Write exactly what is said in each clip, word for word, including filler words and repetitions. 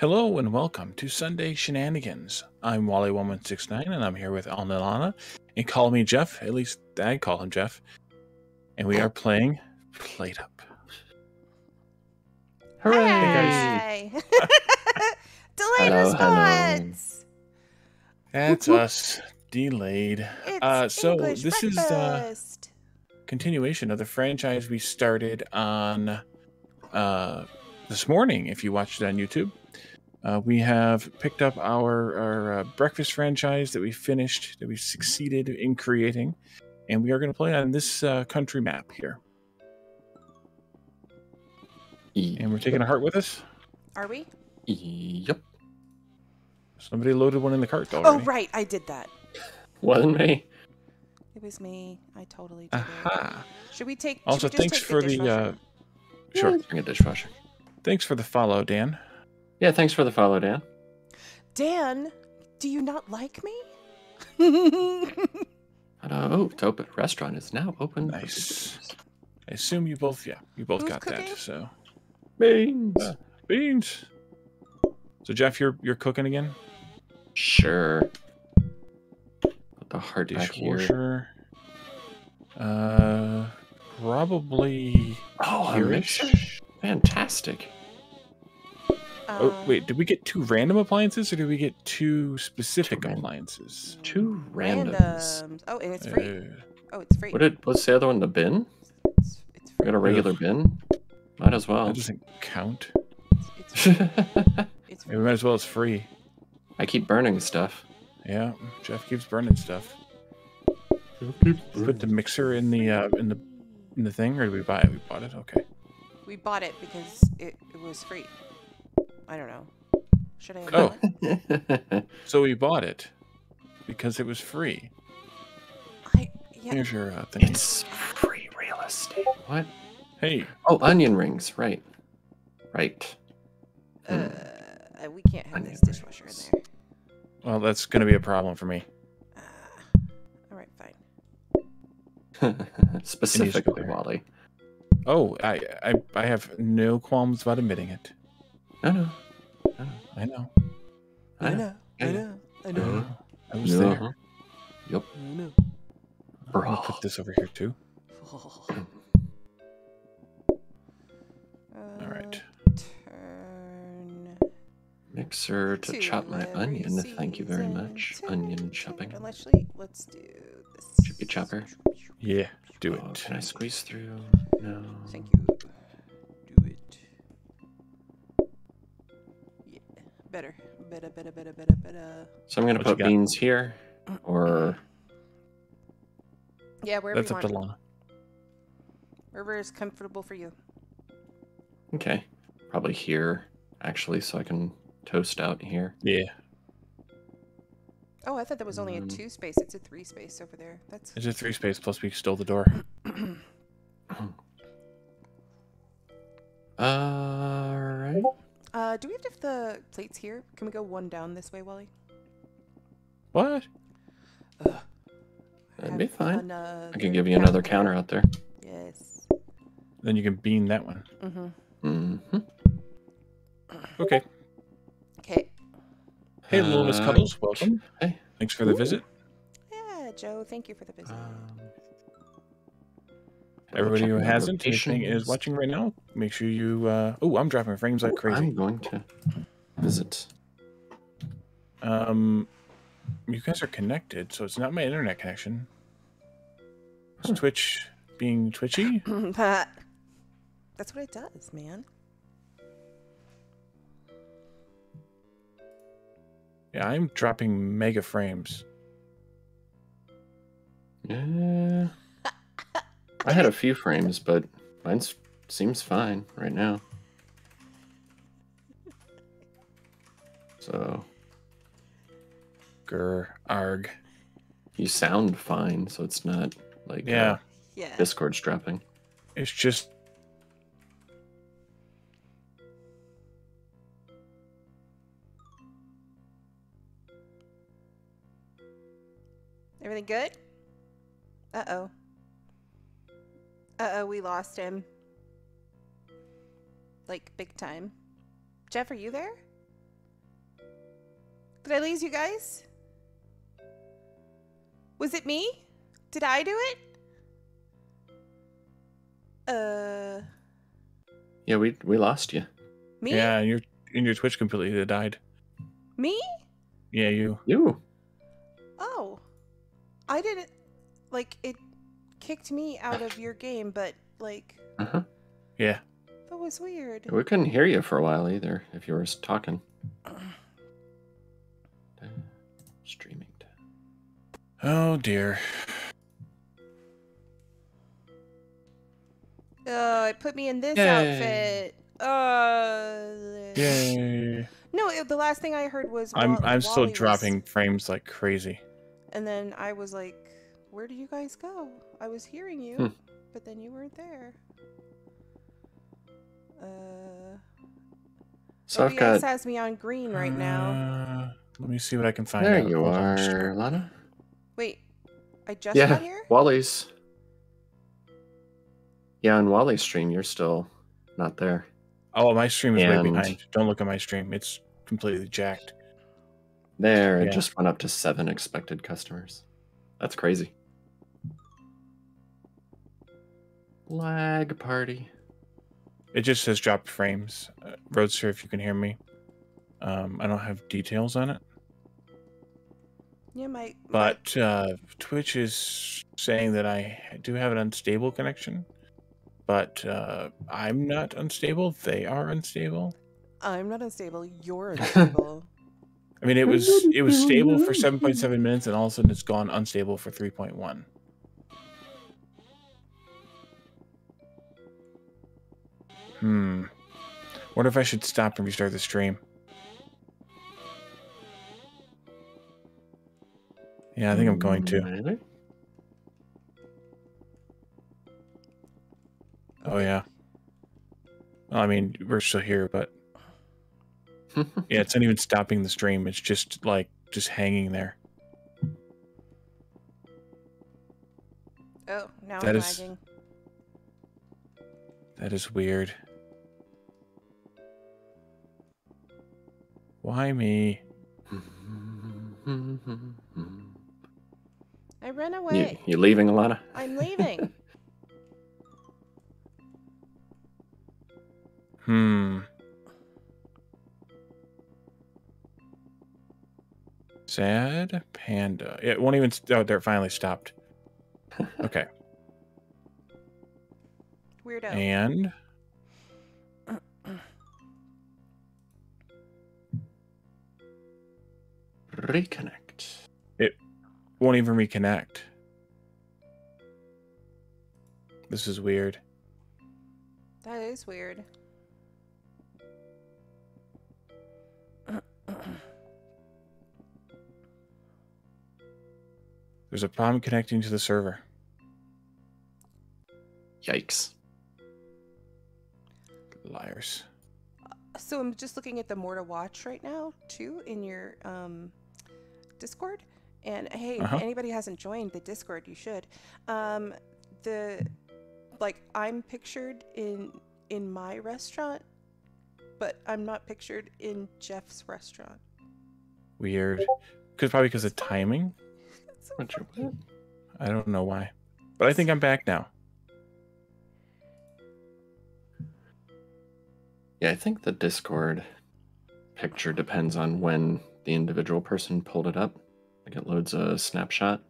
Hello and welcome to Sunday Shenanigans. I'm Wally one one six nine and I'm here with Alnilana and Call Me Jeff. At least I call him Jeff. And we are playing Plate Up. Hooray! Hey guys. Delayed hello, response. Hello. That's us. Delayed. It's uh, so English this breakfast. Is the continuation of the franchise we started on uh, this morning. If you watched it on YouTube. Uh, we have picked up our, our uh, breakfast franchise that we finished, that we've succeeded in creating, and we are going to play on this uh, country map here. Yep. And we're taking a heart with us? Are we? Yep. Somebody loaded one in the cart already. Oh, right. I did that. Wasn't me. It was me. I totally did. Aha. It. Should we take... Also, we thanks take for the... the uh, sure. Yeah, bring a dishwasher. Thanks for the follow, Dan. Yeah, thanks for the follow, Dan. Dan, do you not like me? Oh, Topa restaurant is now open. Nice. I assume you both, yeah, you both Who's got cooking? That. So beans, uh, beans. So Jeff, you're you're cooking again? Sure. Put the hard dish back here. Uh, probably. Oh, a mixer. Fantastic. Oh, wait, did we get two random appliances or did we get two specific two appliances? Two randoms. randoms. Oh, and it's free. Uh, oh, it's free. What did, what's the other one? The bin? It's, it's free. We got a regular Ugh. bin? Might as well. That doesn't count. It's, it's free. It's free. Yeah, we might as well. It's free. I keep burning stuff. Yeah, Jeff keeps burning stuff. Put the mixer in the uh, in the in the thing, or did we buy it? We bought it. Okay. We bought it because it, it was free. I don't know. Should I? Oh. It? So we bought it because it was free. I, yeah. Here's your uh, thing. It's free real estate. What? Hey. Oh, onion rings. Right. Right. Uh, mm. We can't have onion this dishwasher rings. In there. Well, that's going to be a problem for me. Uh, all right, fine. Specifically, Wally. Oh, I, I, I have no qualms about admitting it. I know. I know. I know. I know. I know. I know. I was no. there. Yep. I know. Bro. I'll put this over here too. Oh. All right. Turn. Mixer to, to chop my onion. Thank you very much. Turn, onion turn, chopping. Turn. Actually, let's do this. Chippy chopper. Yeah. Do oh, it. Can I squeeze through? No. Thank you. Better, better, better, better, better, better. So I'm gonna what put beans here, or yeah, wherever that's you up want. To Lana. Wherever is comfortable for you. Okay, probably here actually, so I can toast out here. Yeah. Oh, I thought that was only um, a two space. It's a three space over there. That's. It's a three space. Plus we stole the door. All right. Uh, do we have to have the plates here? Can we go one down this way, Wally? What? Ugh. That'd be fine. I can give you counter. another counter out there. Yes. Then you can bean that one. Mm-hmm. Mm-hmm. Okay. Okay. Hey, little uh, Miss Cuddles. Welcome. Hey. Thanks for Ooh. the visit. Yeah, Joe. Thank you for the visit. Um, Everybody who hasn't, anything is watching right now, make sure you... Uh... Oh, I'm dropping frames like Ooh, crazy. I'm going to visit. Um, You guys are connected, so it's not my internet connection. Is huh. Twitch being twitchy? That's what it does, man. Yeah, I'm dropping mega frames. Yeah... I had a few frames, but mine seems fine right now. So. Grr, arg. You sound fine, so it's not like yeah. Uh, yeah. Discord's dropping. It's just. Everything good? Uh-oh. Uh-oh, we lost him. Like, big time. Jeff, are you there? Did I lose you guys? Was it me? Did I do it? Uh. Yeah, we we lost you. Me? Yeah, your in your Twitch completely died. Me? Yeah, you. You. Oh, I didn't. Like it kicked me out of your game, but like. Uh huh. Yeah. That was weird. We couldn't hear you for a while either if you were talking. Streaming. Oh dear. Oh, it put me in this Yay. outfit. Uh. Yay. No, it, the last thing I heard was. I'm Wall I'm Wally still dropping was... frames like crazy. And then I was like, "Where do you guys go? I was hearing you, hmm. but then you weren't there." Uh, so I've got... has me on green right now. Uh, let me see what I can find. There out. you are, Lana. Wait, I just yeah, got here? Wally's. Yeah, on Wally's stream, you're still not there. Oh, my stream is and... way behind. Don't look at my stream; it's completely jacked. There, yeah. It just went up to seven expected customers. That's crazy. Lag party. It just says dropped frames. Uh, Roadster, if you can hear me. Um, I don't have details on it. Yeah, my... But uh, Twitch is saying that I do have an unstable connection. But uh, I'm not unstable. They are unstable. I'm not unstable. You're unstable. I mean, it was it was stable for seven point seven minutes, and all of a sudden it's gone unstable for three point one. Hmm. Wonder if I should stop and restart the stream. Yeah, I think I'm going to. Oh, yeah. Well, I mean, we're still here, but... yeah, it's not even stopping the stream. It's just, like, just hanging there. Oh, now I'm lagging. That is weird. Why me? I ran away. You, you leaving, Alana? I'm leaving. hmm. Sad panda. It won't even... Oh, there, it finally stopped. Okay. Weirdo. And... reconnect. It won't even reconnect. This is weird. That is weird. There's a problem connecting to the server. Yikes. Liars. So I'm just looking at the more to watch right now, too, in your um, Discord. And hey, uh-huh. if anybody hasn't joined the Discord, you should. Um, the like I'm pictured in in my restaurant, but I'm not pictured in Jeff's restaurant. Weird. Cause probably because of timing. I don't know why, but I think I'm back now. Yeah, I think the Discord picture depends on when the individual person pulled it up. Like it loads a snapshot.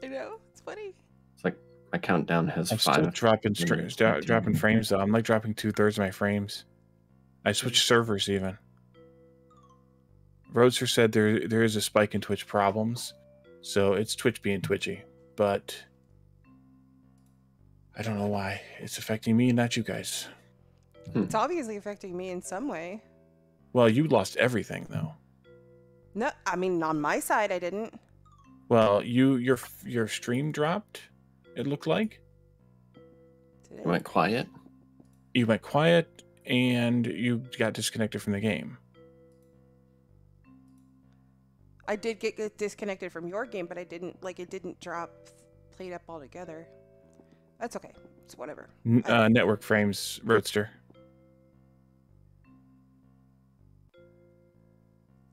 I know, it's funny. It's like my countdown has I'm five. I'm still dropping, streams, dro dropping frames though. I'm like dropping two thirds of my frames. I switched servers even. Roadster said there there is a spike in Twitch problems. So it's Twitch being twitchy, but I don't know why. It's affecting me and not you guys. It's obviously affecting me in some way. Well, you lost everything, though. No, I mean, on my side, I didn't. Well, you your your stream dropped, it looked like. Did it? You went quiet. You went quiet, and you got disconnected from the game. I did get disconnected from your game, but I didn't, like, it didn't drop Plate Up altogether. That's okay. It's whatever. Uh, network frames, Roadster.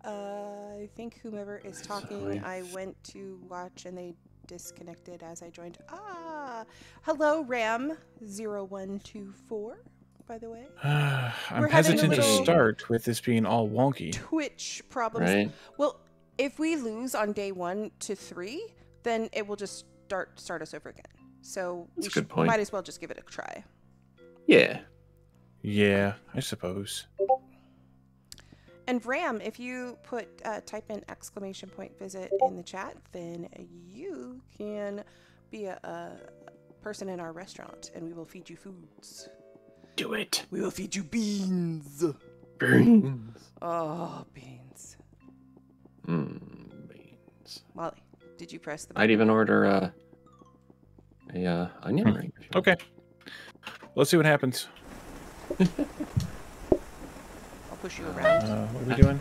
Uh, I think whomever is talking, Sorry. I went to watch and they disconnected as I joined. Ah, hello, Ram zero one two four, by the way. I'm We're hesitant to start with this being all wonky. Twitch problems. Right? Well, if we lose on day one to three, then it will just start start us over again. So That's we should, a good point. might as well just give it a try. Yeah. Yeah, I suppose. And Ram, if you put uh, type in exclamation point visit in the chat, then you can be a, a person in our restaurant, and we will feed you foods. Do it. We will feed you beans. Beans. Oh, beans. Mmm, beans. Wally, did you press the button? I'd even order uh, a uh, onion hmm. ring. Okay. Let's see what happens. Push you around. Uh, what are we doing?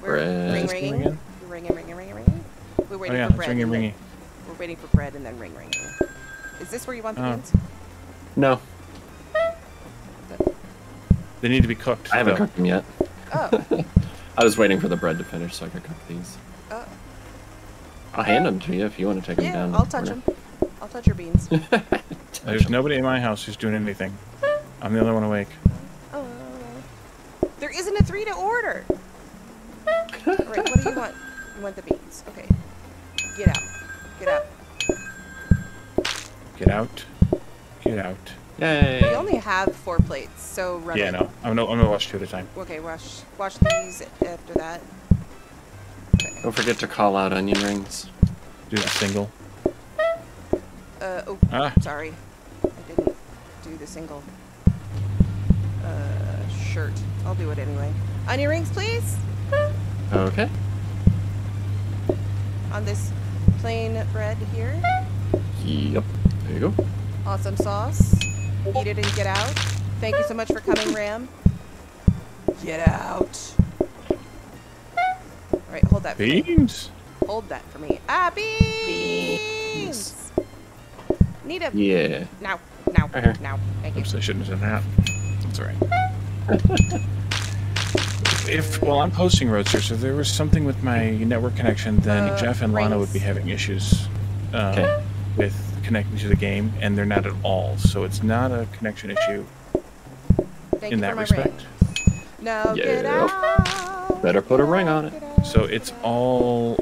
We're ring ringing. Ring ringing, ringing, ringing, ringing. We're waiting oh, yeah. for bread. Ringing, ringing. We're waiting for bread and then ring ringing. Is this where you want the uh, beans? No. They need to be cooked. I haven't though. cooked them yet. Oh. I was waiting for the bread to finish so I could cook these. Oh. I'll hand them to you if you want to take yeah, them down. I'll touch them. I'll touch your beans. touch There's them. nobody in my house who's doing anything. I'm the only one awake. There isn't a three to order. All right, what do you want? You want the beans. Okay. Get out. Get out. Get out. Get out. Yay. We only have four plates, so run Yeah, it. no. I'm going to wash two at a time. Okay, wash wash these after that. Okay. Don't forget to call out onion rings. Do the single. Uh, oh, ah. sorry. I didn't do the single. Uh... Shirt. I'll do it anyway. Onion rings, please. Okay. On this plain bread here. Yep. There you go. Awesome sauce. Eat it and get out. Thank you so much for coming, Ram. Get out. All right, hold that. For beans. Me. Hold that for me. Ah, beans. beans. Need a. Yeah. Now, now, uh -huh. now. Thank Oops, you. I shouldn't have done that. That's all right. If well, I'm posting Roadster, so if there was something with my network connection, then uh, Jeff and rings. Lana would be having issues um, okay. with connecting to the game, and they're not at all. So it's not a connection issue Thank in that respect. No, yeah. get out. Better put a ring on it. Out, so it's all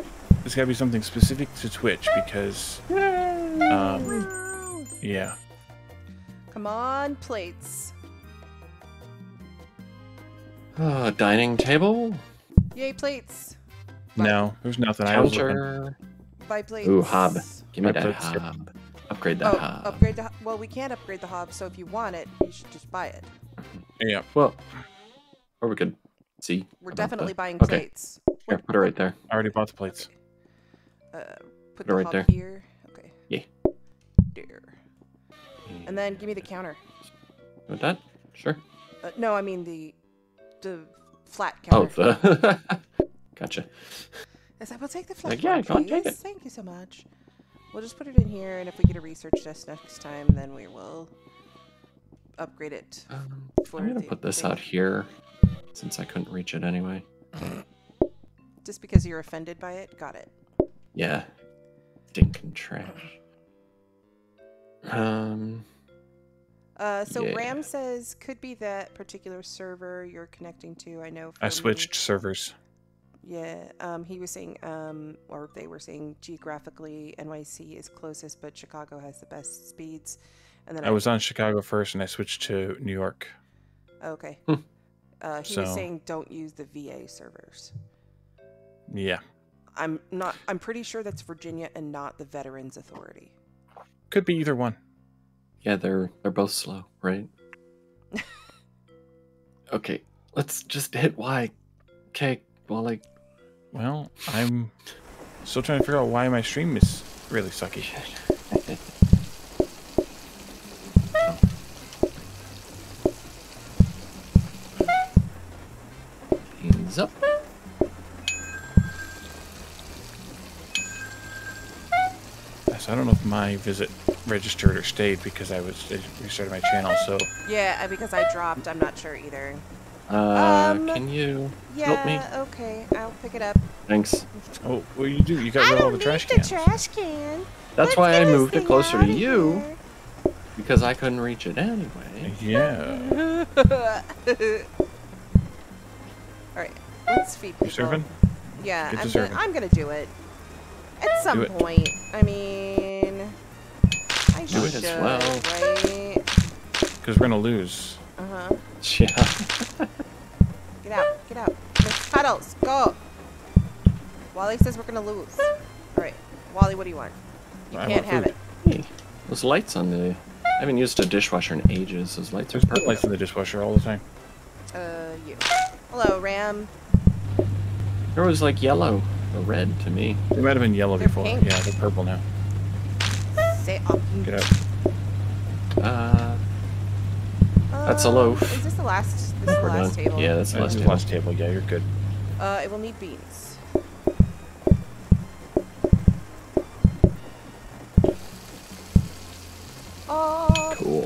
it's got to be something specific to Twitch because um, yeah. Come on, plates. Uh, dining table? Yay, plates. Bye. No, there's nothing. Counter. I was looking. Buy plates. Ooh, hob. Give me Buy that hob. Upgrade that oh, hob. Upgrade the, well, we can't upgrade the hob, so if you want it, you should just buy it. Yeah, well, or we could see. We're definitely that. buying okay. plates. Here, put it right there. I already bought the plates. Okay. Uh, put, put the it right hob there. here. Okay. Yeah. There. And then give me the counter. With that? Sure. Uh, no, I mean the... the flat counter. Oh, the... gotcha. Yes, I will take the flat like, yeah, counter, take it. Thank you so much. We'll just put it in here, and if we get a research desk next time, then we will upgrade it. Um, I'm going to put this thing out here, since I couldn't reach it anyway. Just because you're offended by it? Got it. Yeah. Dinkin' trash. Um... Uh, so yeah. Ram says, could be that particular server you're connecting to. I know. I switched me. servers. Yeah. Um, he was saying, um, or they were saying, geographically, N Y C is closest, but Chicago has the best speeds. And then I, I was on Chicago first, and I switched to New York. Okay. Hmm. Uh, he so. was saying, don't use the V A servers. Yeah. I'm not. I'm pretty sure that's Virginia and not the Veterans Authority. Could be either one. Yeah, they're they're both slow, right? Okay, let's just hit Y, K, well, like, well, I'm still trying to figure out why my stream is really sucky. oh. Hands up. So I don't know if my visit registered or stayed because I was I restarted my channel. So yeah, because I dropped. I'm not sure either. Uh, um, can you yeah, help me? Okay, I'll pick it up. Thanks. Oh, what do you do? You got rid of all the trash cans. I don't need the trash can. That's why I moved it closer to you. Because I couldn't reach it anyway. Yeah. Alright, let's feed people. You surfing? Yeah, I'm gonna, I'm gonna do it. At some point. I mean... I do should, it as well. Right? Because we're gonna lose. Uh-huh. Yeah. Get out, get out. Miss Puddles, go! Wally says we're gonna lose. Alright, Wally, what do you want? You I can't have it. Hey, those lights on the... I haven't used a dishwasher in ages. Those lights There's are purple. Lights in the dishwasher all the time. Uh, you. Hello, Ram. There was like yellow or red to me. They might have been yellow they're before. Pink. Yeah, they're purple now. Say up. Get out. Uh, uh. That's a loaf. Is this the last? This the last done. Table. Yeah, that's the last table. last table. Yeah, you're good. Uh, it will need beans. Cool.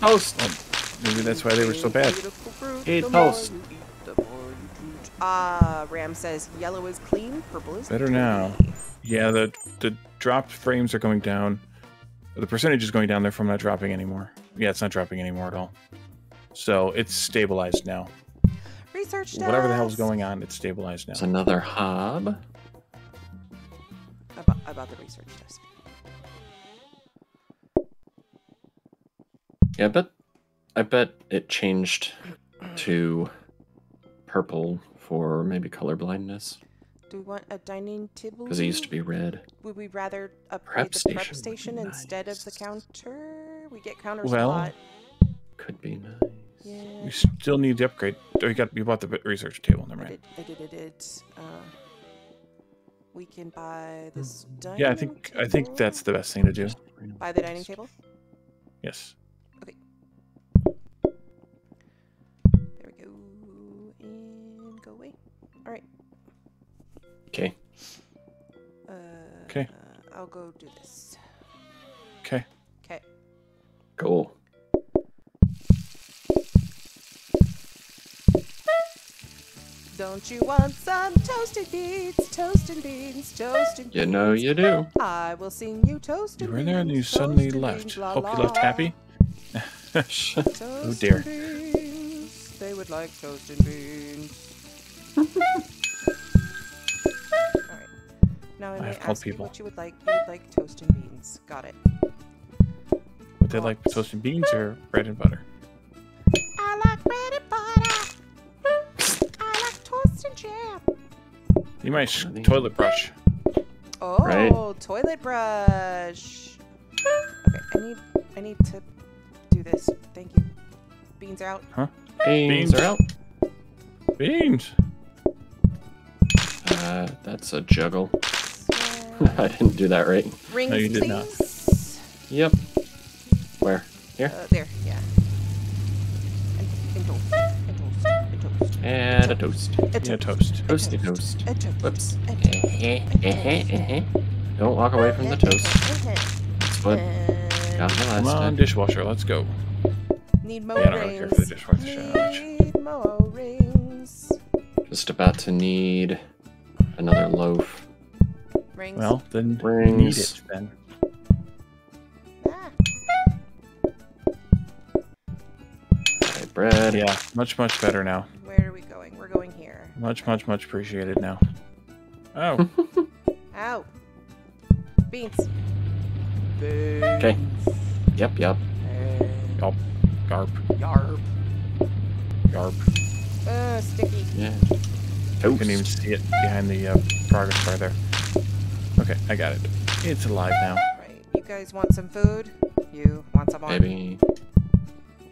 Toast. Oh, maybe that's why they were so bad. Eat toast. Ah, uh, Ram says yellow is clean, purple is better dirty. now. Yeah, the the dropped frames are going down. The percentage is going down. Therefore, I'm not dropping anymore. Yeah, it's not dropping anymore at all. So it's stabilized now. Research. Whatever the hell's going on, it's stabilized now. It's another hob. About, about the research desk. Yeah, I bet, I bet it changed to purple for maybe color blindness. Do we want a dining table? Because it used to be red. Would we rather upgrade the prep station instead of the counter? We get counters a lot. Well, could be nice. Yeah. We still need to upgrade. Oh, you got you bought the research table, never mind. I did, I did, I did. Uh, we can buy this dining table. Yeah, I think I think that's the best thing to do. Buy the dining table? Yes. Okay. Uh, okay. Uh, I'll go do this. Okay. Okay. Cool. Don't you want some toasted beans? Toasted beans, toasted beans. You know you do. I will sing you toasted beans. You were in there and you suddenly left. Beans, la, la. Hope you left happy. Oh dear. Beans. They would like toasted beans. Now I may ask you what you would like. You would like toast and beans. Got it. Would they like toast and beans or bread and butter? I like bread and butter. I like toast and jam. You might toilet brush. Oh, right. Toilet brush. Okay, I need I need to do this. Thank you. Beans are out. Huh? Beans, beans are out. Beans. Uh, that's a juggle. I didn't do that right. Rings, no, you did please. Not. Yep. Where? Here? Uh, there, yeah. And toast. And toast. And a toast. And a toast. Toast. A toast. A toast. Whoops. Don't walk away from the toast. That's what got me last time. Come on, dishwasher, let's go. Need more rings. Yeah, I don't care for the dishwasher. Need more rings. Just about to need another loaf. Rings. Well, then rings. Need it, then. Ah. Right, bread. Yeah, much, much better now. Where are we going? We're going here. Much, much, much appreciated now. Oh. Ow. Beans. Beans. Okay. Yep, yep. Hey. Yarp. Yarp. Yarp. Yarp. Uh, sticky. Yeah. Toast. I couldn't even see it behind the uh, progress bar there. Okay, I got it. It's alive now. Right, you guys want some food? You want some on? Maybe.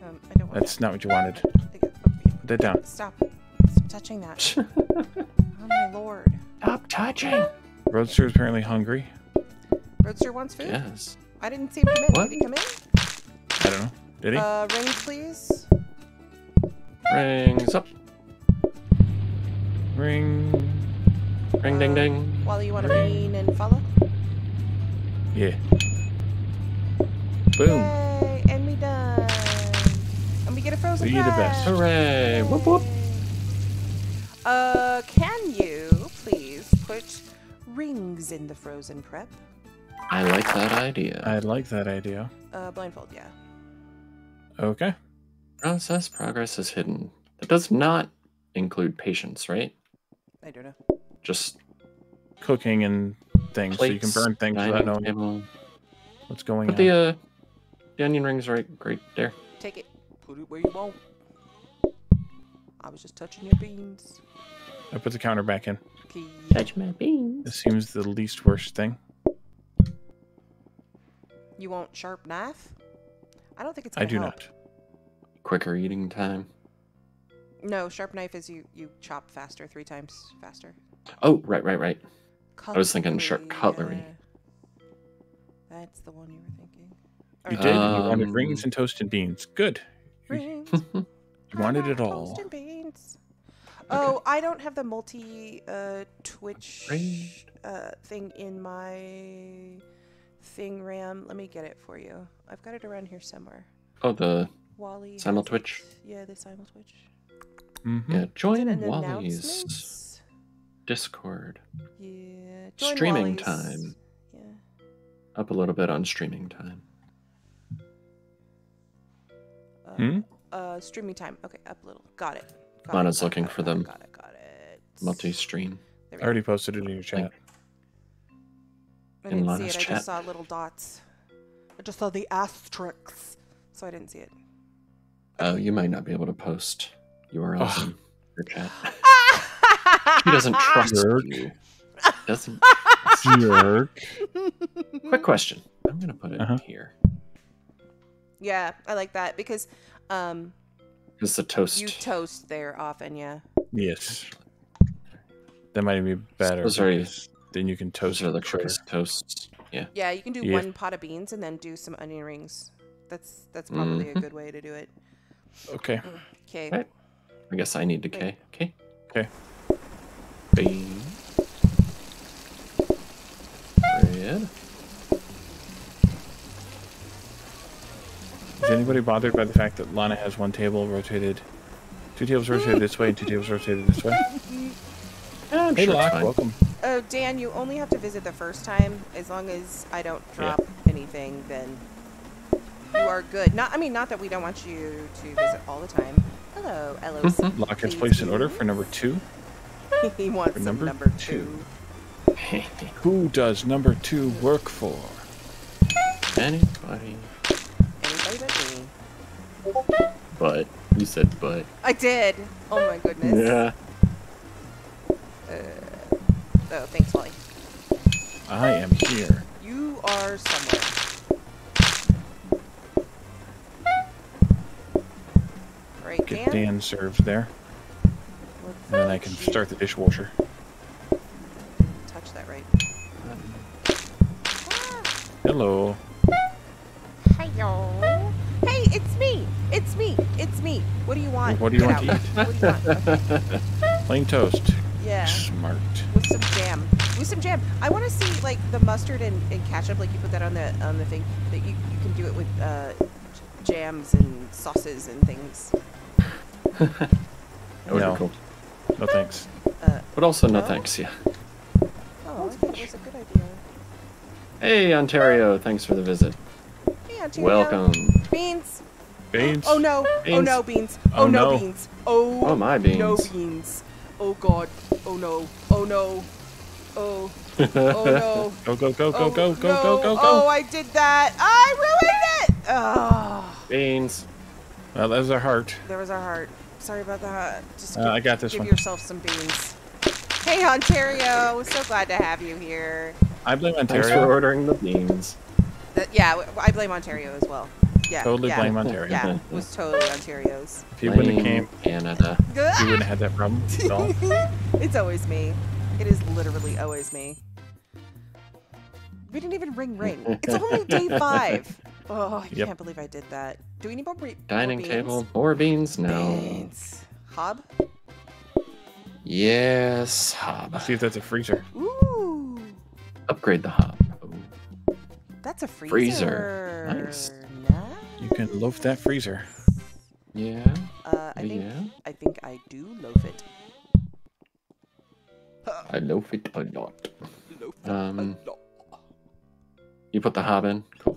Um, I don't want That's that. Not what you wanted. Put that down. Stop. Stop touching that. Oh my lord. Stop touching! Roadster is apparently hungry. Roadster wants food? Yes. I didn't see him come in. What? Did he come in? I don't know. Did he? Uh, rings, please. Rings up. Ring. Ring, um, ding, ding. Wally, you want to ring and follow? Yeah. Boom. Yay, and we done. And we get a frozen. You're the best. Hooray. Whoop, whoop. Uh, can you please put rings in the frozen prep? I like that idea. I like that idea. Uh, blindfold, yeah. Okay. Process progress is hidden. That does not include patience, right? I don't know. Just cooking and things, plates, so you can burn things without knowing table. What's going Put on. Put the, uh, the onion rings right, right there. Take it. Put it where you want. I was just touching your beans. I put the counter back in. Okay. Touch my beans. This seems the least worst thing. You want sharp knife? I don't think it's gonna I do help. Not. Quicker eating time. No, sharp knife is you, you chop faster, three times faster. Oh, right, right, right. Cutlery, I was thinking sharp cutlery. Yeah. That's the one you were thinking. Right. You did. Um, you wanted rings and toasted beans. Good. Rings. You wanted it all. Toasted beans. Oh, okay. I don't have the multi uh, Twitch uh, thing in my... thing RAM. Let me get it for you. I've got it around here somewhere. Oh, the Wally simul Twitch. It. Yeah, the simul Twitch. Mm-hmm. Yeah, join Wally's Discord. Yeah. Join streaming Wally's. Time. Yeah. Up a little bit on streaming time. Uh, hmm. Uh, streaming time. Okay, up a little. Got it. Got Lana's it, got looking it, for it, them. Got it. Got it. Multi-stream. I already posted it in your chat. Like, I didn't see it. Chat. I just saw little dots. I just saw the asterisks, so I didn't see it. Oh, you might not be able to post U R Ls oh. in your chat. She doesn't trust Jerk. you. Doesn't Jerk. Quick question. I'm gonna put it uh-huh. here. Yeah, I like that because um, it's the toast. You toast there often, yeah. Yes. That might be better. Sorry. Then you can toast the quickest toasts. Yeah. Yeah, you can do yeah. one pot of beans and then do some onion rings. That's that's probably mm-hmm. a good way to do it. Okay. Okay. Right. I guess I need to K. Okay. Okay. Bean. Bread. Is anybody bothered by the fact that Lana has one table rotated, two tables rotated this way, and two tables rotated this way? Yeah, I'm hey, sure Locke, welcome. Oh, Dan, you only have to visit the first time. As long as I don't drop yeah. anything, then you are good. Not, I mean, not that we don't want you to visit all the time. Hello, L O C. Mm-hmm. Lock has placed an order for number two. He wants some number, number two. two. Who does number two work for? Anybody. Anybody but me. But. You said but. I did. Oh, my goodness. Yeah. Uh... Oh, thanks, Wally. I am here. You are somewhere. Right, Dan? Get Dan served there. Let's and then I can shoot. start the dishwasher. Touch that right. Hello. Hi, y'all. Hey, it's me. It's me. It's me. What do you want? What do you Get want out. to eat? What do you want? Plain toast. Yeah. Smart. With some jam. With some jam. I want to see like the mustard and, and ketchup. Like you put that on the on the thing. That you you can do it with uh, jams and sauces and things. That would no. be cool. No thanks. Uh, but also no, no thanks. Yeah. Oh, I thought it was a good idea. Hey Ontario, thanks for the visit. Hey Ontario. Welcome. Beans. Beans. Oh, oh no. Beans. Oh no beans. Oh, oh no. no beans. Oh. Oh my beans. No beans. Oh god. Oh no. Oh no. Oh. Oh no. Go go go go oh, go go no. go go go. Oh, I did that. I ruined it. Oh. Beans. Well, that was our heart. There was our heart. Sorry about that. Just uh, give, I got this give one. yourself some beans. Hey Ontario, so glad to have you here. I blame Ontario Thanks for ordering the beans. The, yeah, I blame Ontario as well. Yeah, totally yeah. blame Ontario. Yeah, it was totally Ontario's. If you wouldn't have came, Canada, you wouldn't have had that problem at all. It's always me. It is literally always me. We didn't even ring ring. It's only day five. Oh, I yep. can't believe I did that. Do we need more, more Dining beans? table, more beans? No. Beans. Hob? Yes, hob. Let's see if that's a freezer. Ooh. Upgrade the hob. Ooh. That's a freezer. Freezer. Nice. You can loaf that freezer. Yeah. Uh, I think yeah. I think I do loaf it. I love it a lot. Love it um, a lot. You put the hab in. Cool.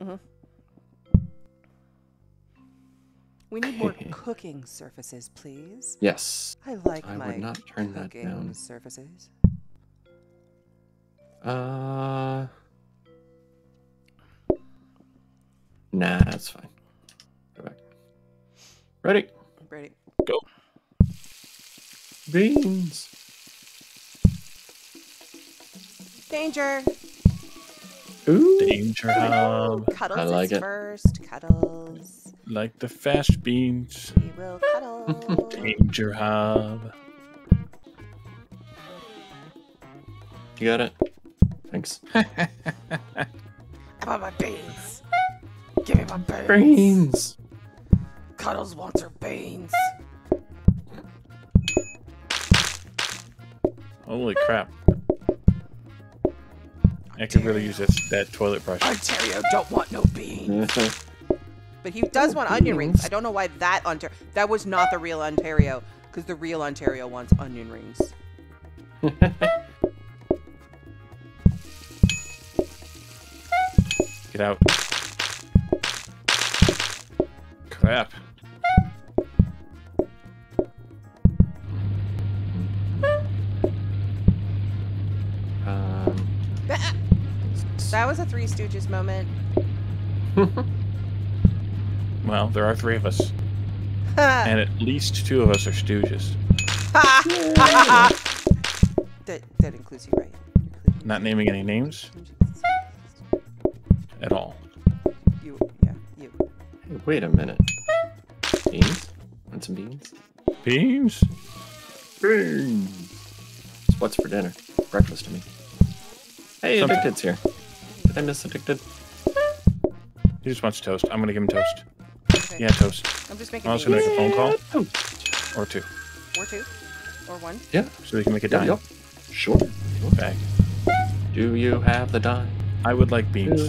Mm-hmm. We need more cooking surfaces, please. Yes. I like I my would not turn cooking that down. surfaces. Uh. Nah, that's fine. Go back. Ready? Ready. Go. Beans. Danger. Ooh. Danger. Um, cuddles I like it. First. Cuddles. Like the fash beans. We will cuddle. Danger hob. You got it. Thanks. I want my beans. Give me my beans. Beans. Cuddles wants her beans. Holy crap. I could really use this, that toilet brush. Ontario don't want no beans. But he does want onion rings. I don't know why that Ontario... That was not the real Ontario, because the real Ontario wants onion rings. Get out. Crap. That was a Three Stooges moment. Well, there are three of us. And at least two of us are Stooges. that, that includes you, right? Includes Not naming any names. At all. You, yeah, you. Hey, wait a minute. Beans? Want some beans? Beans? Beans! It's what's for dinner. Breakfast to me. Hey, some Addicted's here. I miss Addicted. He just wants toast. I'm gonna give him toast. Okay. Yeah, toast. I'm just making. I'm also gonna make a phone call, toast. or two, or two, or one. Yeah, so we can make a dime. Yep, yep. Sure. Bag. Do you have the dime? I would like beans.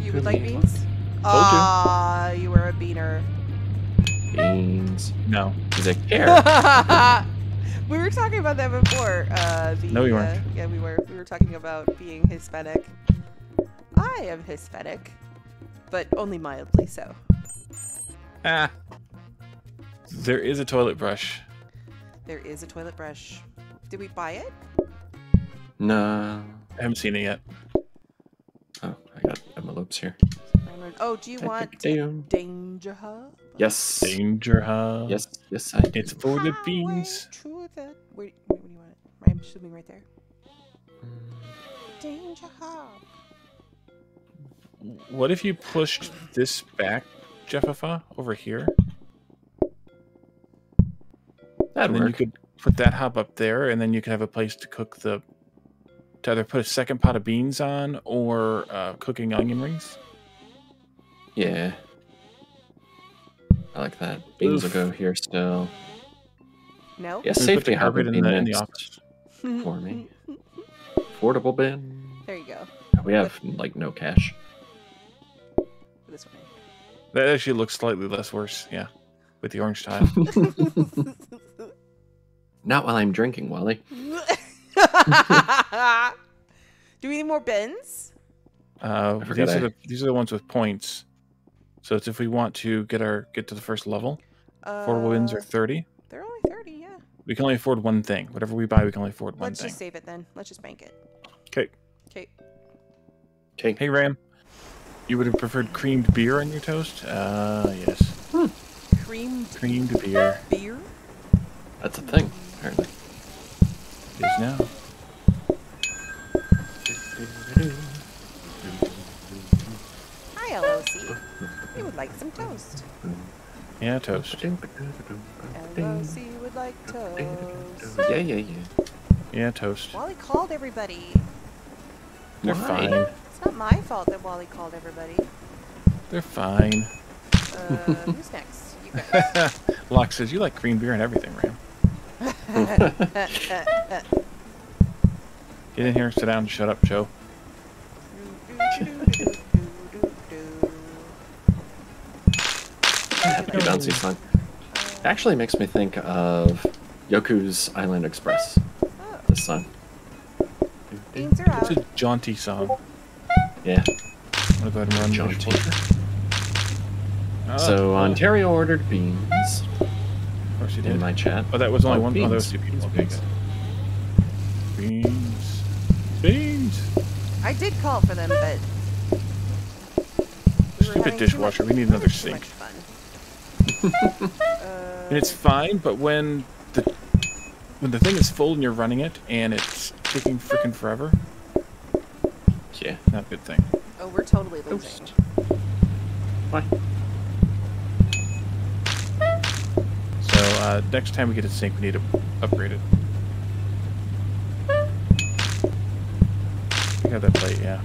You would like beans? Ah, uh, you were a beaner. Beans? No. He's a carrot. We were talking about that before. Uh, the, no, you weren't. Uh, yeah, we were. We were talking about being Hispanic. I am Hispanic, but only mildly so. Ah. There is a toilet brush. There is a toilet brush. Did we buy it? No. I haven't seen it yet. Oh, I got envelopes here. Oh, do you I want Danger Hub? Yes. Danger Hub. Yes, yes, I do. It's for the beans. True that. Wait, wait, what do you want? I'm assuming right there. Danger Hub. What if you pushed this back, Jeffafa, over here? That'd and then work. You could put that hop up there, and then you could have a place to cook the... To either put a second pot of beans on, or uh, cooking onion rings. Yeah. I like that. Beans Oof. will go here still. No? Yeah, safety hop in, in the office. For me. Portable bin. There you go. We have, what? like, no cash. This one. That actually looks slightly less worse, yeah. With the orange tile. Not while I'm drinking, Wally. Do we need more bins? Uh, these I... are the these are the ones with points. So it's if we want to get our get to the first level. Uh, Affordable bins are thirty. They're only thirty, yeah. We can only afford one thing. Whatever we buy, we can only afford one Let's thing. Let's just save it then. Let's just bank it. Okay. Okay. Okay. Hey Ram. You would have preferred creamed beer on your toast? Ah, uh, yes. Hmm. Creamed, creamed beer. Beer? That's a thing, apparently. It is now. Hi, L O C. We would like some toast. Yeah, toast. L O C would like toast. Yeah, yeah, yeah. Yeah, toast. Wally called everybody. They're Why? fine. It's not my fault that Wally called everybody. They're fine. Uh, who's next? You guys. Locke says you like cream beer and everything, Ram. Get in here, sit down, and shut up, Joe. That pretty bouncy song. It actually makes me think of Yoku's Island Express. Oh. This song. Beans are out. It's a jaunty song. Yeah. I'm gonna go ahead and run jaunty. Oh. So Ontario ordered beans. Of course you did. In my chat. Oh, that was only oh, one. Beans. Oh, there was two people. Beans. Beans. Beans. Beans. I did call for them, but. Stupid dishwasher. We need another sink. uh, and it's fine, but when the when the thing is full and you're running it and it's taking freaking forever, yeah, not a good thing. Oh, we're totally losing. Why? So uh, next time we get a sink, we need to upgrade it. We got that plate, yeah.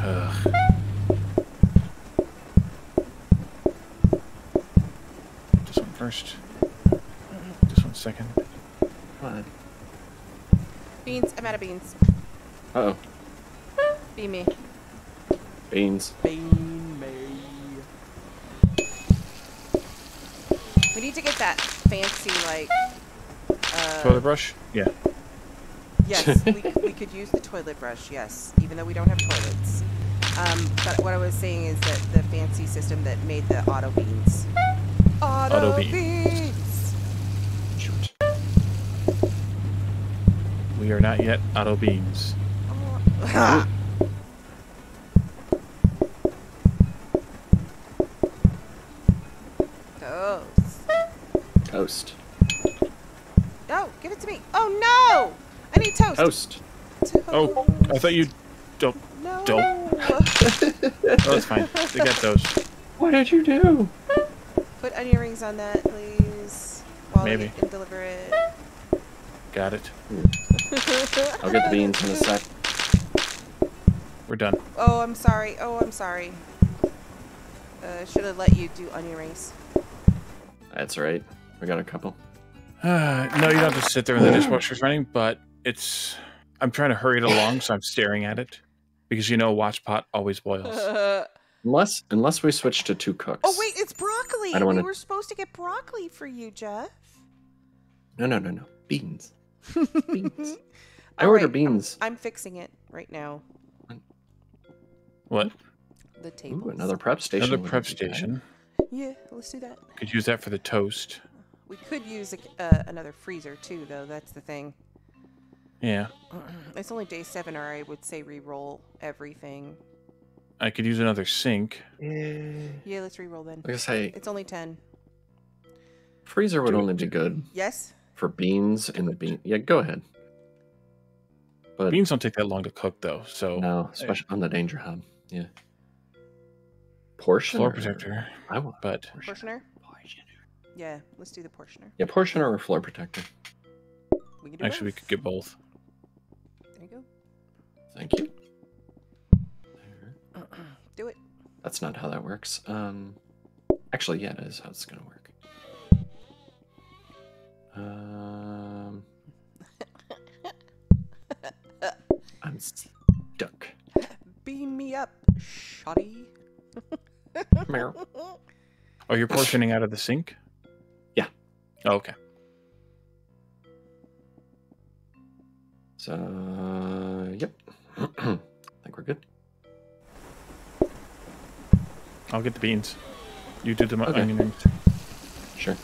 Ugh. First, just one second. What? Beans. I'm out of beans. Uh oh. Be me. Beans. Bean me. We need to get that fancy like. Uh, toilet brush? Yeah. Yes, we, we could use the toilet brush. Yes, even though we don't have toilets. Um, but what I was saying is that the fancy system that made the auto beans. Auto, Auto beans. beans. Shoot. We are not yet auto beans. Uh, Toast. Toast. Oh, give it to me. Oh no! I need toast. Toast. toast. Oh, I thought you don't. No. Don't. Oh, it's fine. They got toast. What did you do? Put onion rings on that, please. While Maybe. You can deliver it. Got it. I'll get the beans in a sec. We're done. Oh, I'm sorry. Oh, I'm sorry. Uh, should have let you do onion rings. That's right. We got a couple. Uh, no, you don't have to sit there when the dishwasher's running, but it's... I'm trying to hurry it along, so I'm staring at it. Because you know, watch pot always boils. Unless, unless we switch to two cooks. Oh wait, it's broccoli. I don't wanna... We were supposed to get broccoli for you, Jeff. No, no, no, no, beans. Beans. I order right. beans. I'm, I'm fixing it right now. What? The table. Another prep station. Another prep station. Yeah, let's do that. Could use that for the toast. We could use a, uh, another freezer too, though. That's the thing. Yeah. It's only day seven, or I would say re-roll everything. I could use another sink. Yeah, let's re-roll then. I guess I... It's only ten. Freezer would only be good. Yes? For beans and the bean. Yeah, go ahead. But beans don't take that long to cook, though, so... No, especially on the danger hub. Yeah. Portioner? Floor protector. I want but... Portioner? Portioner. Yeah, let's do the portioner. Yeah, portioner or floor protector. We can do Actually, both. we could get both. There you go. Thank you. Do it. That's not how that works. Um, actually, yeah, that is how it's gonna work. Um, I'm stuck. Beam me up, shoddy. Oh, you're portioning out of the sink? Yeah. Oh, okay. So, uh, yep. I think we're good. I'll get the beans. You do the okay. onion rings. Sure.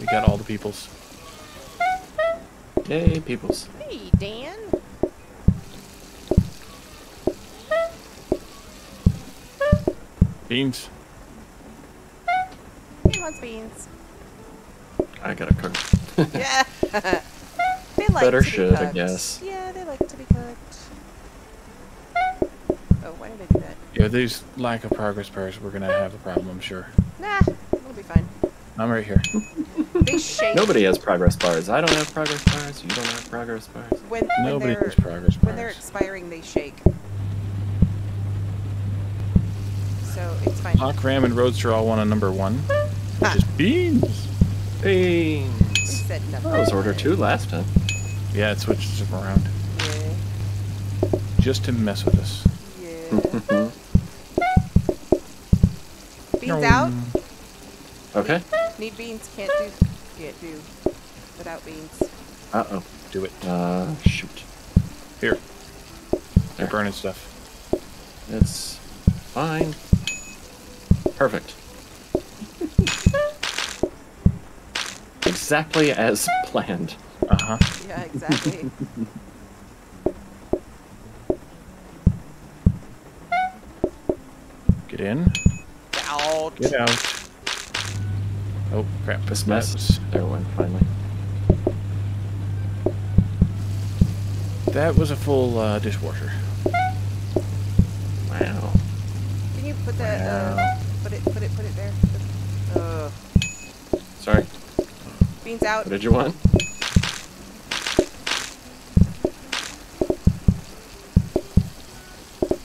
We got all the peoples. Yay, peoples. Hey, Dan. Beans. He wants beans. I gotta cook. Yeah. They like Better to should, be cooked. I guess. Yeah, they like to be cooked. Oh, why did I do that? Yeah, these lack of progress bars, we're gonna have a problem, I'm sure. Nah, we'll be fine. I'm right here. They shake. Nobody has progress bars. I don't have progress bars. You don't have progress bars. When, when Nobody has progress bars. When they're expiring, they shake. So it's fine. Hawk, Ram, and Roadster all want a number one. Ah. Which is beans. Beans. We said number one. That was order two last time. Yeah, it switches them around. Yeah. Just to mess with us. Beans out. Okay. Need beans. Can't do. Can't do. Without beans. Uh oh. Do it. Uh shoot. Here. They're burning stuff. It's fine. Perfect. Exactly as planned. Uh-huh. Yeah, exactly. Get in. Get out. Get out. Oh, crap. This mess. There it went, finally. That was a full uh, dishwasher. Wow. Can you put that, wow. uh, put it, put it, put it there. Uh, Sorry. Beans out. What did you want?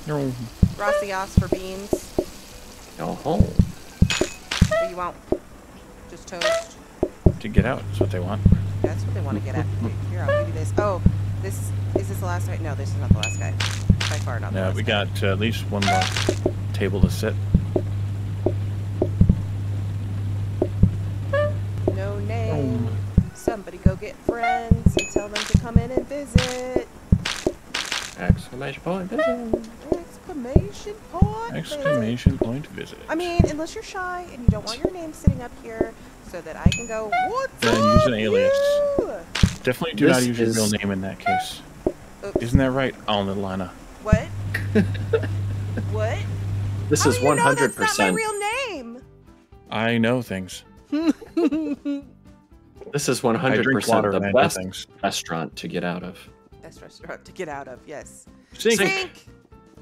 No. Gracias for beans. Oh. What do you want? Just toast. To get out, that's what they want. That's what they want to get at. Here, I'll give you this. Oh. This is this the last guy? No, this is not the last guy. By far not the no, last we guy. Got uh, at least one more table to sit. No name. Oh. Somebody go get friends and tell them to come in and visit. Exclamation point visit. Exclamation point. Exclamation point visit. I mean, unless you're shy and you don't want your name sitting up here, so that I can go. What's then up, use an alias. You? Definitely do this not use is... your real name in that case. Oops. Isn't that right, Alnilana? What? What? This How is one hundred percent. That's not my real name. I know things. This is one hundred percent the best things. Restaurant to get out of. Best restaurant to get out of. Yes. Sink. Sink.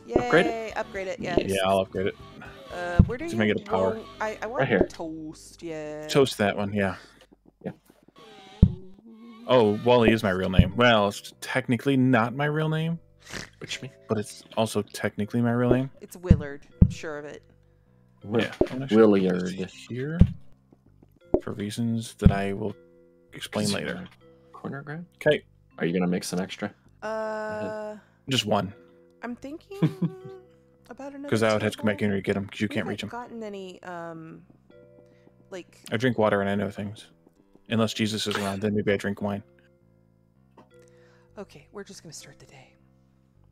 Yay! Upgrade it. Upgrade it. Yes. Yeah, I'll upgrade it. Uh, where do you? Make it a power. I, I want right here. Toast. Yeah. Toast that one. Yeah. Oh, Wally is my real name. Well, it's technically not my real name. Which means? But it's also technically my real name. It's Willard. I'm sure of it. Will yeah. Willard. Here. For reasons that I will explain later. Corner grab? Okay. Are you going to make some extra? Uh. Just one. I'm thinking about another. Because I would have to come back in and get them because you can't reach them. I haven't gotten any, um, like. I drink water and I know things. Unless Jesus is around, then maybe I drink wine. Okay, we're just going to start the day.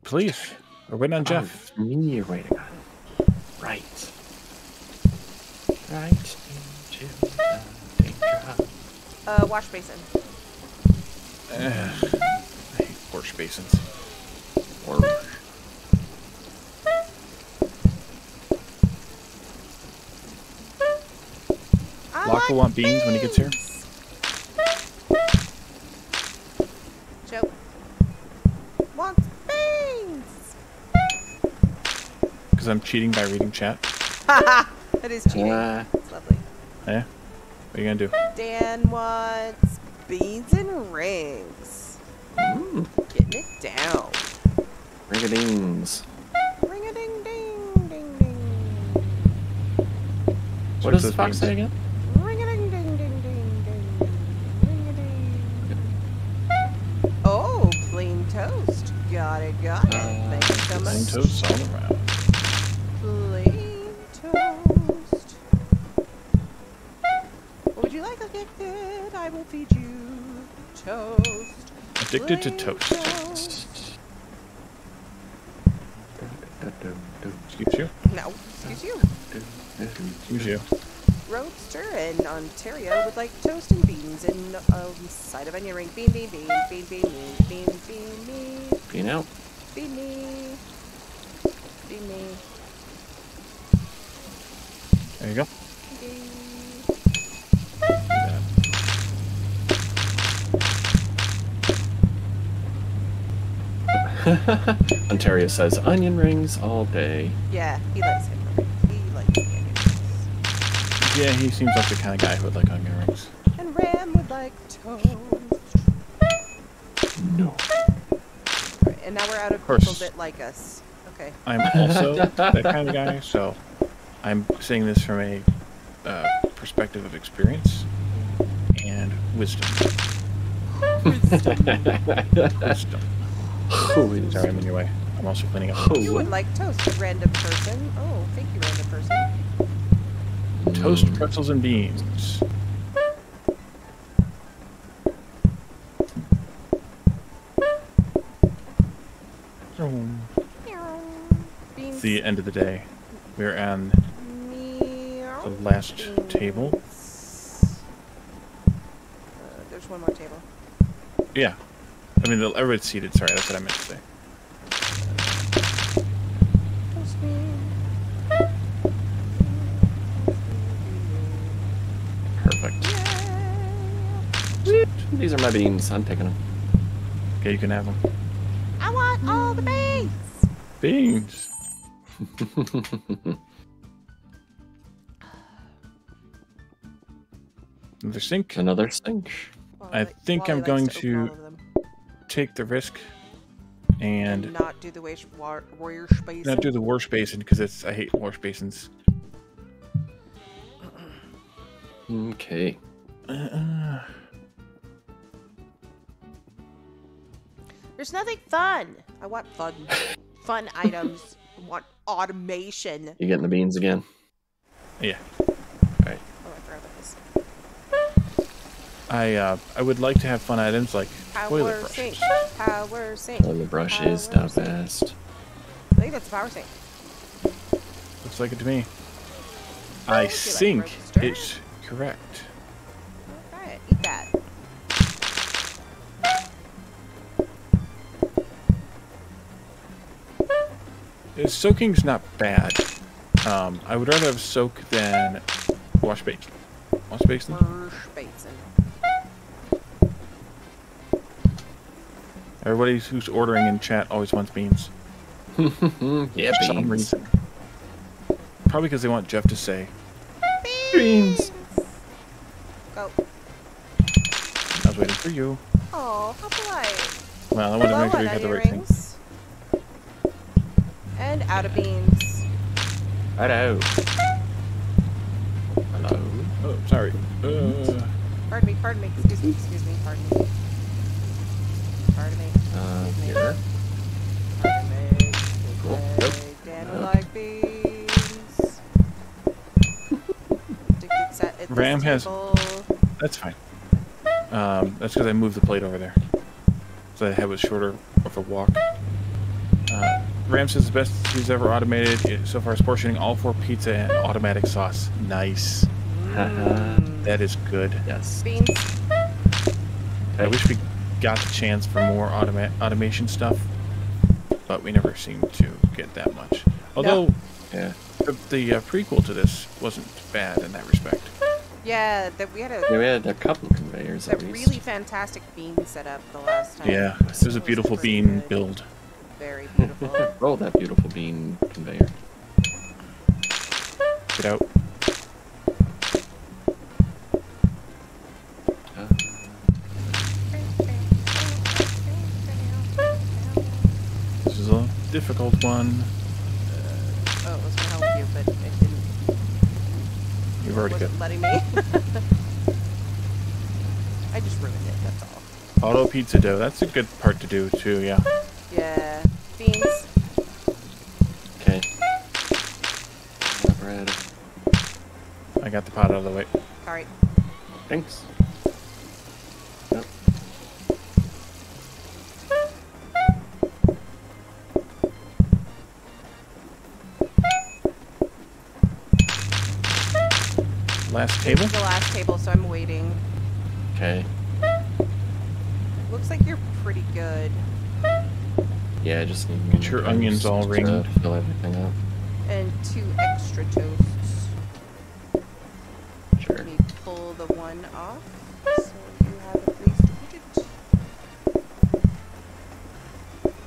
Please. We're waiting on Jeff. Oh, me waiting on him. Right. Right into the danger. Uh, wash basin. Uh, I hate wash basins. Or... Locke will want beans, beans when he gets here. Joe wants beans! Because I'm cheating by reading chat. Haha! That is cheating. Uh, That's lovely. Yeah? What are you gonna do? Dan wants beans and rings. Mm. Getting it down. Ring-a-dings. Ring-a-ding-ding-ding-ding. What does the fox say again? Toast. Got it, got it. Uh, Thank you so much. Plain toast all around. Plain toast. What would you like, addicted? I will feed you toast. Addicted plain to toast. toast. Excuse you? No, excuse you. Excuse you. Roadster in Ontario would like toast and beans and a um, side of onion ring. Bean, bean, bean, bean, bean, bean, bean, bean, bean. Bean out. Bean me. Bean me. There you go. Bean. Yeah. Ontario says onion rings all day. Yeah, he likes it. Yeah, he seems like the kind of guy who would like onion rings. And Ram would like toast. No. Right, and now we're out of people that like us. Okay. I'm also that kind of guy, so I'm saying this from a uh, perspective of experience and wisdom. Wisdom. Wisdom. Oh, sorry, I'm in your way. I'm also cleaning up. You would like toast, random person. Oh, thank you, random person. Toast, pretzels, and beans. the end of the day. We're on the last table. Uh, there's one more table. Yeah. I mean, everybody's seated. Sorry, that's what I meant to say. Perfect. These are my beans. I'm picking them. Okay, you can have them. I want all the beans! Beans! Another sink. Another sink. Well, I think I'm going to, to take the risk and, and not do the waste war warrior space. Not do the worst basin because it's I hate worst basins. Okay. Uh, There's nothing fun. I want fun, fun items. I want automation. You getting the beans again? Yeah. All right. Oh, I forgot about this. I uh, I would like to have fun items like power toilet brushes. Sink. Power sink. Toilet brushes, not best. I think that's a power sink. Looks like it to me. Oh, I think like it's correct. All right, eat that. It's, soaking's not bad. Um, I would rather have soak than wash basin. Wash basin. Wash basin. Everybody who's ordering in chat always wants beans. Yeah, for some reason. Probably because they want Jeff to say beans. Beans. Go. I was waiting for you. Oh, how polite. Well, I wanted to make sure you had the right things. And out of beans. Hello. Hello. Oh, sorry. Uh. Pardon me. Pardon me. Excuse me. Excuse me. Pardon me. Pardon me. Uh, here. Pardon me. Cool. Nope. Nope. Like beans. Ram has. That's fine. Um, that's because I moved the plate over there, so I have a shorter of a walk. Uh, Ram says the best he's ever automated so far is portioning all four pizza and automatic sauce. Nice. Mm. That is good. Yes. Beans. I wish we got the chance for more automa automation stuff, but we never seem to get that much. Although, no. Yeah, the, the uh, prequel to this wasn't bad in that respect. Yeah, that we had a yeah, we had a couple of conveyors. A really fantastic bean setup the last time. Yeah, it was a beautiful was bean good. build. Very beautiful. Roll that beautiful bean conveyor. Get out. Difficult one. Uh, oh, it was gonna help you, but it didn't. You've already got letting me. I just ruined it. That's all. Auto pizza dough. That's a good part to do too. Yeah. Yeah. Beans. Okay. Bread. I got the pot out of the way. All right. Thanks. Yep. Last table? This is the last table, so I'm waiting. Okay. Looks like you're pretty good. Yeah, I just need get your onions all ringed to fill everything up. And two extra toasts. Sure. Let me pull the one off so you have at least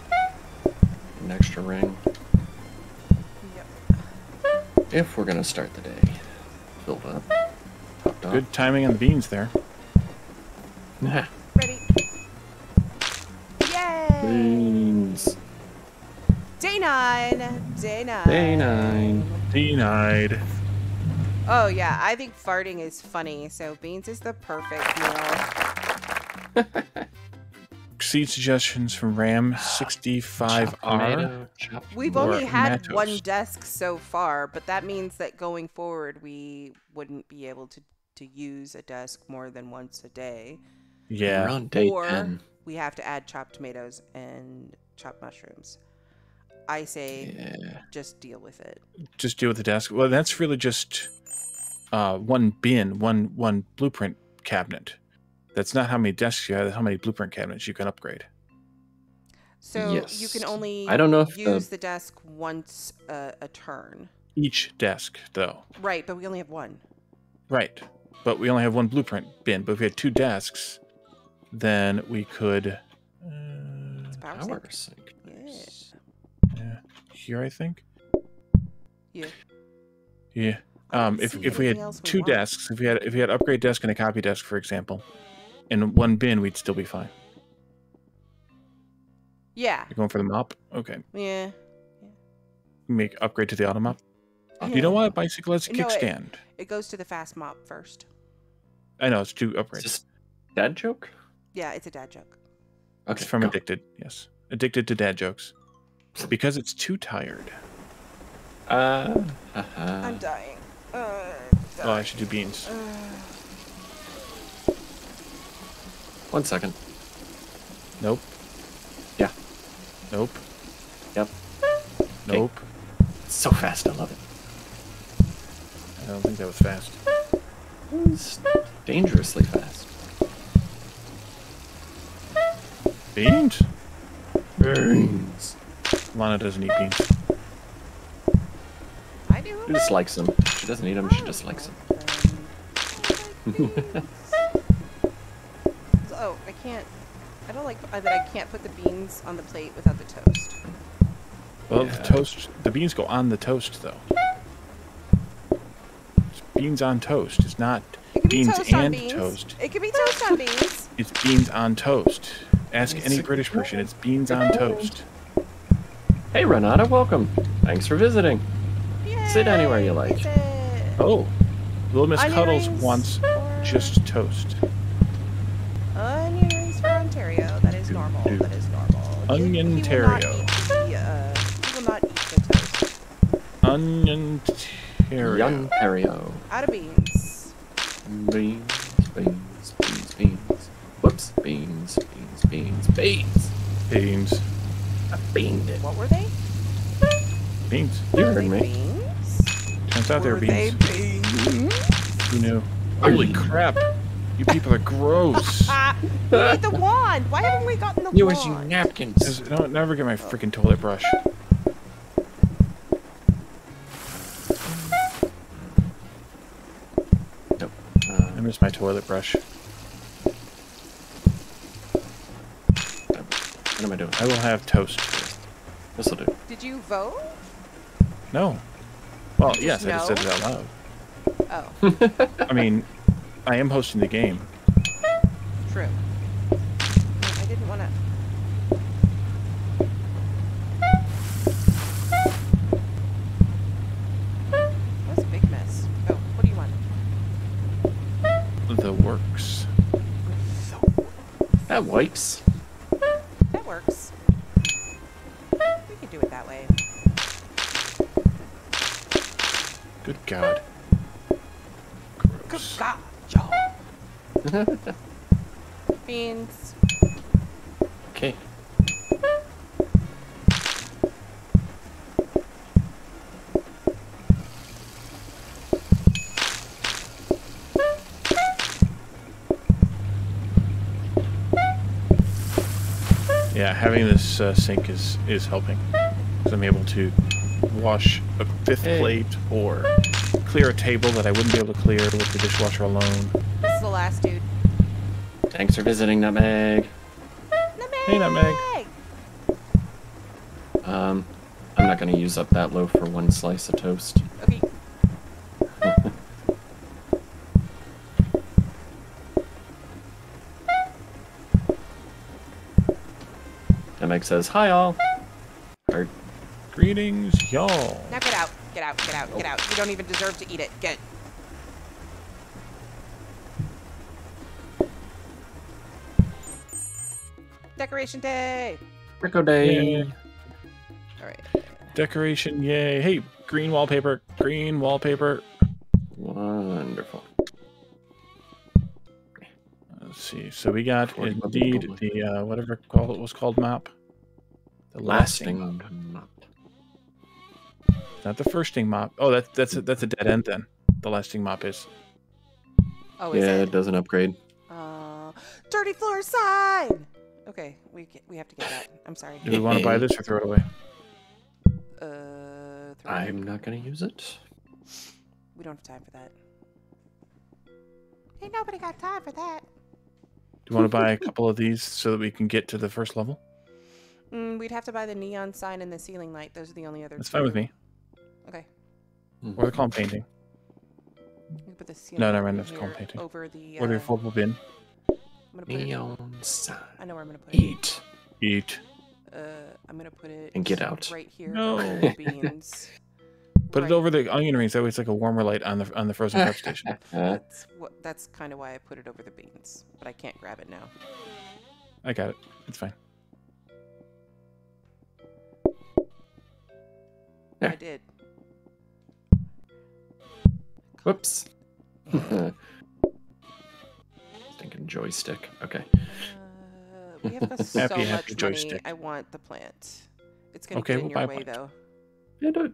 a digit. An extra ring. Yep. If we're gonna start the day. Filled up. Topped up. Good timing on the beans there. Nah. Ready. Yay! Beans. Day nine. Day nine. Day nine. Day nine. Oh yeah, I think farting is funny, so beans is the perfect meal. Seed suggestions from Ram sixty-five R. We've only had tomatoes. One desk so far, but that means that going forward we wouldn't be able to to use a desk more than once a day. Yeah, on day or ten. We have to add chopped tomatoes and chopped mushrooms. I say yeah. just deal with it. Just deal with the desk. Well, that's really just uh, one bin, one one blueprint cabinet. That's not how many desks you have, that's how many blueprint cabinets you can upgrade. So yes. you can only I don't know if use the... the desk once a, a turn. Each desk, though. Right, but we only have one. Right, but we only have one blueprint bin. But if we had two desks, then we could... Uh, it's power, power sync. sync. Yeah. yeah. Here, I think? Yeah. Yeah. Um, if if we had two we desks, if we had if we had upgrade desk and a copy desk, for example, in one bin, we'd still be fine. Yeah. You're going for the mop? Okay. Yeah. Make upgrade to the auto mop. Yeah. You know what? Bicycle has a no, kickstand. It, it goes to the fast mop first. I know, it's two upgrades. It's just dad joke? Yeah, it's a dad joke. Okay, it's from go. Addicted, yes. Addicted to dad jokes. Because it's too tired. Uh, uh -huh. I'm dying. Uh, oh, I should do beans. Uh... One second. Nope. Yeah. Nope. Yep. Nope. Hey. It's so fast, I love it. I don't think that was fast. It's dangerously fast. Beans? Beans. Lana doesn't eat beans. I do. She dislikes them. She doesn't eat them, she dislikes them. Oh, I can't. I don't like that I can't put the beans on the plate without the toast. Well, yeah. the toast. The beans go on the toast, though. It's beans on toast. It's not it beans toast and beans. toast. It could be toast on beans. It's beans on toast. Ask it's any British person. It's beans on toast. Hey, Renata, welcome. Thanks for visiting. Yay, sit anywhere you like. Oh, Little Miss Onion Cuddles rings wants for... just toast. Onion rings for Ontario. That is normal. Dude. That is normal. Onion Ontario. Uh, he will not eat the toast. Onion Ontario. Ontario. Out of beans. Beans, beans, beans, beans. Whoops. Beans, beans, beans, beans. Beans. I beaned it. What were they? Beans. You heard me. Beans? Turns out they're beans. They beans. Who knew? Holy crap. You people are gross. We need the wand. Why haven't we gotten the you wand? You using napkins. I don't never get my freaking toilet brush. Nope. Uh, I miss my toilet brush. What am I doing? I will have toast. This will do. Did you vote? No. Well, you yes, I just know? said it out loud. Oh. I mean. I am hosting the game. True. I didn't want to... That was a big mess. Oh, what do you want? The works. The works. That wipes. That works. We can do it that way. Good God. Gross. Good God. Beans. Okay. Yeah, having this uh, sink is is helping, because I'm able to wash a fifth hey. plate or clear a table that I wouldn't be able to clear with the dishwasher alone. The last dude. Thanks for visiting, Nutmeg. Nutmeg. Hey, Nutmeg. Um, I'm not gonna use up that loaf for one slice of toast. Okay. Nutmeg says, "Hi, all." Heart. Greetings, y'all. Now get out! Get out! Get out! Oh. Get out! You don't even deserve to eat it. Get. Decoration day! Deco day! Yeah. Alright. Decoration, yay! Hey, green wallpaper! Green wallpaper! Wonderful. Let's see, so we got indeed the, uh, whatever it was called map. The lasting map. Not the firsting mop. Oh, that, that's a, that's a dead end then. The lasting mop is. Oh, is yeah, it? It doesn't upgrade. Uh, dirty floor sign. Okay, we get, we have to get that. I'm sorry. Do we want to buy this or throw it away? Uh, throw it I'm away. Not going to use it. We don't have time for that. Ain't nobody got time for that. Do you want to buy a couple of these so that we can get to the first level? Mm, we'd have to buy the neon sign and the ceiling light. Those are the only other. That's two. Fine with me. Okay. Mm-hmm. Or the calm painting. Put the ceiling no, no, right, that's calm painting. Over the, uh, or the foldable bin. I'm gonna neon sign. I know where I'm going to put it. Eat. Eat. Uh, I'm going to put it and get out. Right here. No. The beans. Put right. it over the onion rings. That way it's like a warmer light on the on the frozen prep station. That's what. That's kind of why I put it over the beans, but I can't grab it now. I got it. It's fine. There. I did. Whoops. Stinking joystick. Okay. Uh, we have so happy, much happy joystick. Money. I want the plant. It's gonna okay, get in we'll your way plant. Though. Yeah, do it.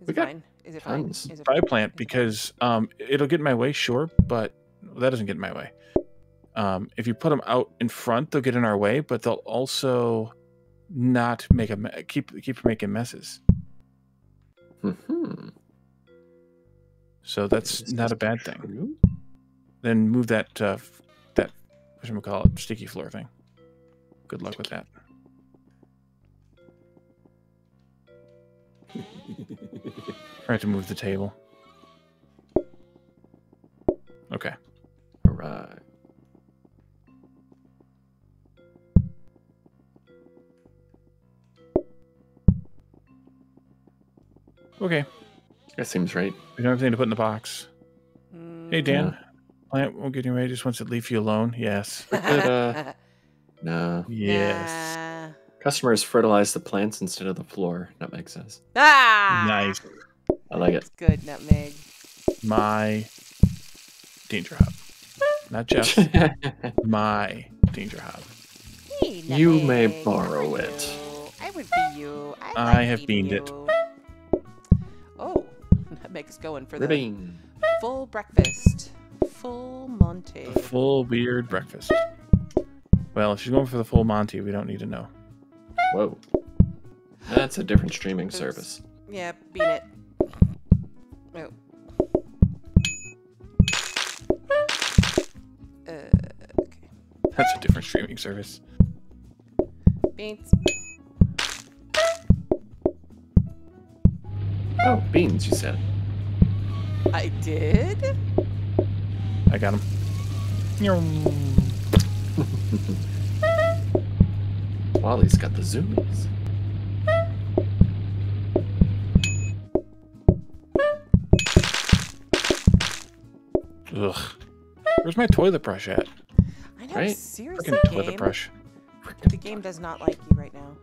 Is we it got fine? Is it fine? Is it fine? Plant because um, it'll get in my way, sure, but that doesn't get in my way. Um, if you put them out in front, they'll get in our way, but they'll also not make a keep keep making messes. Mm-hmm. So that's this not a bad true? Thing. Then move that uh, that what should we call it sticky floor thing. Good luck sticky. With that. Try to move the table. Okay. All right. Okay. That seems right. We don't have anything to put in the box. Mm. Hey, Dan. Yeah. Plant won't get anyway. Just wants to leave you alone. Yes. uh, no. Yes. Nah. Customers fertilize the plants instead of the floor. That makes sense. Ah! Nice. I like it. Good nutmeg. My danger hub. Not Jeff. My danger hub. Hey, you may borrow it. I would be you. I, I like have beaned you. It. Oh, nutmeg's going for Ribbing. The full breakfast. Full Monty. The full weird breakfast. Well, if she's going for the full Monty, we don't need to know. Whoa. That's a different streaming Oops. Service. Yeah, beat it. Oh. Uh, okay. That's a different streaming service. Beans. Oh, beans, you said. I did? I got him. Wally's got the zoomies. Ugh. Where's my toilet brush at? I know, right? Seriously. Freaking toilet brush. Freaking the game does not like you right now.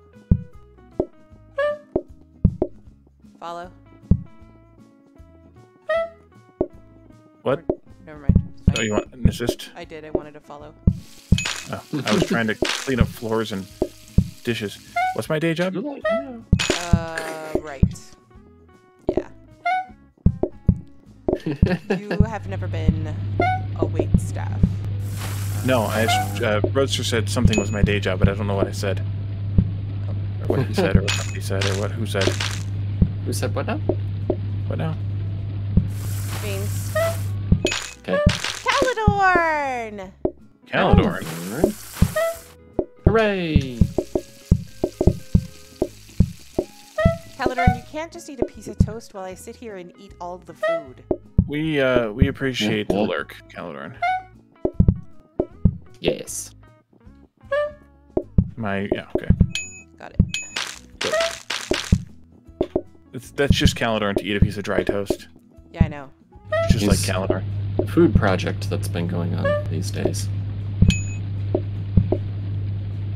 Follow. What? Or, never mind. Sorry. Oh, you want an assist? I did. I wanted to follow. Oh, I was trying to clean up floors and dishes. What's my day job? Uh, right. Yeah. You have never been a wait staff. No, I asked, uh, Roadster said something was my day job, but I don't know what I said. Or what he said, or what somebody said, or what who said. Who said what now? What now? Beans. Okay. Caladorn! Caladorn. Hooray! Caladorn, you can't just eat a piece of toast while I sit here and eat all the food. We uh we appreciate the lurk, Caladorn. Yes. My yeah, okay. Got it. Good. It's, that's just Caladorn to eat a piece of dry toast. Yeah, I know. Just it's like Caladorn. The food project that's been going on these days.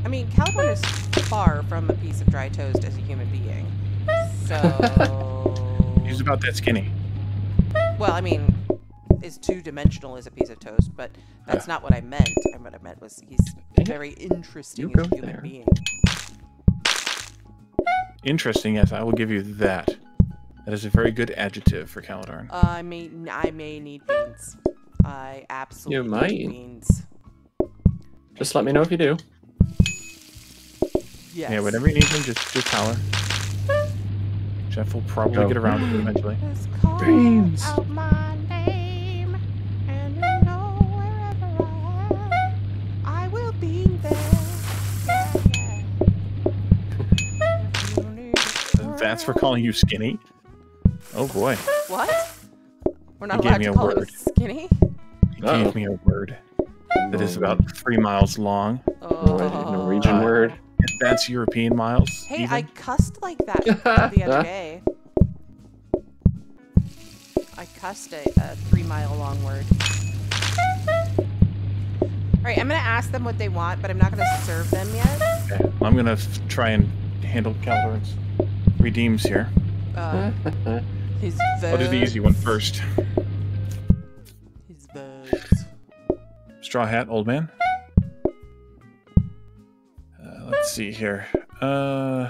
I mean, Caladorn is far from a piece of dry toast as a human being. So... He's about that skinny. Well, I mean, is two-dimensional as a piece of toast, but that's yeah. not what I meant. And what I meant was he's very interesting you as a human there. Being. Interesting, yes. I will give you that. That is a very good adjective for Caladarn. Uh, I may, I may need beans. I absolutely you might. need beans. Just let me know if you do. Yes. Yeah, whenever you need them, just just holler. Jeff will probably Go. get around to it eventually. Beans. Out my name, and you know wherever I am, I will be there. Yeah, yeah. That's for calling you skinny. Oh boy. What? We're not he allowed to call you skinny. He Uh-oh. gave me a word that is about three miles long. Oh. Norwegian uh, word. That's European miles. Hey, even. I cussed like that the other day. I cussed a, a three mile long word. All right, I'm gonna ask them what they want, but I'm not gonna serve them yet. Okay. I'm gonna try and handle Caladarn's redeems here. Uh, his I'll do the easy one first. His verbs. Straw hat, old man. Let's see here. Uh,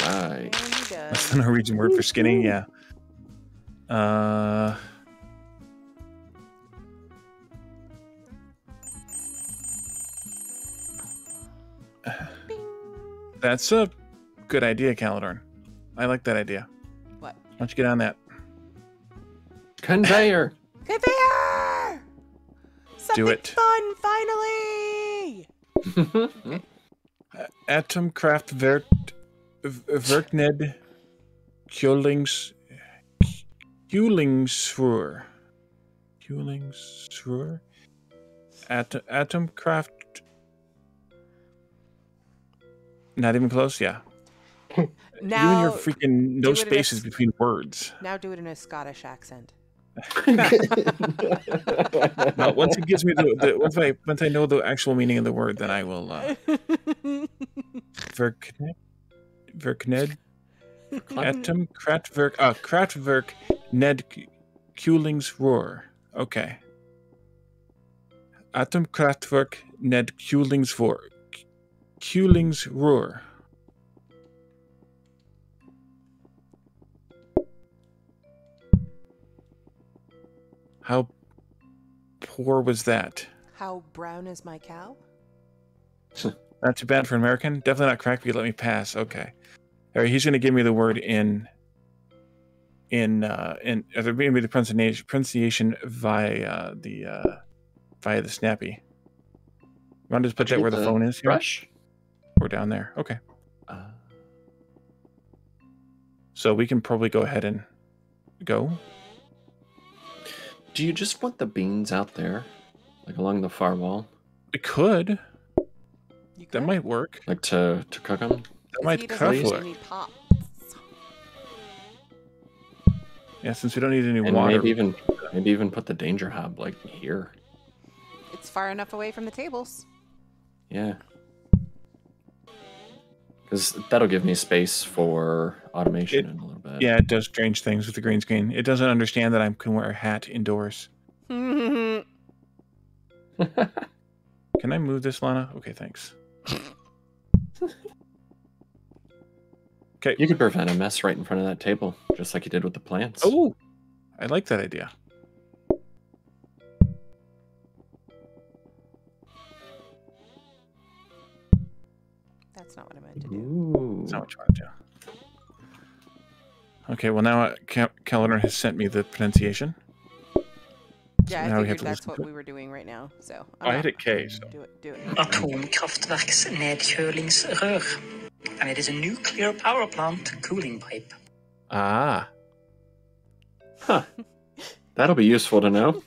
right. That's the Norwegian word for skinny, yeah. Uh, that's a good idea, Caladarn. I like that idea. What? Why don't you get on that? Conveyor. Conveyor! Something Do it. fun, finally! Okay. Atomkraftwerk Verkned Kulings Kulingsfruer Kulingsfruer At Atomkraft Not even close, yeah. Now, you and your freaking no spaces a, between words. Now do it in a Scottish accent. Well, once it gives me the, the once I once I know the actual meaning of the word, then I will. Uh, Verkned, Verkned, Atom Kratverk, uh, Kratverk, Ned Kulingsroer. Okay. Atom Kratverk, Ned Kulingsroer, Kulingsroer. How poor was that? How brown is my cow? Not too bad for an American. Definitely not crack, but you let me pass. Okay. All right, he's going to give me the word in... In... Uh, in uh, they're giving me the pronunciation, pronunciation via uh, the... Uh, via the snappy. You want to just put that where the, the phone is? Brush? Or down there. Okay. Uh, so we can probably go ahead and go. Do you just want the beans out there? Like along the far wall? It could. You could. That might work. Like to, to cook them? That might cook work. Yeah, since we don't need any and water. Maybe even, maybe even put the danger hob like here. It's far enough away from the tables. Yeah. Because that'll give me space for automation it, in a little bit. Yeah, it does strange things with the green screen. It doesn't understand that I can wear a hat indoors. Can I move this, Lana? Okay, thanks. Okay, you could prevent a mess right in front of that table, just like you did with the plants. Oh, I like that idea. That's not what I meant to do. Ooh. That's not what you want to do. Okay, well now uh, Caladarn has sent me the pronunciation. Yeah, so I figured that's what we were doing right now. So I'm I not, had a K, so... Do it, do it. Atomkraftwerks Ned Kulingsroer. And it is a nuclear power plant cooling pipe. Ah. Huh. That'll be useful to know.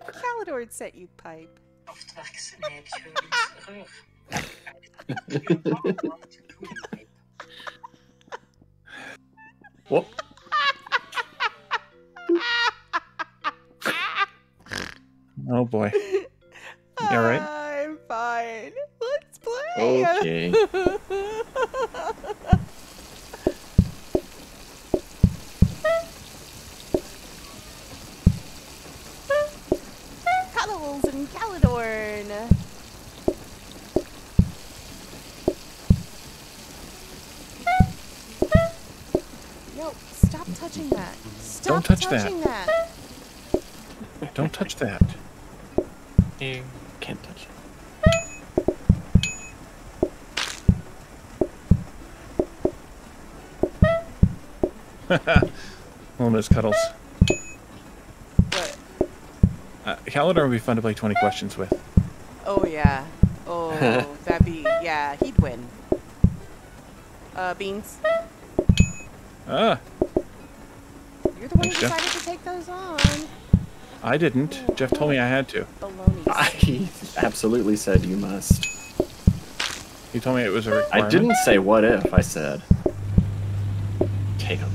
Caladarn sent you pipe. What? Oh boy. You all right? I'm fine. Let's play. Okay. Cuddles and Caladarn. No, stop touching that. Stop Don't touch touching that. that. Don't touch that. You can't touch it. Little nose cuddles. What? Uh, Calendar would be fun to play twenty questions with. Oh, yeah. Oh, that'd be... Yeah, he'd win. Uh, Beans? Ah. You're the one who decided to take those on. I didn't. Oh, Jeff told me I had to. I, he absolutely said you must. He told me it was a requirement. I didn't say what if. I said... Take them.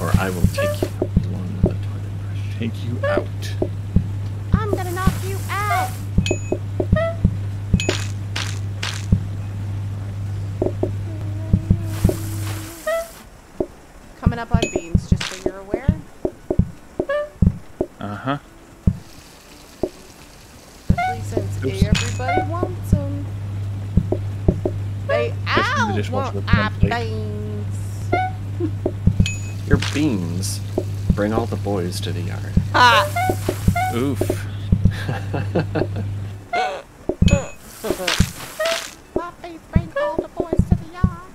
Or I will take you out along with the toilet brush. Take you out. I'm gonna knock you out. Coming up on Beans, just so you're aware. Uh-huh. Especially since Oops. everybody wants them. They out want our beans. Your beans bring all the boys to the yard. Ah. Oof. My beans bring all the boys to the yard.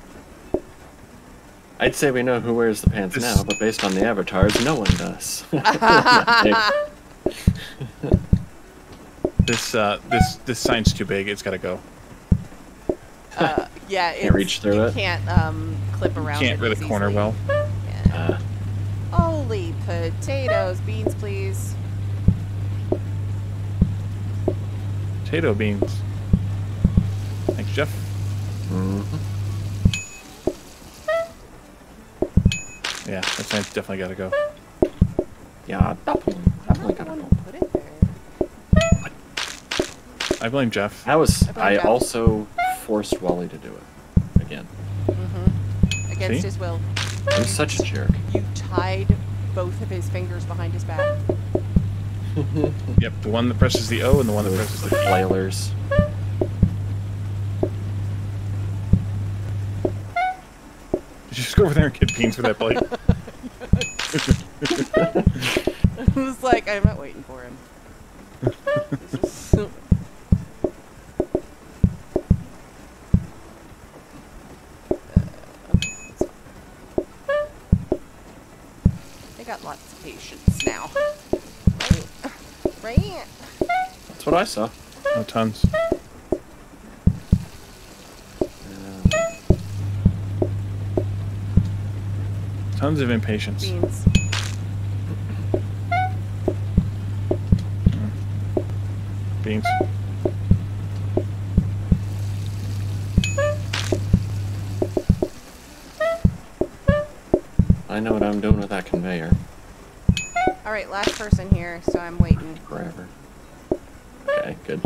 I'd say we know who wears the pants now, but based on the avatars, no one does. this uh, this this sign's too big. It's gotta go. Uh, yeah, it's, can't reach through you it. Can't um, clip around. You can't really corner well. Uh, Holy potatoes, beans, please. Potato beans. Thanks, Jeff. Mm-hmm. Yeah, that sign's definitely gotta go. Yeah, definitely, definitely gotta go. Put it there. I blame Jeff. That was. I, I Jeff. also forced Wally to do it again. Mm-hmm. Against See? his will. I'm such a jerk. You tied both of his fingers behind his back. Yep, the one that presses the O and the one that presses the flailers. Did you just go over there and get beans with that plate? I was like, I'm not waiting for him. Got lots of patience now. Right? Right? That's what I saw. Oh, tons. Um, tons of impatience. Beans. Beans. I know what I'm doing with that conveyor. Alright, last person here, so I'm waiting. Forever. Okay, good.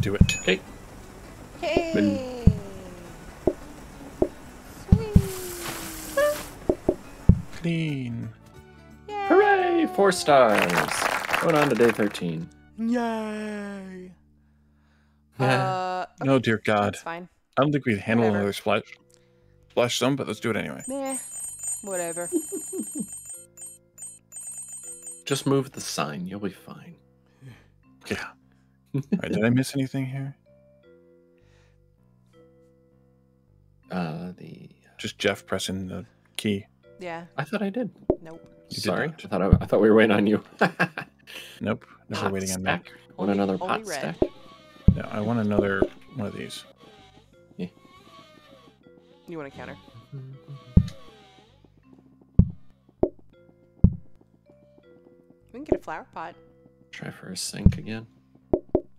Do it. Okay. Hey. Hey. Sweet. Clean. Yay. Hooray! Four stars. Going on to day thirteen. Yay. Uh, okay. Oh dear God. That's fine. I don't think we'd handle whatever. another splash. Splash some, but let's do it anyway. Nah. Whatever. Just move the sign. You'll be fine. Yeah. Alright, did I miss anything here? Uh, the uh, just Jeff pressing the key. Yeah. I thought I did. Nope. You Sorry, did I thought I, I thought we were waiting on you. Nope. Never pot waiting stack. on that. Want only, another pot red. stack? No, I want another one of these. Yeah. You want a counter? We can get a flower pot. Try for a sink again.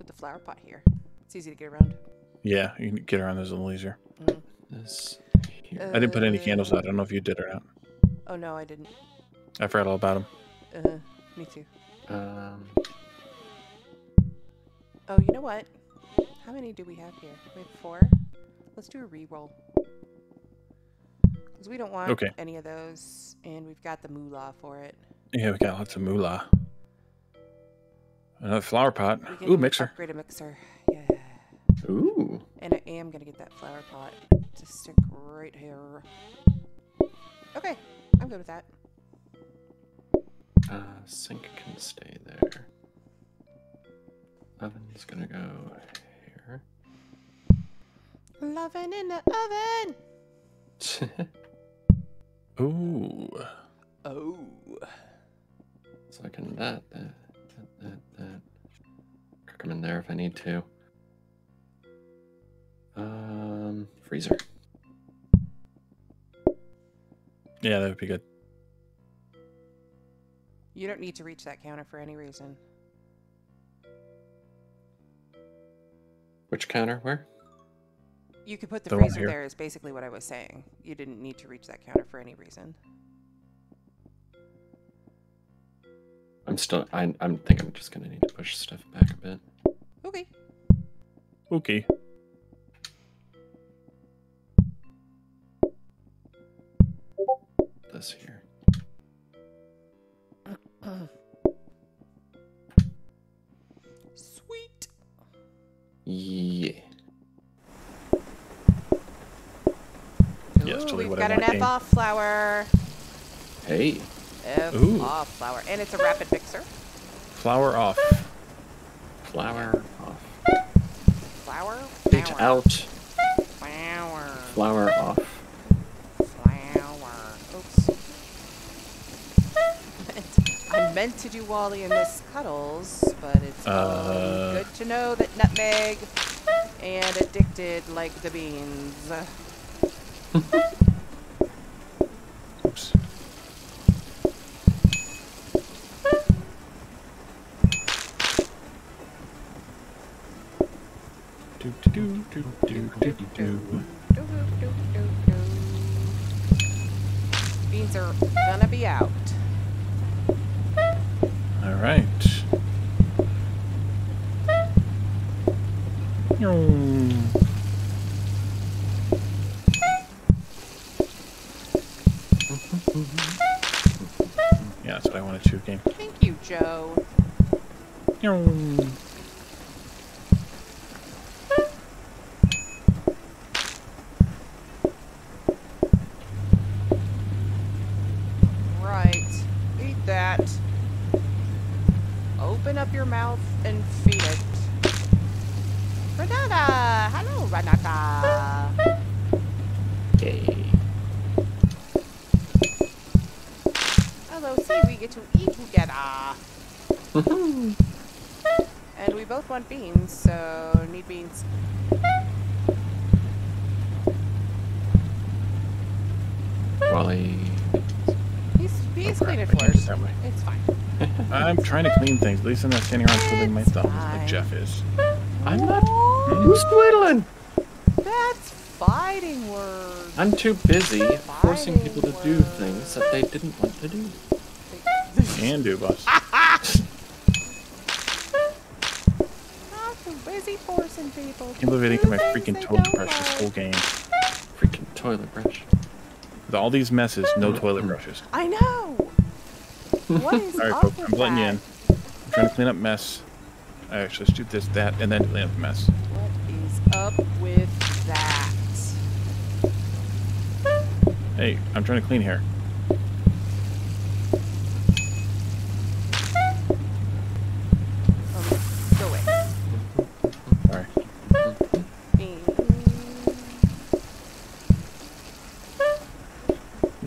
The flower pot here. It's easy to get around. Yeah, you can get around those a little easier. Mm. This here. Uh, I didn't put any candles out. I don't know if you did or not. Oh no, I didn't. I forgot all about them. Uh, Me too. Um. Oh, you know what? How many do we have here? We have four. Let's do a re-roll. Because we don't want okay. any of those, and we've got the moolah for it. Yeah, we got lots of moolah. Another flower pot. Ooh, mixer. Upgrade a mixer. Yeah. Ooh. And I am going to get that flower pot to stick right here. Okay, I'm good with that. Uh, sink can stay there. Oven's going to go here. Lovin' in the oven! Ooh. Oh. So I can that, that, that, that, that. Cook them in there if I need to. Um, freezer. Yeah, that would be good. You don't need to reach that counter for any reason. Which counter? Where? You could put the, the freezer there is basically what I was saying. You didn't need to reach that counter for any reason. I'm still, I I'm think I'm just going to need to push stuff back a bit. Okay. Okay. This here. Sweet. Yeah. Yes, we've got an F off flower. Hey. F Ooh. Off flower. And it's a rapid mixer. Flower off. Flower off. Flower? Beat out. Flower. Flower off. Flower. Oops. I meant to do Wally in this Cuddles, but it's uh, good to know that nutmeg and addicted like the beans. Oops. Do do do do do do do do. Beans are gonna be out. All right. Mm. Yeah, that's what I wanted to game. Thank you, Joe. Yum. Right. Eat that. Open up your mouth and feed it. Renata! Hello, Renata! Okay. We get to eat together. And we both want beans, so need beans. Wally. He's, he's oh, clean it for us. It's fine. I'm trying to clean things. At least I'm not standing around twiddling my thumbs fine. Like Jeff is. I'm not. Who's twiddling? That's fighting words. I'm too busy fighting forcing people to words. Do things that they didn't want to do. And do bus. Not too busy forcing people. Can't believe I didn't get my freaking toilet brush like. This whole game. Freaking toilet brush. With all these messes, no toilet brushes. I know. What is all right, folks, I'm letting you in. I'm trying to clean up mess. All right, so let's do this, that, and then clean up the mess. What is up with that? Hey, I'm trying to clean here.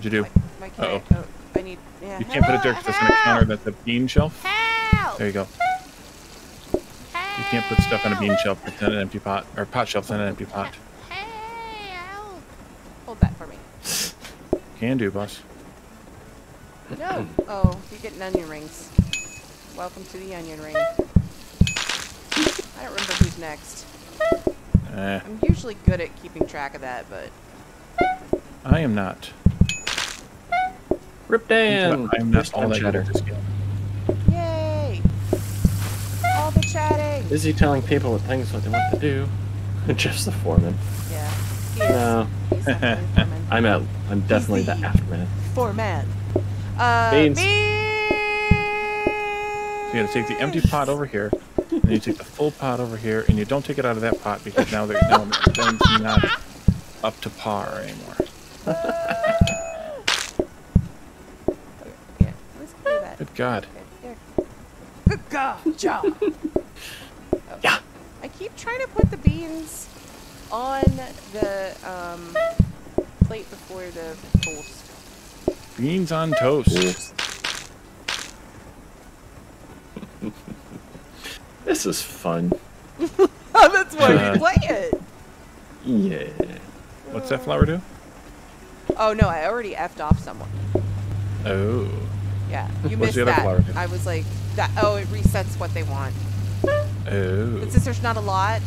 You do. My, my uh -oh. Oh, I need, yeah. You can't put a dirt because it's on a counter that's a bean shelf. Help! There you go. Help! You can't put stuff on a bean shelf that's in an empty pot, or pot shelf in an empty pot. Help! Hold that for me. Can do, boss. No. Oh, you're getting onion rings. Welcome to the onion ring. I don't remember who's next. Uh, I'm usually good at keeping track of that, but I am not. Rip Dan! I'm not all that good at this game. shouting. Busy telling people what things what they want to do. Jeff's the foreman. Yeah. He is. No. He's the foreman. I'm at. I'm definitely the, the afterman. Foreman. Uh, Beans. Beans. So you got to take the empty pot over here, and you take the full pot over here, and you don't take it out of that pot because now they're now it's not up to par anymore. Good God. Good God, John. Okay. Yeah. I keep trying to put the beans on the um, plate before the toast. Beans on toast. This is fun. That's why uh, we play it. Yeah. What's that flower do? Oh no, I already effed off someone. Oh. Yeah, you missed that. Flower? I was like, that. Oh, it resets what they want. Oh. But since there's not a lot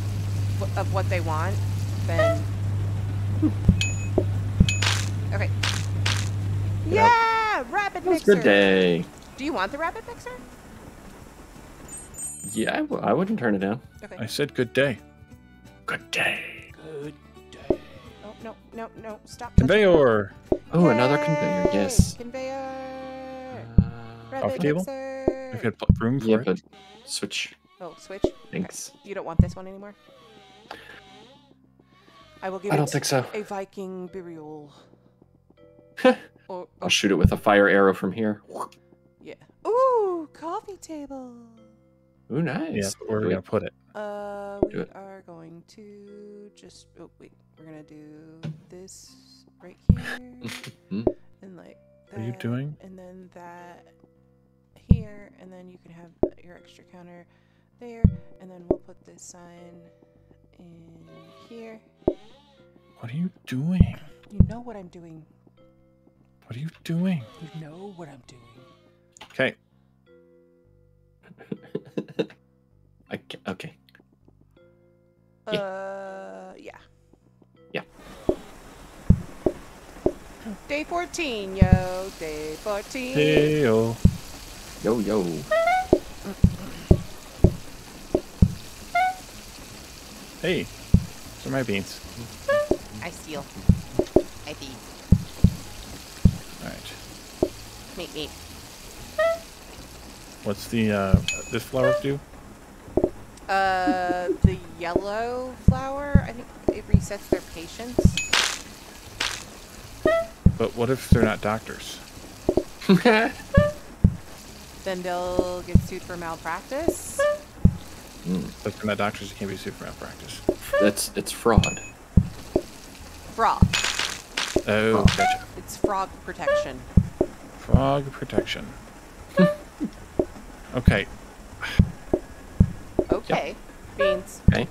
of what they want, then. Okay. Get yeah, up. Rapid That's mixer. Good day. Do you want the rapid mixer? Yeah, I, w I wouldn't turn it down. Okay. I said good day. Good day. Good day. Oh no no no! Stop. Conveyor. Touching. Oh, okay. Another conveyor. Yes. Conveyor. Off the table? I could put room for yeah, it. But switch. Oh, switch? Thanks. Okay. You don't want this one anymore? I will give I don't it think so. A Viking burial. or, or, I'll shoot it with a fire arrow from here. Yeah. Ooh, coffee table. Ooh, nice. Yeah, where are we going to put it? Uh, we it. are going to just... Oh, wait. We're going to do this right here. And like... What are you doing? And then that here, and then you can have your extra counter there, and then we'll put this sign in here. What are you doing? You know what I'm doing. What are you doing? You know what I'm doing. Okay. Okay. Okay. Uh, yeah. Yeah. Day fourteen, yo. Day fourteen. Hey, yo. Yo, yo. Hey, those are my beans. I steal. I beans. Alright. Meat, meat. What's the, uh, this flower do? Uh, the yellow flower? I think it resets their patience. But what if they're not doctors? Then they'll get sued for malpractice? Mm. But if they're not doctors, they can't be sued for malpractice. That's, it's fraud. Frog. Oh, frog. Gotcha. It's frog protection. Frog protection. Okay. Okay. Yep. Beans. Okay.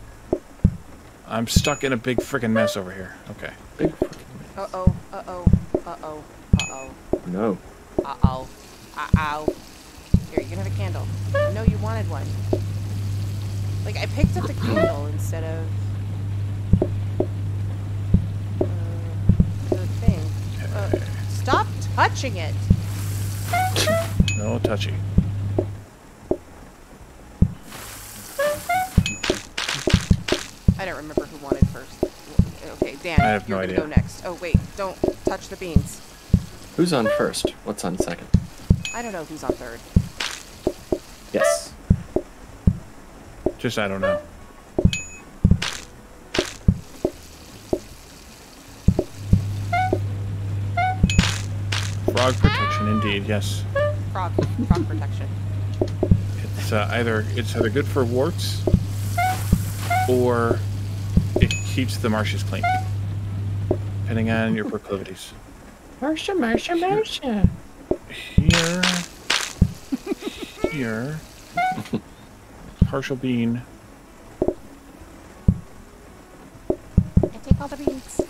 I'm stuck in a big freaking mess over here. Okay. Big freaking mess. Uh-oh, uh-oh. Uh-oh. Uh-oh. No. Uh-oh. Uh-oh. Here, you can have a candle. No, you wanted one. Like, I picked up the candle instead of... Uh, the thing. Uh, stop touching it! No touchy. I don't remember who wanted first. Okay, Dan, I have you're no gonna idea. Go next. Oh, wait, don't touch the beans. Who's on first? What's on second? I don't know who's on third. Yes. Just, I don't know. Frog protection, indeed, yes. Frog, frog protection. It's uh, either, it's either good for warts, or... keeps the marshes clean, depending on your proclivities. Marsha, Marsha, Marsha. Here. Here. Partial bean. I take all the beans.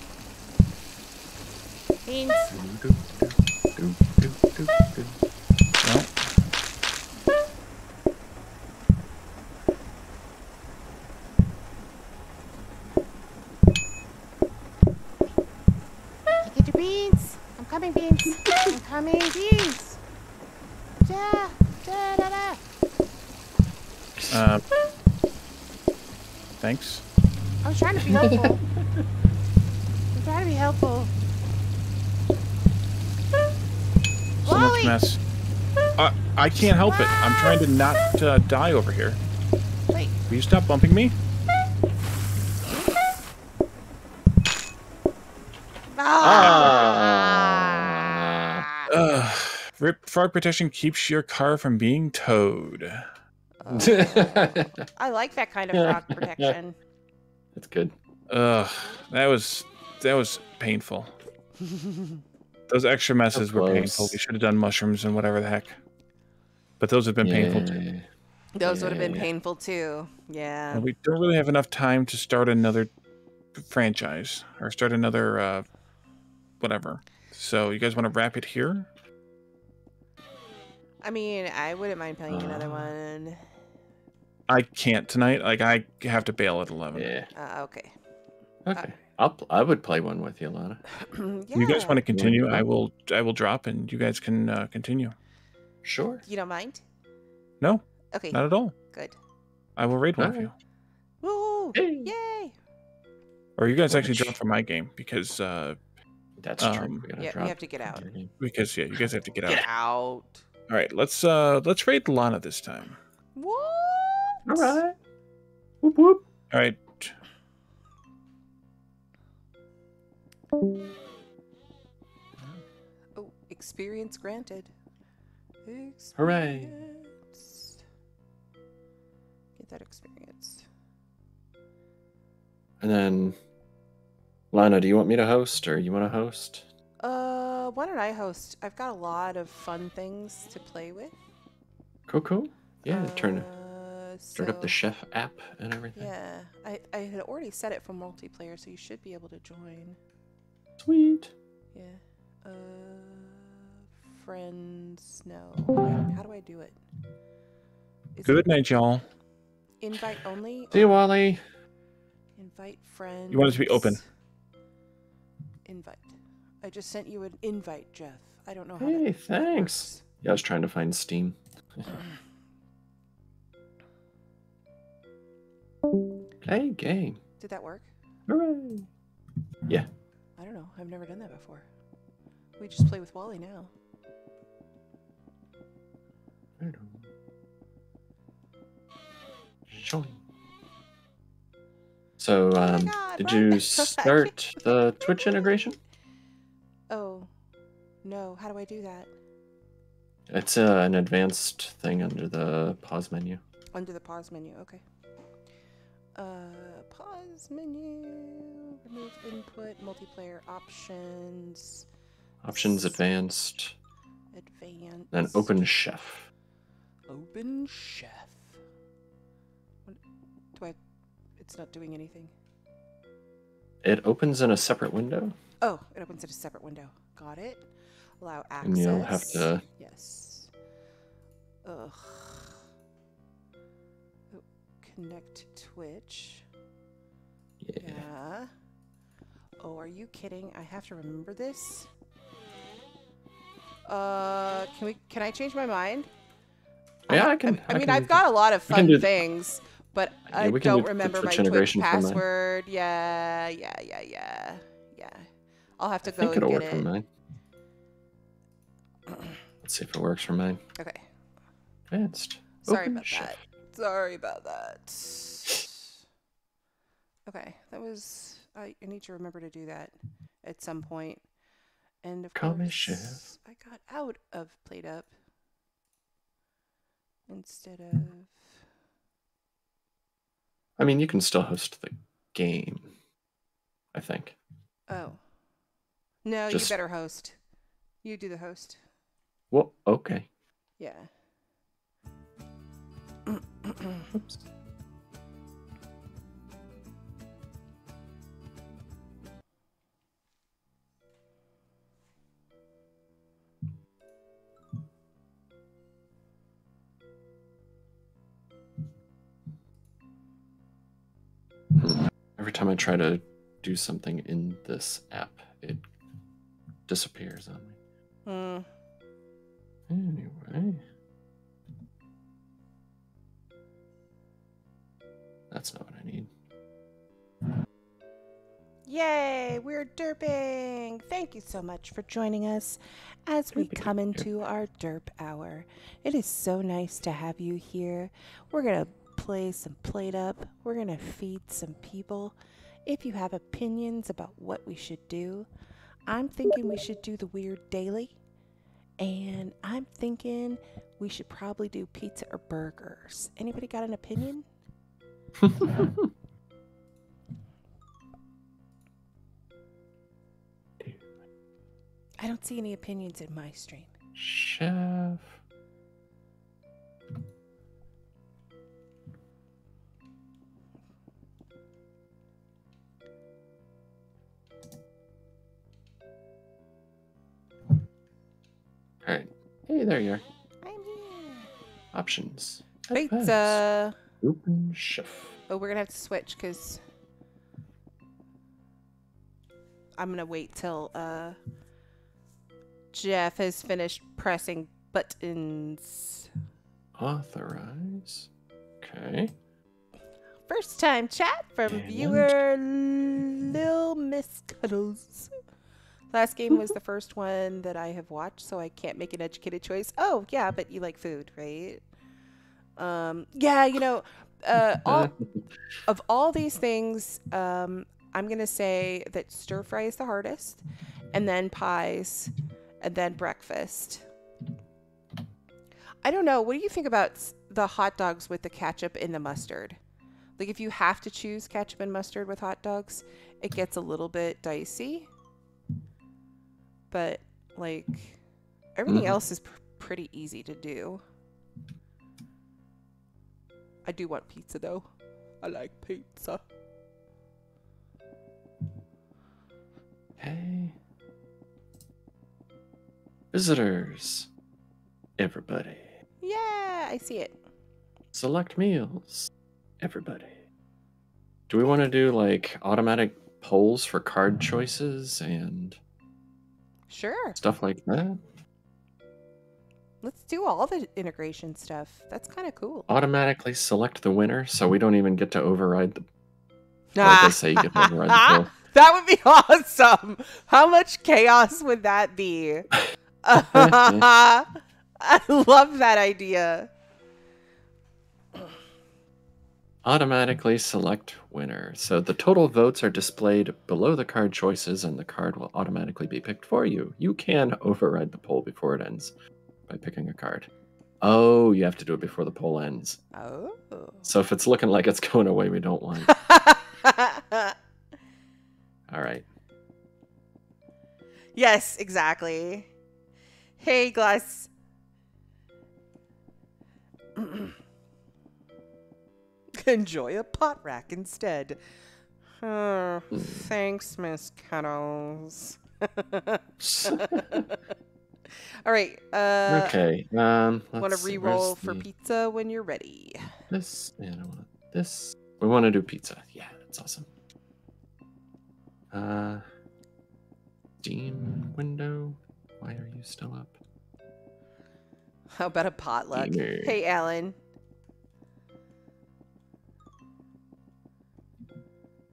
Beans. Do, do, do, do, do, do. No. Thanks. I was trying to be helpful. I'm trying to be helpful. So Wally. Much mess. Uh, I can't help it. I'm trying to not uh, die over here. Wait. Will you stop bumping me? Ah. Ah. Uh, rip frog protection keeps your car from being towed. Oh. I like that kind of frog protection. That's good. Ugh, that was that was painful. Those extra messes were painful. We should have done mushrooms and whatever the heck. But those have been yeah. painful too. Those yeah. would have been painful too. Yeah. And we don't really have enough time to start another franchise or start another uh, whatever. So you guys want to wrap it here? I mean, I wouldn't mind playing uh, another one. I can't tonight. Like, I have to bail at eleven. Yeah. Uh, okay. Okay. Uh, I'll, I would play one with you, Lana. Yeah. You guys want to continue? Yeah. I will I will drop and you guys can uh, continue. Sure. You don't mind? No. Okay. Not at all. Good. I will raid one of you. Woo! Hey. Yay! Or you guys actually drop for my game because... Uh, That's um, true. We, yeah, we have to get out. Because, yeah, you guys have to get out. Get out! All right, let's, uh, let's raid Lana this time. What? All right. Whoop, whoop. All right. Oh, experience granted. Experience. Hooray. Get that experience. And then, Lana, do you want me to host or you want to host? Uh, why don't I host? I've got a lot of fun things to play with. Cool, cool. Yeah, uh, turn it. Start so, up the chef app and everything. Yeah, I, I had already set it for multiplayer, so you should be able to join. Sweet. Yeah. Uh, friends, no. Wait, how do I do it? Is Good it, night, y'all. Invite only? See you, Wally. Invite friends. You want it to be open. Invite. I just sent you an invite, Jeff. I don't know how Hey, that thanks. Works. Yeah, I was trying to find Steam. Hey, game. Did that work? Hooray. Yeah. I don't know. I've never done that before. We just play with Wally now. I don't know. So, um, oh God, did you start the Twitch integration? Oh, no. How do I do that? It's uh, an advanced thing under the pause menu. Under the pause menu. Okay. Uh, pause menu, remove input, multiplayer options. Options advanced. Advanced. Then open chef. Open chef. Do I, it's not doing anything. It opens in a separate window. Oh, it opens in a separate window. Got it. Allow access. And you'll have to. Yes. Ugh. Connect Twitch. Yeah. yeah. Oh, are you kidding? I have to remember this. Uh, can we? Can I change my mind? Yeah, I, I can. I, I mean, can, I've got a lot of fun do, things, but yeah, I don't do remember Twitch my Twitch password. Yeah, yeah, yeah, yeah, yeah. I'll have to I go think and it'll get work it. For mine. Let's see if it works for mine. Okay. Advanced. Sorry Open about shift. that. Sorry about that. Okay, that was. I, I need to remember to do that at some point. And of Call course, Chef. I got out of Plate Up instead of. I mean, you can still host the game, I think. Oh. No, Just... you better host. You do the host. Well, okay. Yeah. Oops. Every time I try to do something in this app, it disappears on me. Mm. Anyway. That's not what I need. Yay, we're derping! Thank you so much for joining us as we come into our derp hour. It is so nice to have you here. We're going to play some Plate Up. We're going to feed some people. If you have opinions about what we should do, I'm thinking we should do the weird daily. And I'm thinking we should probably do pizza or burgers. Anybody got an opinion? I don't see any opinions in my stream. Chef. All right. Hey, there you are. I'm here. Options. Pizza. Open chef. Oh, we're gonna have to switch because I'm gonna wait till uh. Jeff has finished pressing buttons. Authorize. Okay. First time chat from and viewer Lil Miss Cuddles. Last game was the first one that I have watched, so I can't make an educated choice. Oh, yeah, but you like food, right? Um, yeah, you know, uh, all, of all these things, um, I'm going to say that stir fry is the hardest, and then pies... and then breakfast. I don't know. What do you think about the hot dogs with the ketchup and the mustard? Like, if you have to choose ketchup and mustard with hot dogs, it gets a little bit dicey. But, like, everything mm. else is pr pretty easy to do. I do want pizza, though. I like pizza. Hey. Visitors, everybody. Yeah, I see it. Select meals, everybody. Do we want to do like automatic polls for card choices and sure stuff like that? Let's do all the integration stuff. That's kind of cool. Automatically select the winner, so we don't even get to override the. Ah. Like I say, you get to override the poll. That would be awesome. How much chaos would that be? I love that idea. Automatically select winner. So the total votes are displayed below the card choices and the card will automatically be picked for you. You can override the poll before it ends by picking a card. Oh, you have to do it before the poll ends. Oh. So if it's looking like it's going away, we don't want it. All right. Yes, exactly. Hey, Glass. Enjoy a pot rack instead. Oh, mm. Thanks, Miss Cuddles. All right. Uh, okay. Um, want to re-roll for the... pizza when you're ready? This. Yeah, I don't want this. We want to do pizza. Yeah, that's awesome. Uh, Steam window. Why are you still up? How about a potluck? Steamer. Hey, Alan.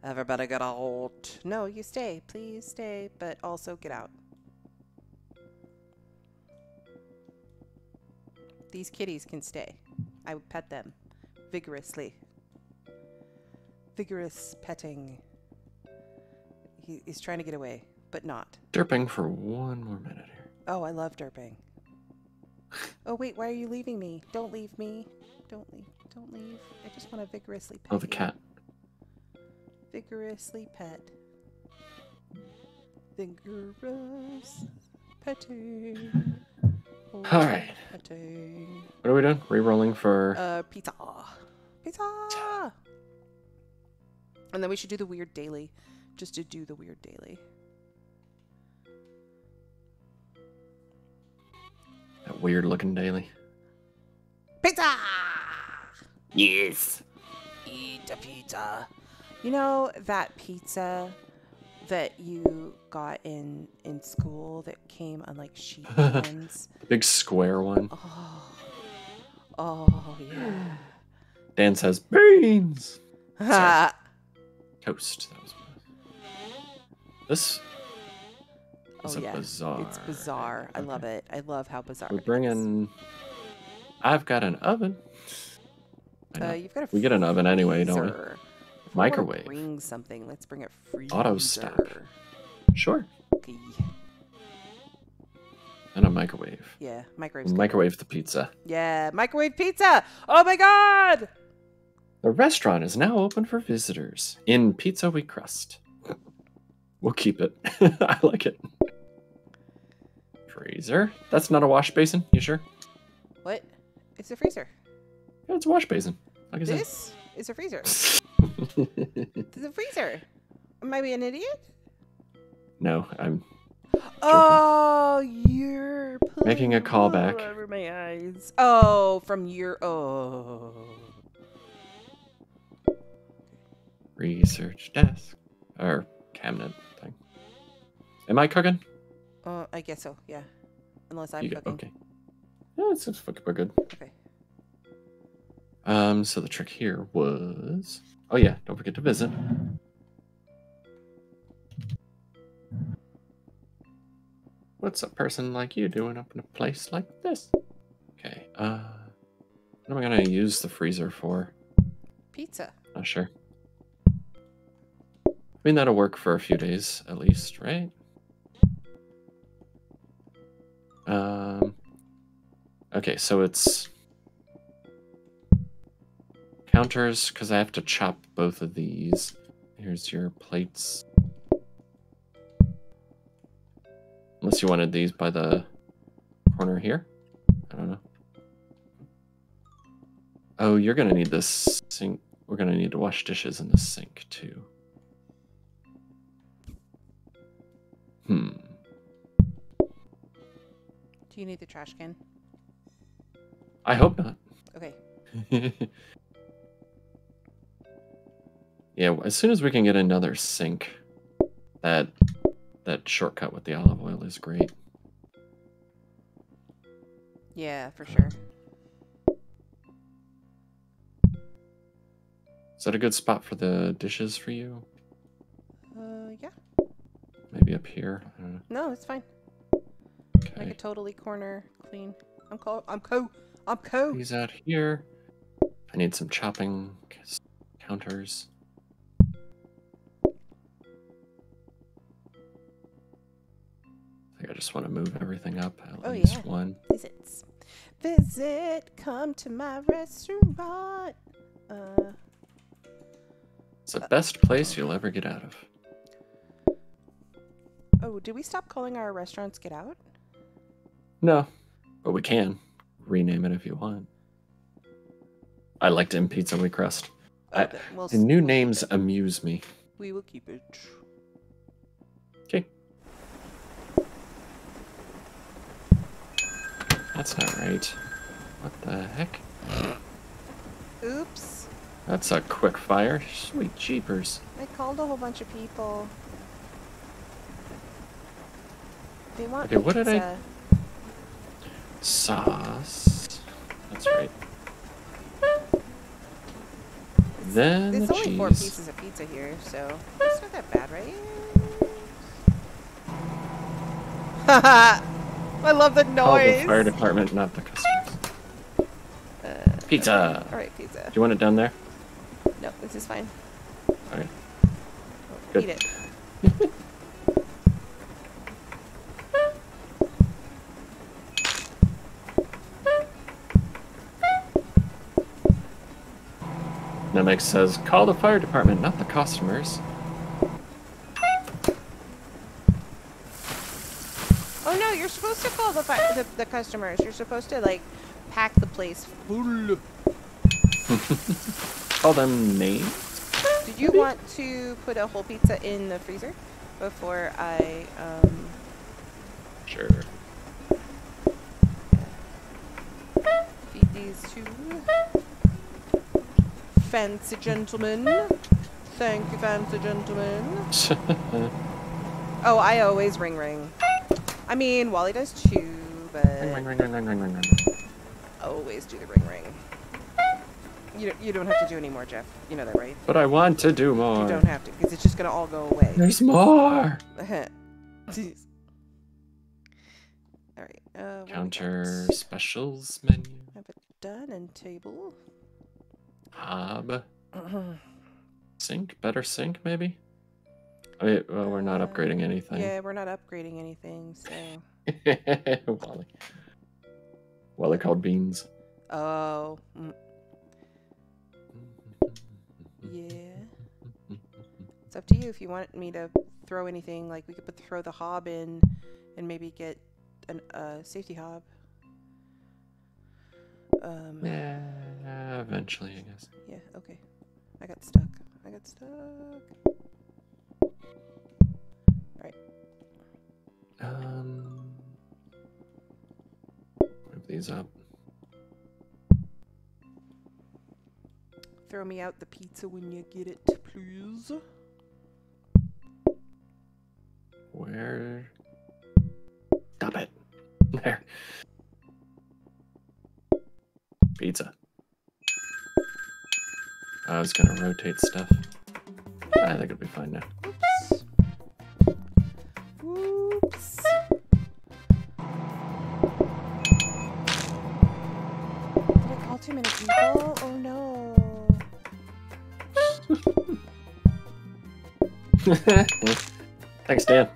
Everybody get out. No, you stay. Please stay, but also get out. These kitties can stay. I would pet them vigorously. Vigorous petting. He's trying to get away, but not. Derping for one more minute here. Oh, I love derping. Oh, wait, why are you leaving me? Don't leave me. Don't leave. Don't leave. I just want to vigorously pet. Oh, the you. cat. Vigorously pet. Vigorous petting. Oh, all right. Petting. What are we doing? Rerolling for... Uh, pizza. Pizza! And then we should do the weird daily. Just to do the weird daily. That weird looking daily. Pizza! Yes! Eat a pizza. You know that pizza that you got in in school that came on like sheet hands? The big square one. Oh. Oh, yeah. Dan says beans! Toast. That was This is oh, a yeah. bizarre. It's bizarre. Okay. I love it. I love how bizarre We're bringing... It is. I've got an oven. Uh, you've got a we get an oven anyway, don't we? If Microwave. We bring something. Let's bring a freezer. Auto stop. Sure. Okay. And a microwave. Yeah, microwave. Microwave the pizza. Yeah, microwave pizza. Oh my god! The restaurant is now open for visitors. In pizza we crust. We'll keep it. I like it. Freezer. That's not a wash basin. You sure? What? It's a freezer. Yeah, it's a wash basin. Like I said. This is a freezer. It's a freezer. Am I being an idiot? No, I'm. Oh, joking. You're making a callback. Over my eyes. Oh, from your oh. Research desk or cabinet thing. Am I cooking? Uh, I guess so. Yeah, unless I'm you cooking. Go, okay. Yeah, it's it's we're good. Okay. Um. So the trick here was. Oh yeah! Don't forget to visit. What's a person like you doing up in a place like this? Okay, uh... what am I gonna use the freezer for? Pizza. Not sure. I mean, that'll work for a few days, at least, right? Um... Okay, so it's... counters, because I have to chop both of these. Here's your plates. Unless you wanted these by the corner here. I don't know. Oh, you're going to need this sink. We're going to need to wash dishes in the sink, too. Hmm. Do you need the trash can? I hope not. Okay. Yeah, as soon as we can get another sink, that... that shortcut with the olive oil is great. Yeah, for sure. Is that a good spot for the dishes for you? Uh, yeah. Maybe up here? I don't know. No, it's fine. Okay. Like a totally corner clean. I'm co- I'm co- I'm co- He's out here. I need some chopping counters. I just want to move everything up at oh, least yeah. one. Visits. Visit, come to my restaurant. Uh, it's the uh, best place you'll ever get out of. Oh, did we stop calling our restaurants Get Out? No, but we can. Rename it if you want. I liked In Pizza We Crust. Okay, I, we'll the new names it. amuse me. We will keep it. Okay. That's not right. What the heck? Oops. That's a quick fire. Sweet jeepers. I called a whole bunch of people. They want okay, pizza. What did I... Sauce. That's right. It's, then There's the only cheese. four pieces of pizza here, so it's not that bad, right? Haha! I love the noise. Oh, the fire department, not the customers. Uh, pizza. Okay. All right, pizza. Do you want it down there? No, this is fine. All right. Good. Eat it. Nemec says, "Call the fire department, not the customers." You're supposed to call the, the the customers. You're supposed to like pack the place full. Call them names. Did you want to put a whole pizza in the freezer before I um? Sure. Feed these two fancy gentlemen. Thank you, fancy gentlemen. Oh, I always ring ring. I mean, Wally does too, but... Ring, ring, ring, ring, ring, ring, ring. Always do the ring, ring. You don't, you don't have to do any more, Jeff. You know that, right? But I want to do more. You don't have to, because it's just going to all go away. There's more! Jeez. Alright. Uh, Counter specials menu. Have a dining table. Hob. Sink? Better sink, maybe? I mean, well, we're not upgrading anything. Yeah, we're not upgrading anything, so... Wally. Well, they're called beans. Oh. Mm. Yeah. It's up to you if you want me to throw anything. Like, we could put, throw the hob in and maybe get a uh, safety hob. Um, yeah, eventually, I guess. Yeah, okay. I got stuck. I got stuck. Alright. Um... Move these up. Throw me out the pizza when you get it, please. Where? Stop it. There. Pizza. I was gonna rotate stuff. I think it'll be fine now. Oops. Oops. Did I call too many people? Oh no. Thanks, Dan.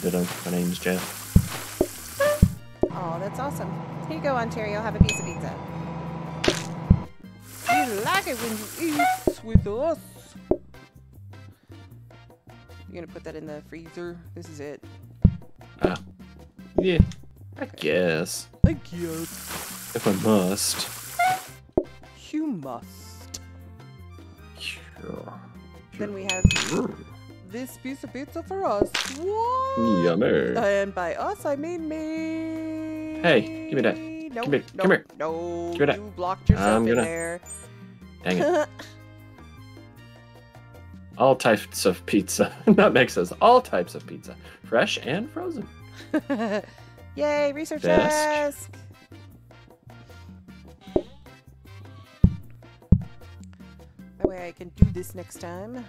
Ditto. My name's Jeff. Oh, that's awesome. Here you go, Ontario. Have a piece of pizza. You like it when you eat with us. You're gonna put that in the freezer. This is it. Ah. Uh, yeah. I guess. I guess. If I must. You must. Sure. Then we have this piece of pizza for us. What? Yummy. And by us, I mean me. Hey, give me that. No, come here. No, come here. No, give me that. You blocked yourself I'm gonna... in there. Dang it. All types of pizza. That makes us all types of pizza. Fresh and frozen. Yay, research desk. desk. That way I can do this next time.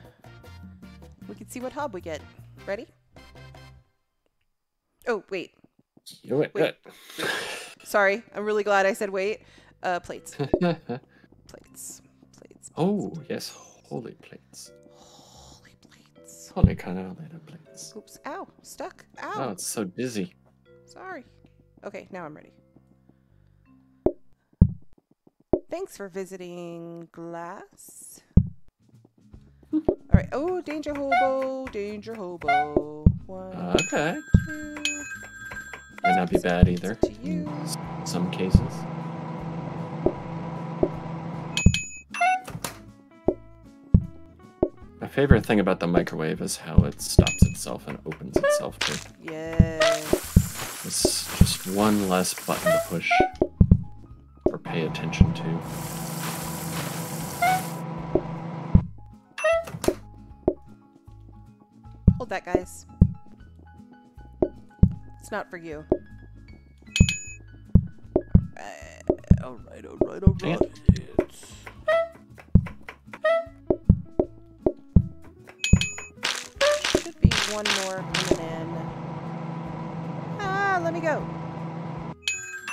We can see what hob we get. Ready? Oh, wait. You went wait. wait. Sorry, I'm really glad I said wait. Uh, plates. plates. Plates. Plates. Oh, plates. Yes. Holy plates. Holy plates. Holy kind of little plates. Oops. Ow. Stuck. Ow. Oh, it's so dizzy. Sorry. Okay, now I'm ready. Thanks for visiting, Glass. All right. Oh, danger hobo. Danger hobo. One, okay. Two. Might not be bad either, in some cases. My favorite thing about the microwave is how it stops itself and opens itself too. Yes. It's just one less button to push or pay attention to. Hold that, guys. Not for you. Alright, alright, alright, alright. Should be one more coming in. Ah, let me go.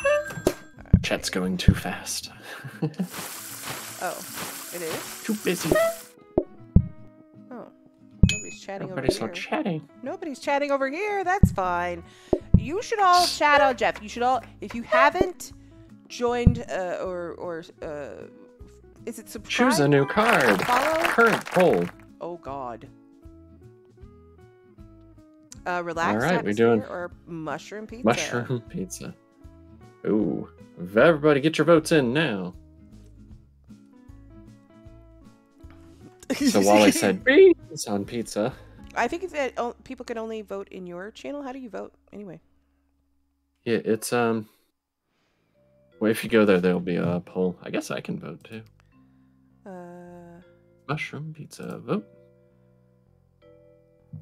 Right. Chat's going too fast. Oh, it is? Too busy. Oh, nobody's chatting Nobody's over here. Nobody's not chatting. Nobody's chatting over here, that's fine. You should all shout out Jeff. You should all, if you haven't joined uh, or or uh, is it subscribe? Choose a new card. Follow? Current poll. Oh God. Uh, relax. All right, we're doing or mushroom pizza. Mushroom pizza. Ooh, everybody, get your votes in now. So Wally said beans on pizza. I think that oh, people can only vote in your channel. How do you vote anyway? Yeah, it's um. Well, if you go there, there'll be a poll. I guess I can vote too. Uh. Mushroom pizza vote.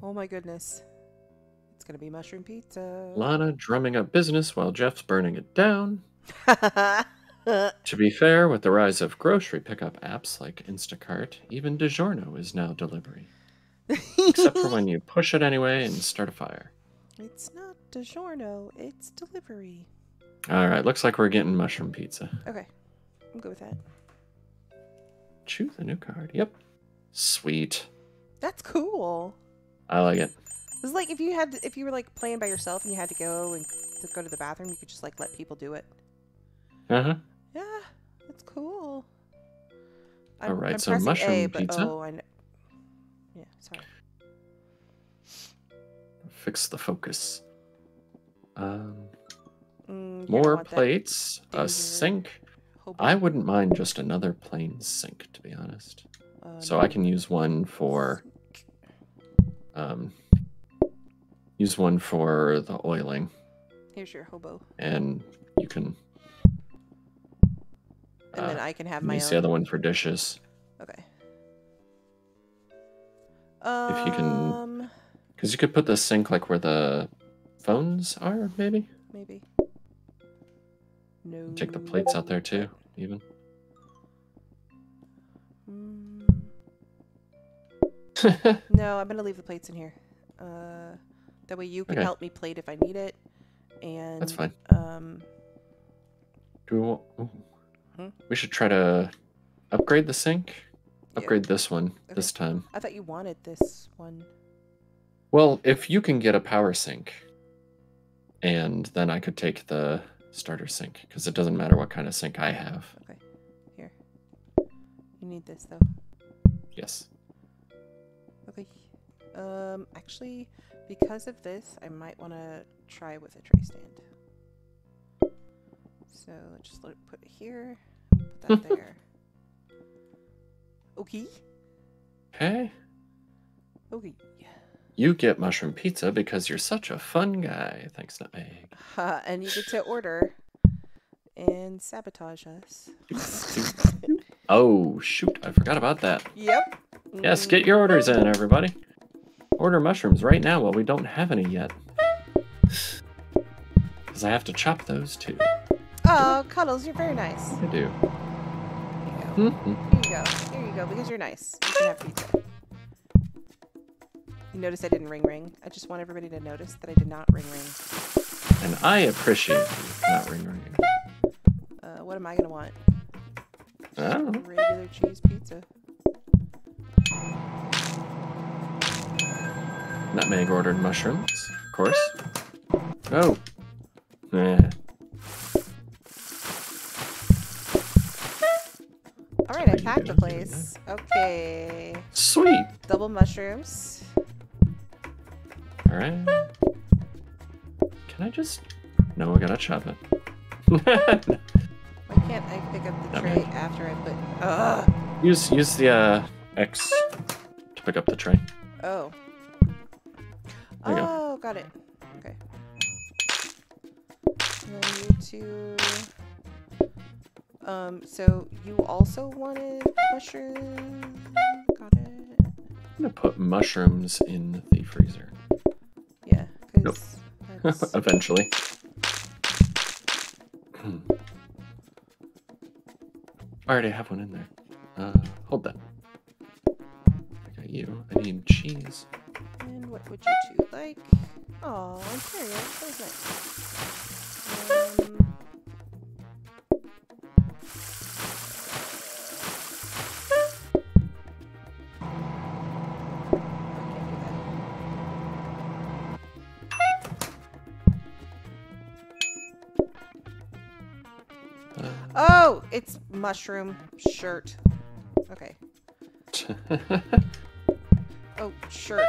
Oh my goodness, it's gonna be mushroom pizza. Lana drumming up business while Jeff's burning it down. To be fair, with the rise of grocery pickup apps like Instacart, even DiGiorno is now delivery. Except for when you push it anyway and start a fire. It's not DiGiorno, it's delivery. Alright, looks like we're getting mushroom pizza. Okay, I'm good with that. Choose a new card. Yep. Sweet. That's cool. I like it. It's like if you had to, if you were like playing by yourself and you had to go and to go to the bathroom, you could just like let people do it. Uh-huh. Yeah, that's cool. I'm, All right, I'm so mushroom a, but, pizza. Oh, I know. Yeah, sorry. Fix the focus. Um, mm, more plates, a sink. Hopefully. I wouldn't mind just another plain sink, to be honest. Uh, so no. I can use one for, um, use one for the oiling. Here's your hobo. And you can. And uh, then I can have my. Use own. The other one for dishes. Okay. Um, if you can, because you could put the sink like where the phones are, maybe. Maybe. No. Take the plates out there too, even. Mm. No, I'm gonna leave the plates in here. Uh, that way you can okay. help me plate if I need it. And that's fine. Um. Do we, want, hmm? we should try to upgrade the sink. Upgrade yeah. this one okay. this time. I thought you wanted this one. Well, if you can get a power sink, and then I could take the. Starter sink, because it doesn't matter what kind of sink I have. Okay, here. You need this though. Yes. Okay. Um, actually, because of this, I might want to try with a tray stand. So let's just let, put it here. Put that there. Okay. Okay. Okay. You get mushroom pizza because you're such a fun guy. Thanks, Nutmeg. Uh, and you get to order and sabotage us. Oh, shoot. I forgot about that. Yep. Yes, get your orders in, everybody. Order mushrooms right now while we don't have any yet. Because I have to chop those, too. Oh, Cuddles, you're very nice. I do. Here you go. Mm-hmm. Here you go. Here you go, because you're nice. You can have pizza. You notice I didn't ring ring. I just want everybody to notice that I did not ring ring. And I appreciate you not ring ringing. Uh, what am I gonna want? I don't know. Regular cheese pizza. Nutmeg ordered mushrooms, of course. Oh. Yeah. All right, I packed the place. Okay. Sweet. Double mushrooms. Alright. Can I just... No, we gotta chop it. Why can't I pick up the Not tray me. After I put... Ugh. Use use the uh, X to pick up the tray. Oh. There oh, go. Got it. Okay. And I need to... Um, so you also wanted mushrooms? Got it. I'm gonna put mushrooms in the freezer. Nope. Eventually. I already have one in there. Uh, hold that. I got you. I need cheese. And what would you two like? Aw, I'm serious. That was nice. Um... Oh, it's mushroom shirt. Okay. Oh, shirt.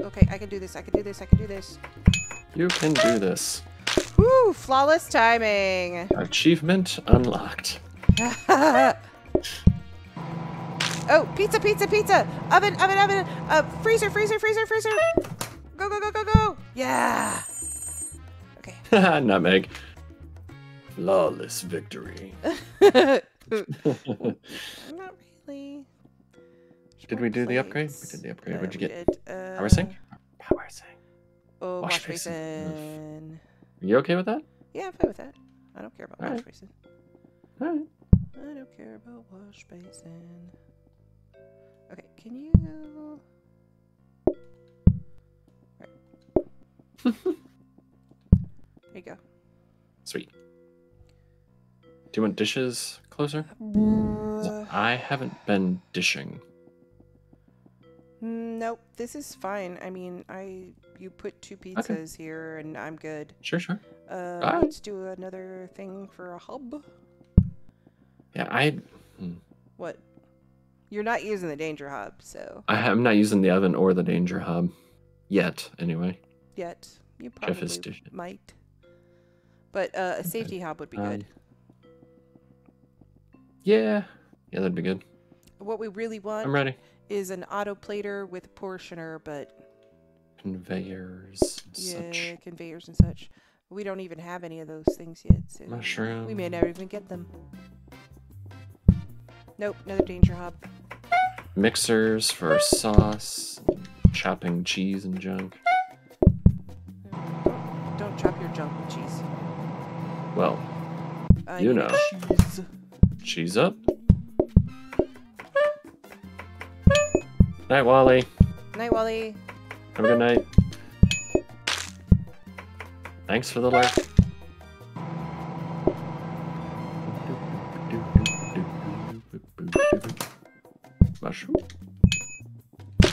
Okay, I can do this. I can do this. I can do this. You can do this. Woo! Flawless timing. Achievement unlocked. Oh, pizza, pizza, pizza. Oven, oven, oven. Uh, freezer, freezer, freezer, freezer. Go, go, go, go, go. Yeah. Okay. Nutmeg. Flawless victory. Not really. Did we do the upgrade? We did the upgrade. Uh, What'd you get? Did, uh, power sink? Power sink. Oh, wash basin. You okay with that? Yeah, I'm fine with that. I don't care about All wash right. basin. All right. I don't care about wash basin. Okay, can you... All right. There you go. Sweet. Do you want dishes closer? Uh, I haven't been dishing. Nope, this is fine. I mean, I you put two pizzas okay. here, and I'm good. Sure, sure. Uh, right. Let's do another thing for a hub. Yeah, I... Hmm. What? You're not using the danger hub, so... I, I'm not using the oven or the danger hub. Yet, anyway. Yet. You probably might. But uh, a safety okay. hub would be um, good. Yeah. Yeah, that'd be good. What we really want... I'm ready. ...is an auto plater with portioner, but... Conveyors and yeah, such. Yeah, conveyors and such. We don't even have any of those things yet, so... Mushroom. We may never even get them. Nope, another danger hub. Mixers for sauce, chopping cheese and junk. Don't chop your junk with cheese. Well, I you know. Cheese. Cheese up. Night, Wally. Night, Wally. Have a good night. Thanks for the lurk. Mushroom. I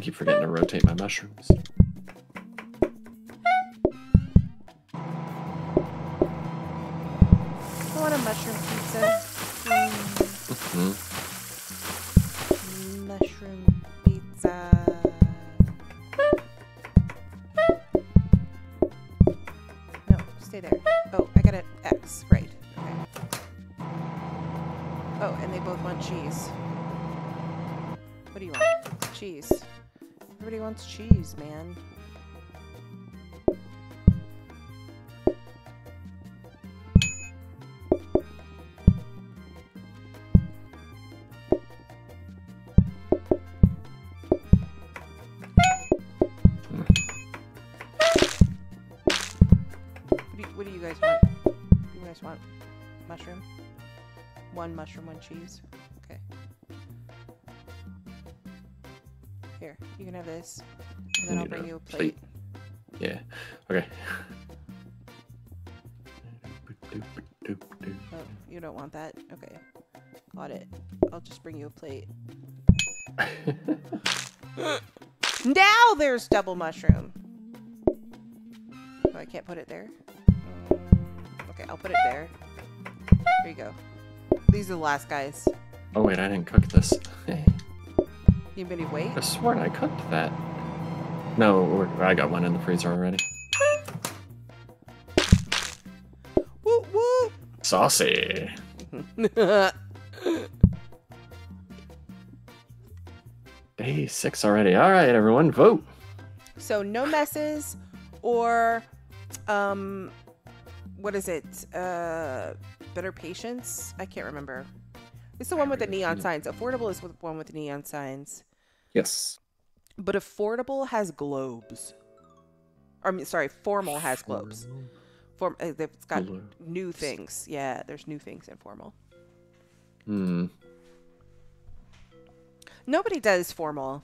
keep forgetting to rotate my mushrooms. I want a mushroom pizza. Mm-hmm. Mushroom pizza. No, stay there. Oh, I got an X, right. Oh, and they both want cheese. What do you want? Cheese. Everybody wants cheese, man. What do you, what do you guys want? What do you guys want? Mushroom? One mushroom, one cheese. Okay. Here, you can have this. And then you I'll bring you a plate. plate. Yeah. Okay. Oh, you don't want that? Okay. Got it. I'll just bring you a plate. Now there's double mushroom! Oh, I can't put it there. Okay, I'll put it there. There you go. These are the last guys. Oh wait, I didn't cook this. You made it wait? I swear I cooked that. No, I got one in the freezer already. Woo woo! Saucy! Day six already. Alright everyone, vote! So no messes or um what is it? Uh Better Patience? I can't remember. It's the one with the neon signs. Affordable is the one with the neon signs. Yes. But Affordable has globes. I mean, sorry, Formal has globes. Form. It's got new things. Yeah, there's new things in Formal. Hmm. Nobody does Formal.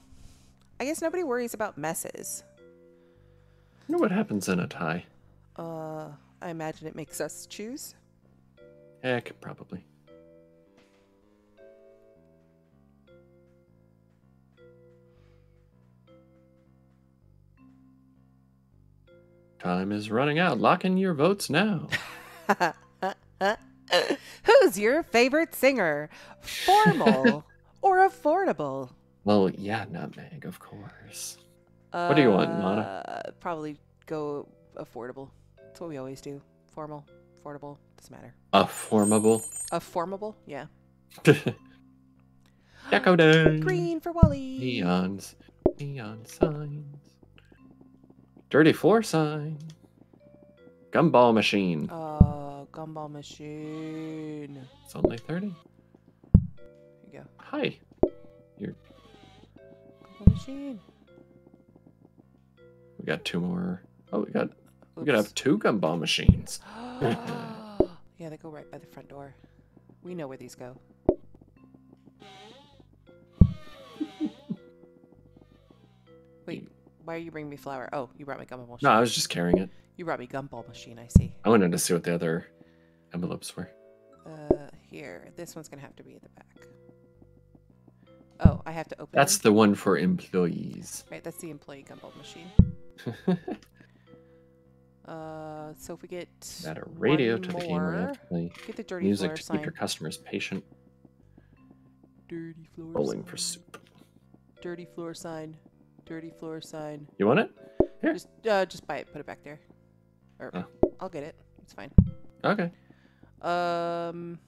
I guess nobody worries about messes. You know what happens in a tie? Uh, I imagine it makes us choose. Heck, probably. Time is running out. Lock in your votes now. Who's your favorite singer? Formal or Affordable? Well, yeah, Nutmeg, of course. Uh, what do you want, Lana? Probably go Affordable. That's what we always do. Formal. Affordable, doesn't matter. Affirmable. Affirmable, yeah. Deco day. Green for Wally. Neons. Neon signs. Dirty floor sign. Gumball machine. Oh, uh, gumball machine. It's only thirty. There you go. Hi. You're... Gumball machine. We got two more. Oh, we got Oops. We could have two gumball machines. Yeah, they go right by the front door. We know where these go. Wait, why are you bringing me flour? Oh, you brought me gumball machine. No, I was just carrying it. You brought me gumball machine, I see. I wanted to see what the other envelopes were. Uh, here. This one's going to have to be at the back. Oh, I have to open That's them? the one for employees. Right, that's the employee gumball machine. uh, so if we get Add a radio to more, the game, we have to play get the dirty music to sign. keep your customers patient. Dirty floor Bowling sign. for soup. Dirty floor sign. Dirty floor sign. You want it? Here. Just, uh, just buy it. Put it back there. Or, oh. I'll get it. It's fine. Okay. Um.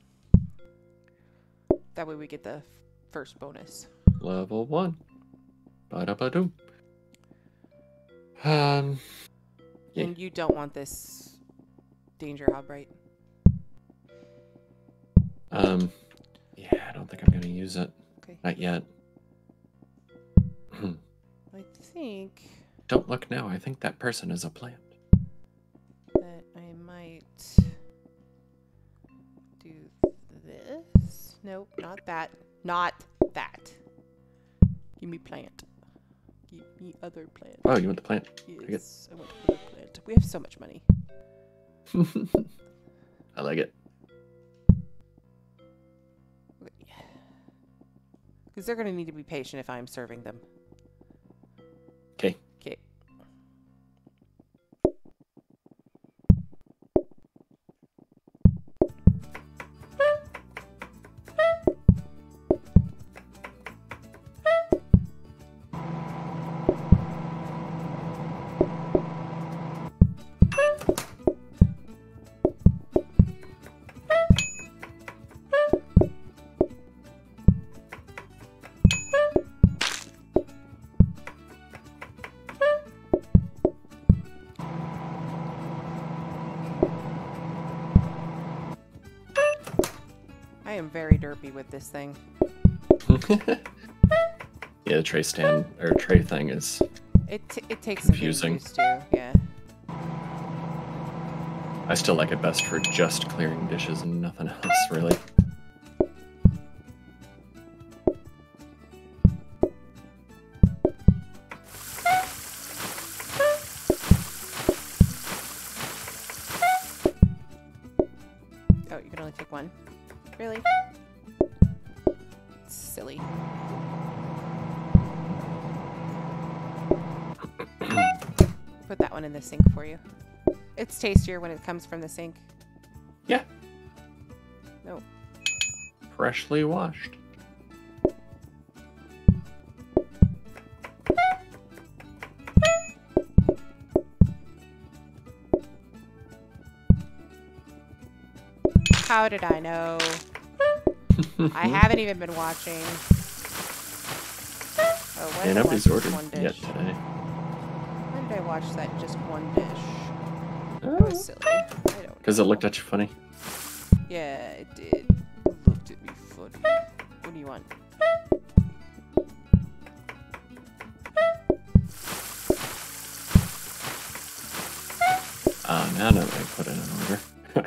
That way we get the first bonus. Level one. Ba-da-ba-doom. Um. Yeah. And you don't want this danger hob, right? Um. Yeah, I don't think I'm gonna use it. Okay. Not yet. I think. Don't look now. I think that person is a plant. That I might do this. Nope, not that. Not that. Give me plant. Give me other plant. Oh, you want the plant? Yes, I, I want the other plant. We have so much money. I like it. Because they're going to need to be patient if I'm serving them. Okay. Okay. I'm very derpy with this thing. Yeah, the tray stand or tray thing is it t it takes confusing. Some getting used to, yeah. I still like it best for just clearing dishes and nothing else really. Oh, you can only take one. Really? It's silly. Put that one in the sink for you. It's tastier when it comes from the sink. Yeah. No. Freshly washed. How did I know? I haven't even been watching. Oh, when yeah, nobody's ordered one dish? yet today. When did I watch that just one dish? Oh. That was silly. I don't know. Because it looked at you funny? Yeah, it did. It looked at me funny. What do you want? Ah, uh, now that I put it in order.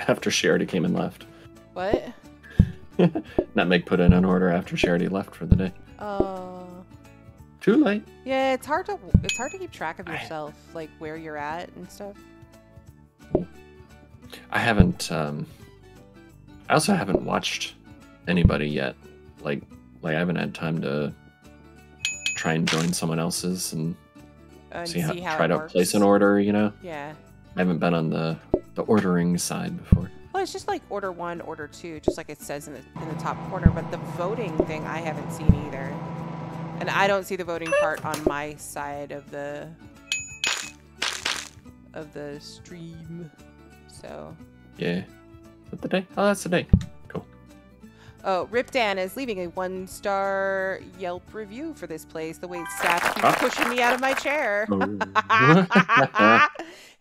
After she already came and left. What? Not make put in an order after Charity left for the day. Oh. Uh, Too late. Yeah, it's hard to it's hard to keep track of yourself, I, like where you're at and stuff. I haven't. Um, I also haven't watched anybody yet. Like, like I haven't had time to try and join someone else's and, and see, how, see how try to works. place an order. You know. Yeah. I haven't been on the the ordering side before. Well, it's just like order one, order two, just like it says in the, in the top corner. But the voting thing, I haven't seen either. And I don't see the voting part on my side of the of the stream. So. Yeah. Is that the day? Oh, that's the day. Cool. Oh, Rip Dan is leaving a one-star Yelp review for this place. The wait staff keeps oh. pushing me out of my chair.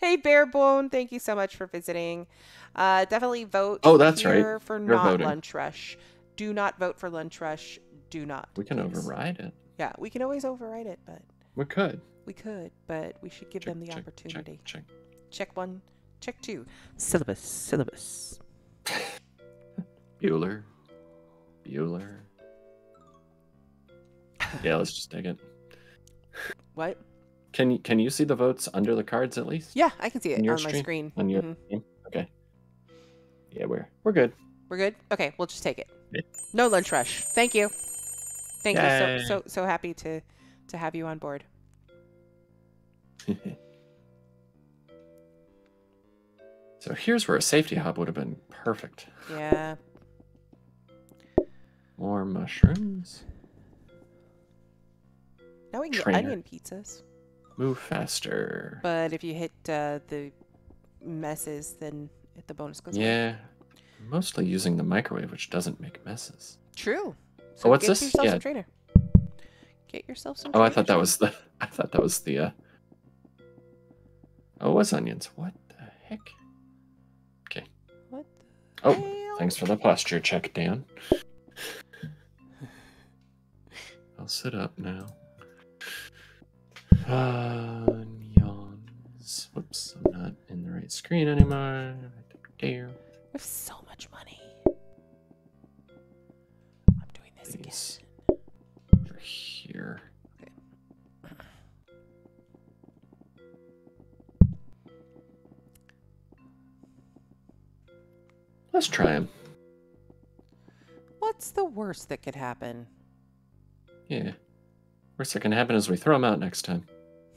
Hey, Barebone, thank you so much for visiting. Uh, definitely vote oh, that's here right. for You're not voting. Lunch Rush. Do not vote for Lunch Rush. Do not. We can please. override it. Yeah, we can always override it, but... We could. We could, but we should give check, them the check, opportunity. Check, check. Check one. Check two. Syllabus. Syllabus. Bueller. Bueller. Yeah, let's just dig it. What? Can you can you see the votes under the cards at least? Yeah, I can see it on stream? my screen. On your mm-hmm. screen? Okay. Yeah, we're we're good. We're good? Okay, we'll just take it. Yeah. No lunch rush. Thank you. Thank Yay. you. So so so happy to to have you on board. So here's where a safety hub would have been perfect. Yeah. More mushrooms. Now we can Trainer. get onion pizzas. Move faster. But if you hit uh, the messes, then the bonus goes. Yeah. Away. Mostly using the microwave, which doesn't make messes. True. So oh, what's get this? Yourself yeah. some trainer. Get yourself some. Oh, trainer. I thought that was the. I thought that was the. Uh... Oh, it was onions. What the heck? Okay. What? The oh, hell? Thanks for the posture check, Dan. I'll sit up now. Onions. Whoops, I'm not in the right screen anymore. Dare. We have so much money. I'm doing this Please. again. Over here. Okay. Let's try them. What's the worst that could happen? Yeah. Worst that can happen is we throw them out next time.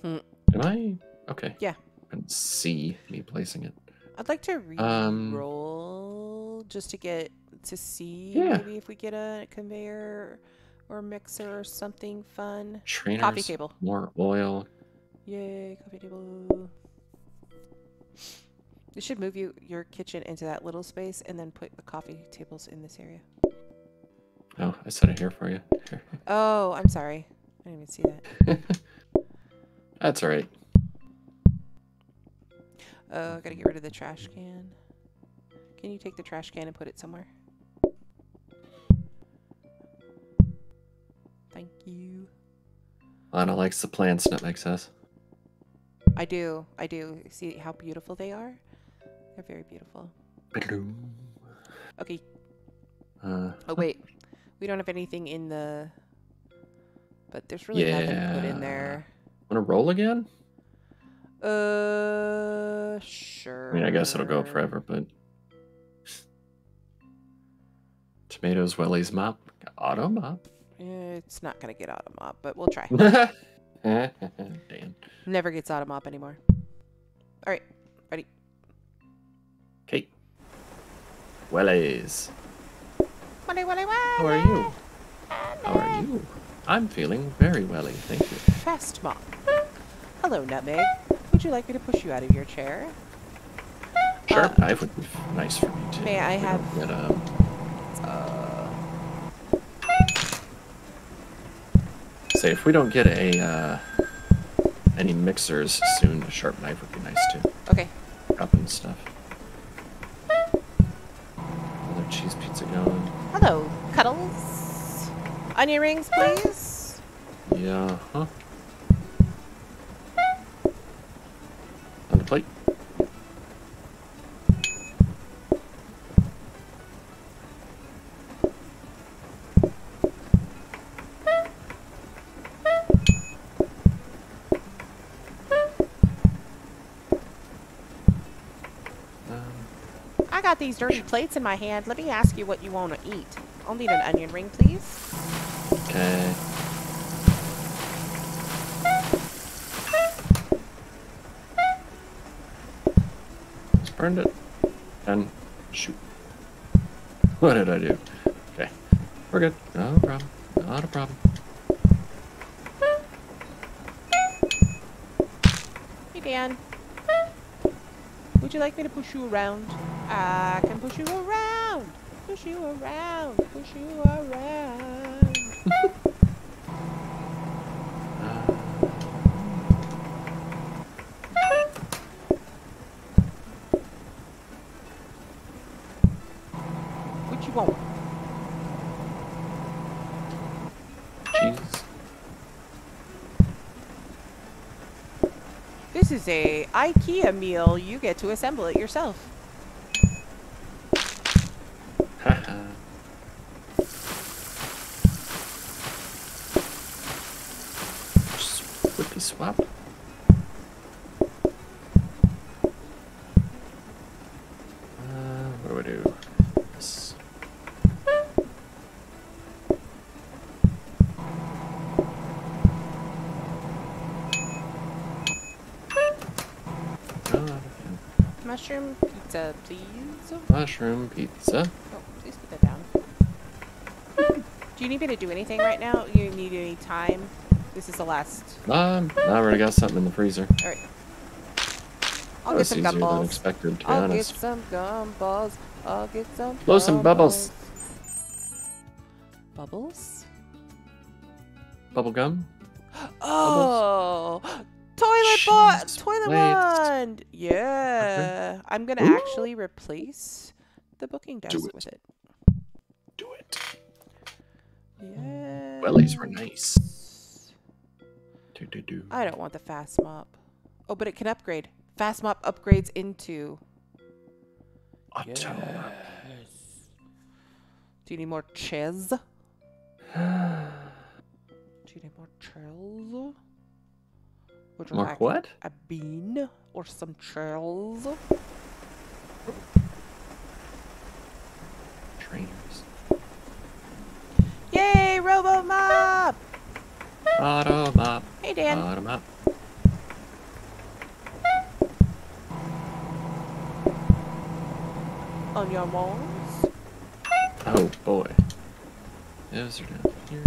Hmm. Am I? Okay. Yeah. I can see me placing it. I'd like to re-roll um, just to get to see yeah. maybe if we get a conveyor or mixer or something fun. Trainers, coffee table. More oil. Yay, coffee table. You should move you, your kitchen into that little space and then put the coffee tables in this area. Oh, I set it here for you. Oh, I'm sorry. I didn't even see that. That's all right. Oh, I gotta get rid of the trash can. Can you take the trash can and put it somewhere? Thank you. Lana likes the plants that makes us. I do. I do. See how beautiful they are? They're very beautiful. Okay. Uh, oh, wait. We don't have anything in the... But there's really yeah. nothing to put in there. Want to roll again? Uh, sure. I mean, I guess it'll go up forever, but... Tomatoes, Wellies, Mop. Auto Mop. It's not going to get Auto Mop, but we'll try. Damn. Never gets Auto Mop anymore. All right. Ready? Okay. Wellies. Welly, welly, welly. How are you? How are you? I'm feeling very welly, thank you. Fast Mop. Hello, Nutmeg. Would you like me to push you out of your chair? Sure, uh, knife would be nice for me too. May I have? But, um, uh, say if we don't get a uh, any mixers soon, a sharp knife would be nice too. Okay. Up and stuff. Another cheese pizza going. Hello, Cuddles. Onion rings, please. Yeah. Huh. On the plate. I got these dirty plates in my hand. Let me ask you what you want to eat. I'll need an onion ring, please. Okay. Just burned it. And shoot. What did I do? Okay. We're good. No problem. Not a problem. Hey, Dan. Would you like me to push you around? I can push you around. Push you around. Push you around. uh, what you want? Cheese. This is a IKEA meal. You get to assemble it yourself. Just whippy swap. Uh, what do we do? This. Mushroom pizza, please. Mushroom pizza. Oh, please put that down. Do you need me to do anything right now? You need any time? This is the last. Um, I already got something in the freezer. All right. I'll get some gumballs. Than expected, to be I'll honest. get some gumballs. I'll get some. Blow some bubbles. Bubbles. Bubble gum. Oh. Bubbles. Toilet wand! Toilet wand! Yeah! Okay. I'm gonna Ooh. actually replace the booking desk Do it. with it. Do it. Yeah. Wellies were nice. Do, do, do. I don't want the fast mop. Oh, but it can upgrade. Fast mop upgrades into. Yes. Do you need more chairs? Do you need more chairs? Would you More like what? A bean or some churls? Trainers. Yay, RoboMop! AutoMop. Hey, Dan. AutoMop. On your walls. Oh boy. Those are down here.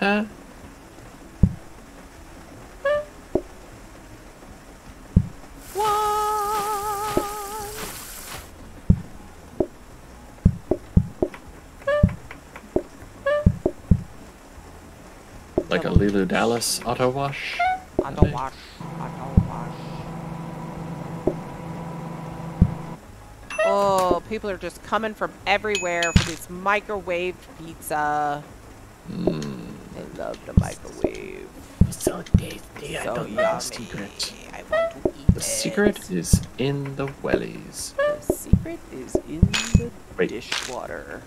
Huh? Like a Lulu Dallas auto wash? Auto wash. Auto wash. Oh, people are just coming from everywhere for this microwave pizza. Mm. Love the microwave. So tasty. I don't know the secret. I want to eat it. The secret is in the wellies. The secret is in the Wait. dishwater.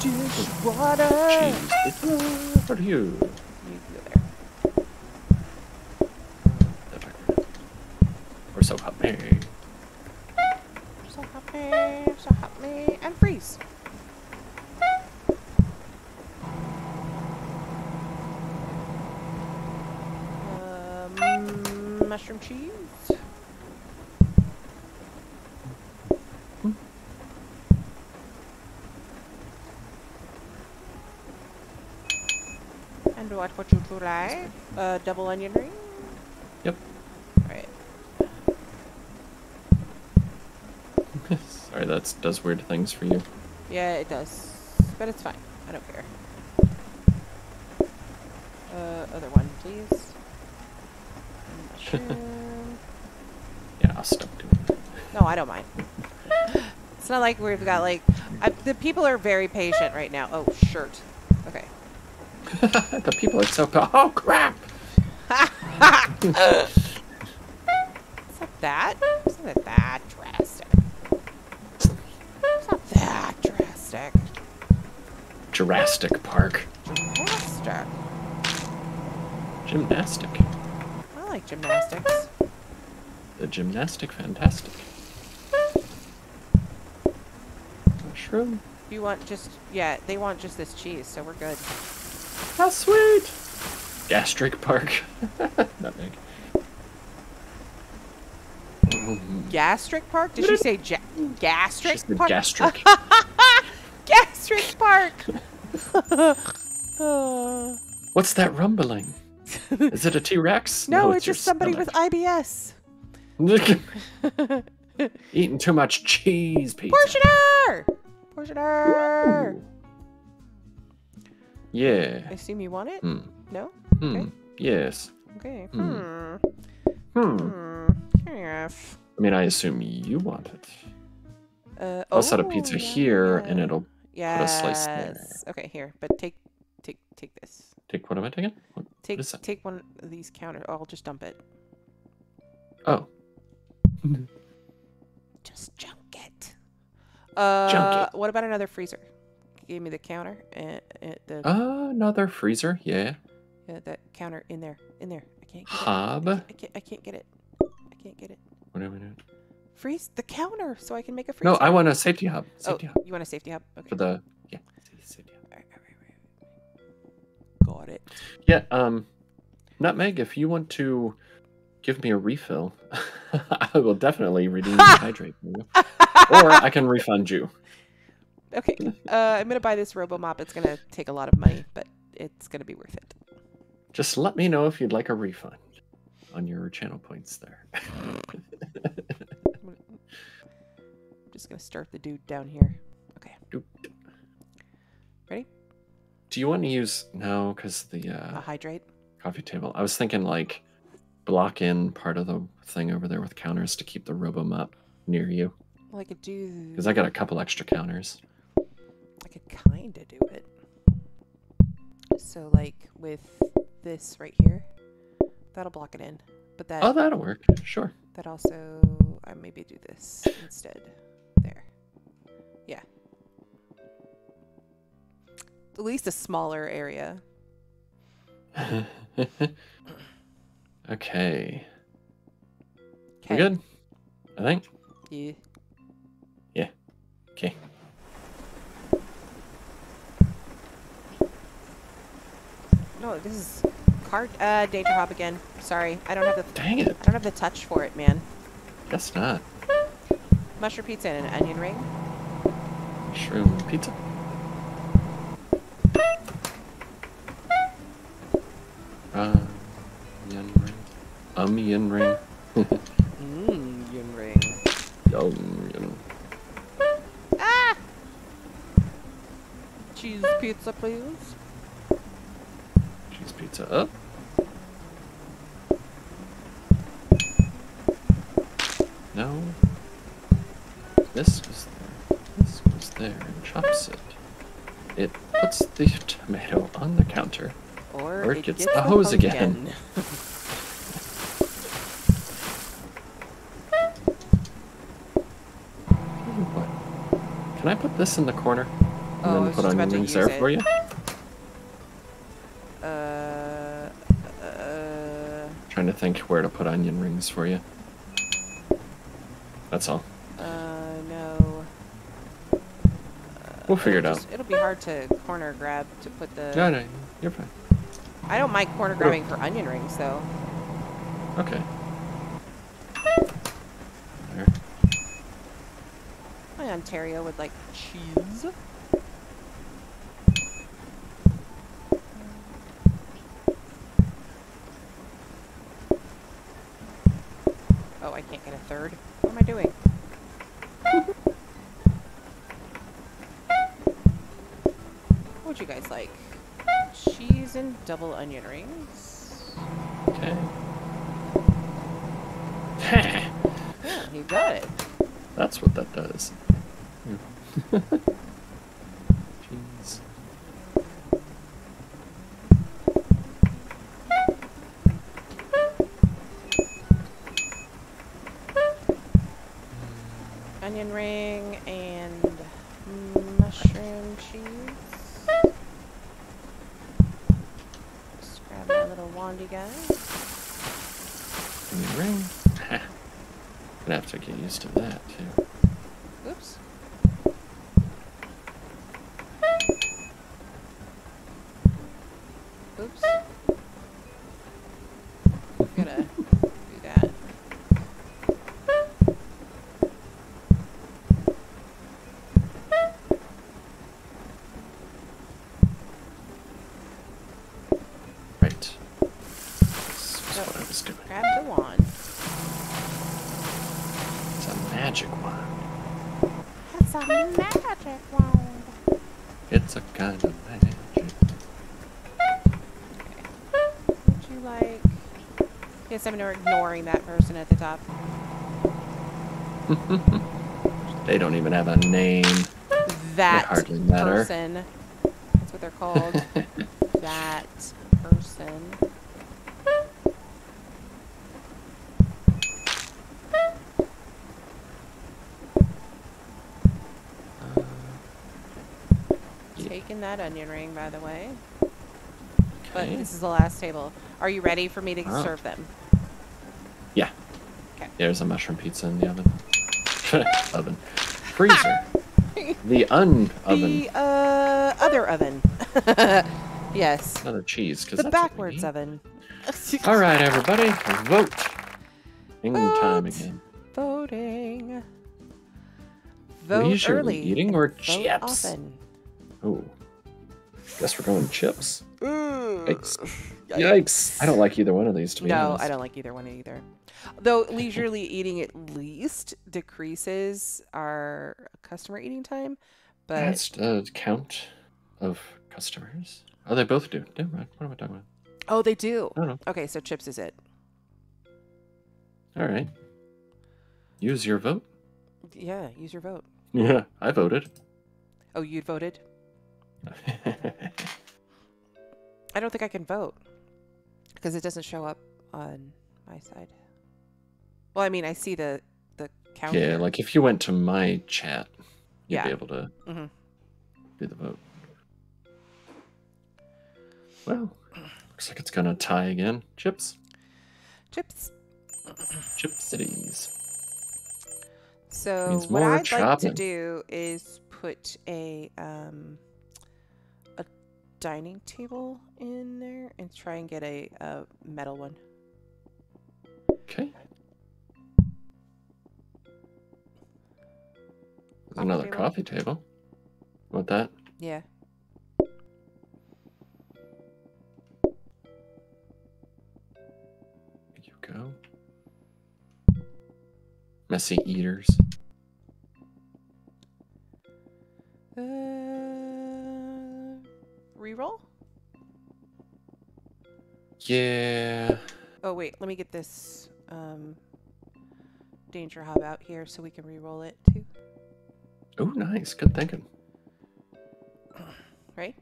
Dishwater. Jeez, it's for you. You can go there. We're so happy. So happy. So happy. And freeze. Mushroom cheese. Hmm. And what would you do like? Uh, double onion ring? Yep. Alright. Sorry, that does weird things for you. Yeah, it does. But it's fine. I don't care. Uh, other one, please. Yeah, I'll stop doing that. No, I don't mind. It's not like we've got like I, the people are very patient right now. Oh, shirt. Okay. The people are so cool. Oh crap! It's not that. It's not that drastic. It's not that drastic. Jurassic Park. Jurassic. Gymnastic. Like gymnastics. The gymnastic fantastic. Mushroom. You want just yeah, they want just this cheese, so we're good. How sweet! Gastric park. Nutmeg. Gastric park? Did she say ja gastric she said park? Gastric. Gastric park. uh. What's that rumbling? Is it a T-Rex? No, no, it's, it's just somebody stomach. with I B S. Eating too much cheese pizza. Portioner! Portioner! Yeah. I assume you want it? Mm. No? Mm. Okay. Yes. Okay. Mm. Hmm. Hmm. Hmm. C F. I mean, I assume you want it. Uh, I'll oh, set a pizza yeah, here, yeah. and it'll yes. put a slice there. Okay, here. But take, take, take this. Take what am I taking? What, take, what take one of these counters. Oh, I'll just dump it. Oh. Just junk it. Uh, junk it. What about another freezer? Give me the counter and, and the. Uh, another freezer, yeah. Yeah, that counter in there, in there. I can't. Get Hob. It. I, can't, I can't. I can't get it. I can't get it. What am I doing? Freeze the counter so I can make a freezer. No, I want a safety hub. Safety oh, hub. You want a safety hub? Okay. For the yeah, safety hub. All right, all right, all right. Got it. Yeah. Um, Nutmeg, if you want to give me a refill, I will definitely redeem the hydrate for you, or I can refund you. Okay. Uh, I'm gonna buy this RoboMop. It's gonna take a lot of money, but it's gonna be worth it. Just let me know if you'd like a refund on your channel points there. I'm just going to start the dude down here. Okay. Ready? Do you want to use... No, because the... Uh, hydrate? Coffee table. I was thinking, like, block in part of the thing over there with counters to keep the RoboMop near you. Well, I could do... Because I got a couple extra counters. I could kind of do it. So, like, with this right here, that'll block it in. But that... Oh, that'll work. Sure. That also... I maybe do this instead. There. Yeah. At least a smaller area. Okay. We're good? I think? Yeah. Yeah. Okay. No, this is... Card... Uh, data hop again. Sorry. I don't have the... Dang it. I don't have the touch for it, man. Guess not. Mushroom pizza and an onion ring. Mushroom pizza. Uh, onion ring. Onion ring. Mmm, onion ring. Yum, yum. Ah! Cheese pizza, please. Cheese pizza up. No. This was there. This was there and chops it. It puts the tomato on the counter. Or, or it, it gets, gets the hose pumpkin. again. What? Can I put this in the corner? And oh, then put on rings there it. for you? Uh, uh. Trying to think where to put onion rings for you. That's all. Uh, no. Uh, we'll figure it just, out. It'll be hard to corner grab to put the... No, no, you're fine. I don't mind corner grabbing for onion rings, though. Okay. There. My Ontario would like cheese. Oh, I can't get a third. What am I doing? What would you guys like? Cheese and double onion rings. Okay. Yeah, you got it. That's what that does. Cheese. Onion ring and mushroom cheese. Just grab my little wandy guy. Onion ring. Ha. Gonna have to get used to that too. Oops. Oops. I'm gonna do that. It's a magic wand. It's a kind of magic. Would you like... Yes, I'm ignoring that person at the top. They don't even have a name. That hardly person. Matter. That's what they're called. That person. Taking that onion ring, by the way. Okay. But this is the last table. Are you ready for me to oh. serve them? Yeah. Okay. There's a mushroom pizza in the oven. oven. Freezer. The un oven. The uh, other oven. Yes. Another cheese. The backwards oven. All right, everybody. Vote. In time again. Voting. Vote Leisure early. Eating or chips? Often. Oh, guess we're going chips. Yikes. Yikes. I don't like either one of these, to be honest. No, I don't like either one either. Though leisurely eating at least decreases our customer eating time. But that's the count of customers. Oh, they both do. Never mind. What am I talking about? Oh, they do. I don't know. Okay, so chips is it. All right. Use your vote. Yeah, use your vote. Yeah, I voted. Oh, you voted? I don't think I can vote because it doesn't show up on my side. Well, I mean, I see the the counter. Yeah, like if you went to my chat, you'd yeah. be able to mm-hmm. do the vote. Well, looks like it's gonna tie again. Chips. Chips. Chip cities. So what I'd shopping. like to do is put a um. dining table in there and try and get a, a metal one. Okay. There's another table. coffee table. Want that? Yeah. There you go. Messy eaters. Reroll? Yeah. Oh wait, let me get this um, danger hob out here so we can reroll it too. Oh, nice. Good thinking. Right?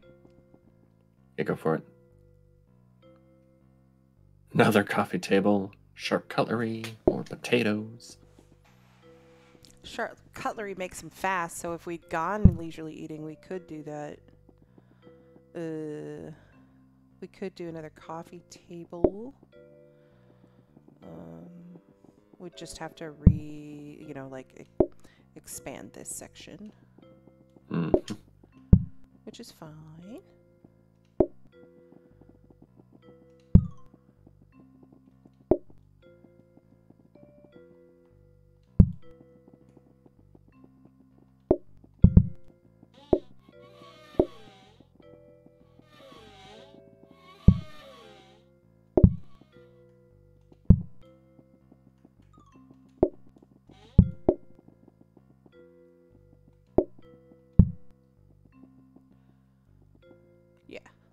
Yeah, go for it. Another coffee table, sharp cutlery, more potatoes. Sharp cutlery makes them fast, so if we'd gone leisurely eating, we could do that. Uh, we could do another coffee table. Um, we'd just have to re, you know, like expand this section, mm. which is fine.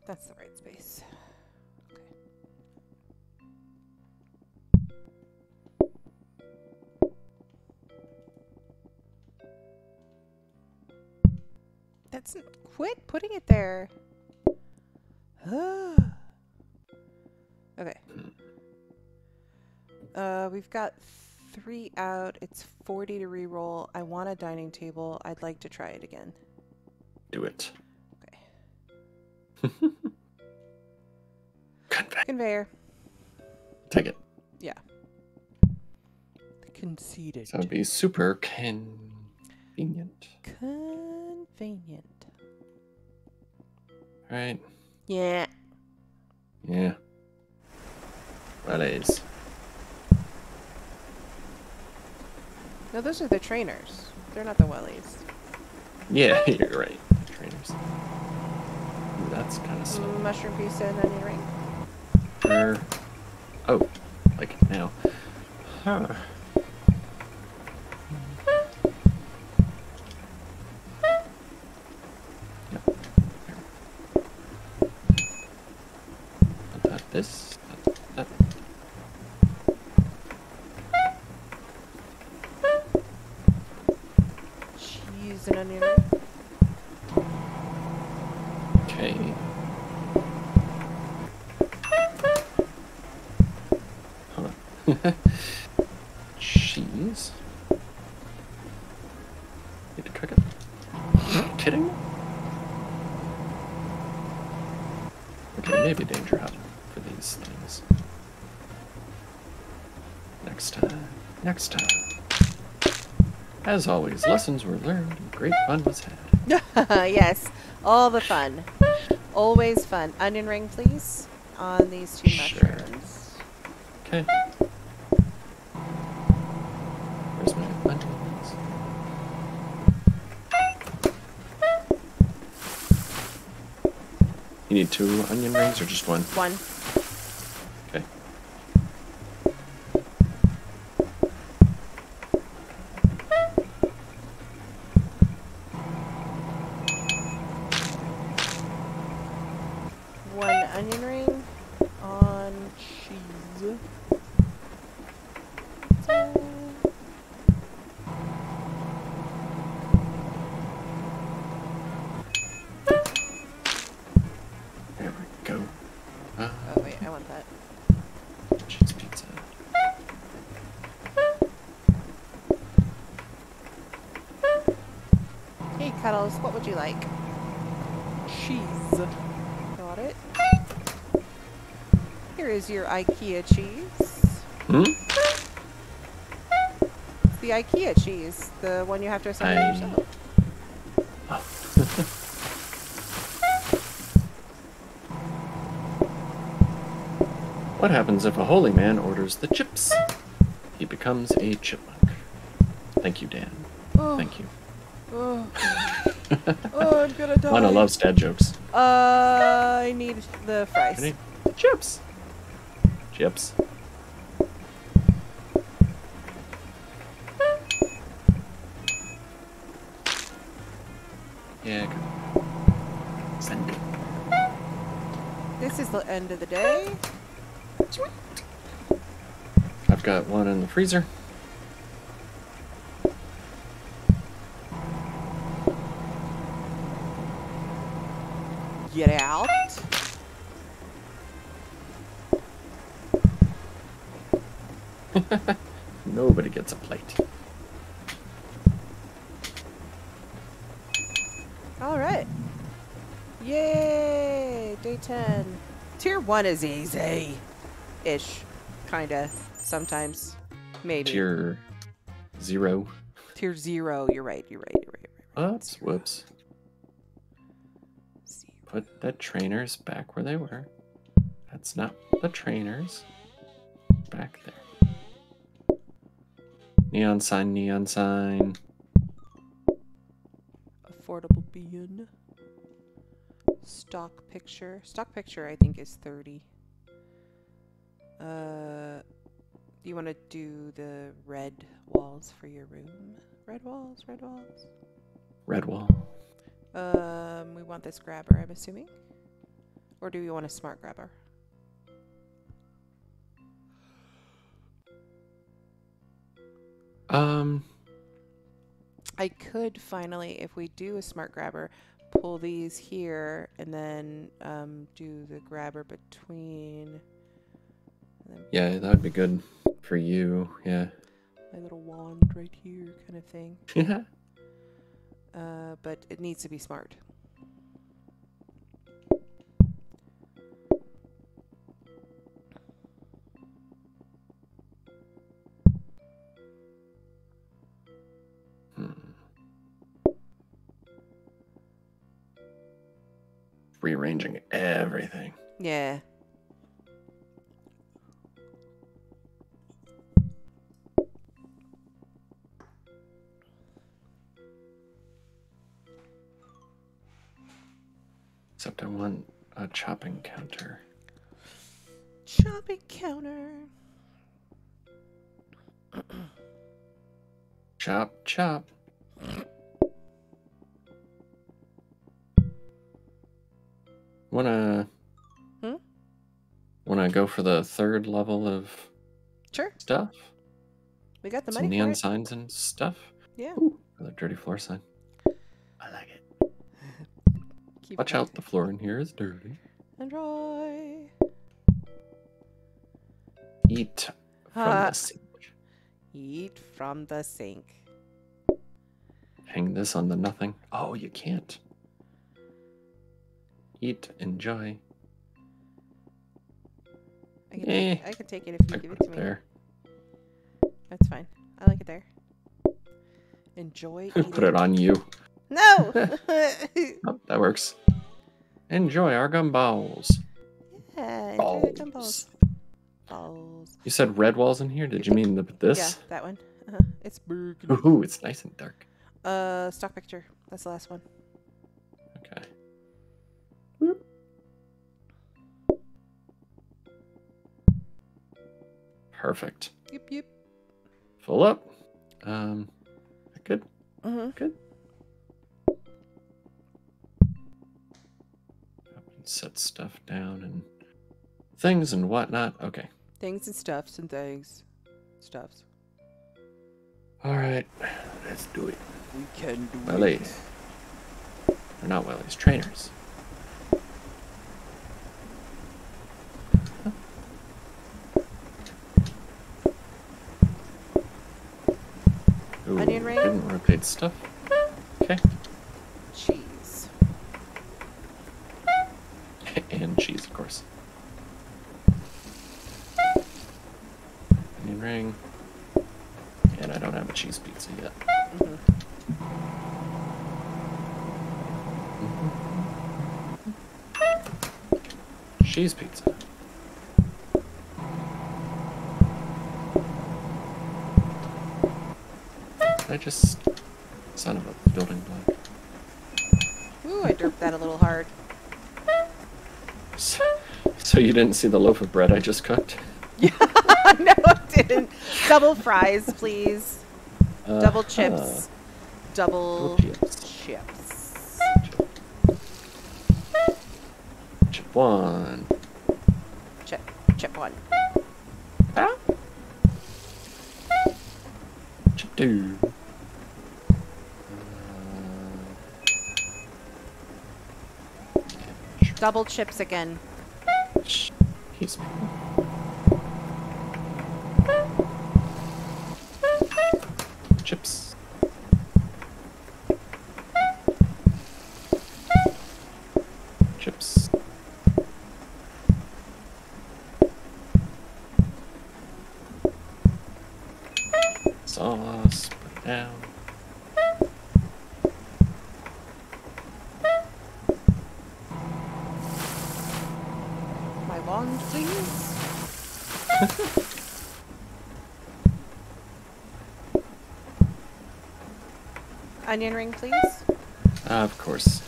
That's the right space. Okay. That's quit putting it there. Okay. Uh, we've got three out. It's forty to reroll. I want a dining table. I'd like to try it again. Do it. Conveyor. Conveyor. Take it. Yeah. Conceded. That would be super convenient. Convenient. Right. Yeah. Yeah. That is. No, those are the trainers. They're not the wellies. Yeah, you're right. The trainers. That's kind of slow. Mushroom pizza and onion ring. Er, oh, like it now. Huh. this? That, that. Cheese and onion. Okay. Huh. Cheese. Need to cook it. Are you kidding me? Okay, maybe danger hut for these things. Next time. Next time. As always, lessons were learned and great fun was had. Yes, all the fun. Always fun. Onion ring, please, on these two sure. mushrooms. Okay. Where's my onion rings? You need two onion rings or just one? One. Okay. One onion ring on cheese. What would you like? Cheese. Got it. Here is your IKEA cheese. Hmm? It's the IKEA cheese, the one you have to assemble I... yourself. Oh. What happens if a holy man orders the chips? He becomes a chipmunk. Thank you, Dan. Oh. Thank you. Oh. Oh, I'm gonna die. Lana loves dad jokes. Uh, I need the fries. I need the chips. Chips. Yeah, good. Send it. This is the end of the day. Sweet. I've got one in the freezer. Get out. Nobody gets a plate. Alright. Yay! Day ten. Tier one is easy. Ish. Kinda. Sometimes. Maybe. Tier zero. Tier zero. You're right. You're right. You're right. You're right. Oops. Zero. Whoops. Put the trainers back where they were. That's not the trainers. Back there. Neon sign, neon sign. Affordable bean. Stock picture. Stock picture, I think, is thirty. Uh, you want to do the red walls for your room? Red walls, red walls. Red wall. Um, we want this grabber, I'm assuming. Or do we want a smart grabber? Um. I could finally, if we do a smart grabber, pull these here and then um, do the grabber between. Yeah, that would be good for you. Yeah. My little wand right here kind of thing. Yeah. Uh, but it needs to be smart. Hmm. Rearranging everything. Yeah. Except I want a chopping counter. Chopping counter. Chop, chop. Wanna? Hmm? Wanna want to go for the third level of sure. stuff? We got the Some money neon for it. signs and stuff. Yeah. Ooh, another dirty floor sign. I like it. Keep Watch going. out, the floor in here is dirty. And dry. Eat from uh, the sink. Eat from the sink. Hang this on the nothing. Oh, you can't. Eat, enjoy. I can, eh. take, I can take it if you I give it to me. There. That's fine. I like it there. Enjoy. Put it on you. No! Oh, that works. Enjoy our gumballs. Yeah, balls. enjoy the gumballs. Balls. You said red walls in here? Did you mean the, this? Yeah, that one. Uh -huh. It's burgundy. Ooh, it's nice and dark. Uh, stock picture. That's the last one. Okay. Whoop. Perfect. Yep, yep. Full up. Um, good. Mm-hmm. Good. Set stuff down and things and whatnot. Okay. Things and stuffs and things. Stuffs. All right. Let's do it. We can do Wellies. it. They're not wellies. Trainers. Ooh, onion ring? Didn't rotate stuff. Okay. Cheese. And cheese, of course. Onion ring. And I don't have a cheese pizza yet. Mm-hmm. Mm-hmm. Cheese pizza. I just... son of a building block. Ooh, I derped that a little hard. So, so you didn't see the loaf of bread I just cooked? Yeah, no, I didn't. Double fries, please. Uh, double chips. Uh, double double chips. chips. Chip. Chip one. Chip, chip one. Huh? Chip two. Double chips again. Excuse me. Chips. Chips. Sauce. Put it down. Onion ring, please. Uh, of course.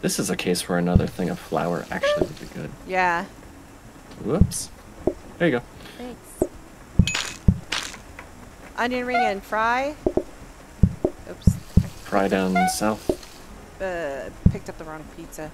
This is a case where another thing of flour actually would be good. Yeah. Whoops. There you go. Thanks. Onion ring and fry. Oops. Fry down south. Uh, picked up the wrong pizza.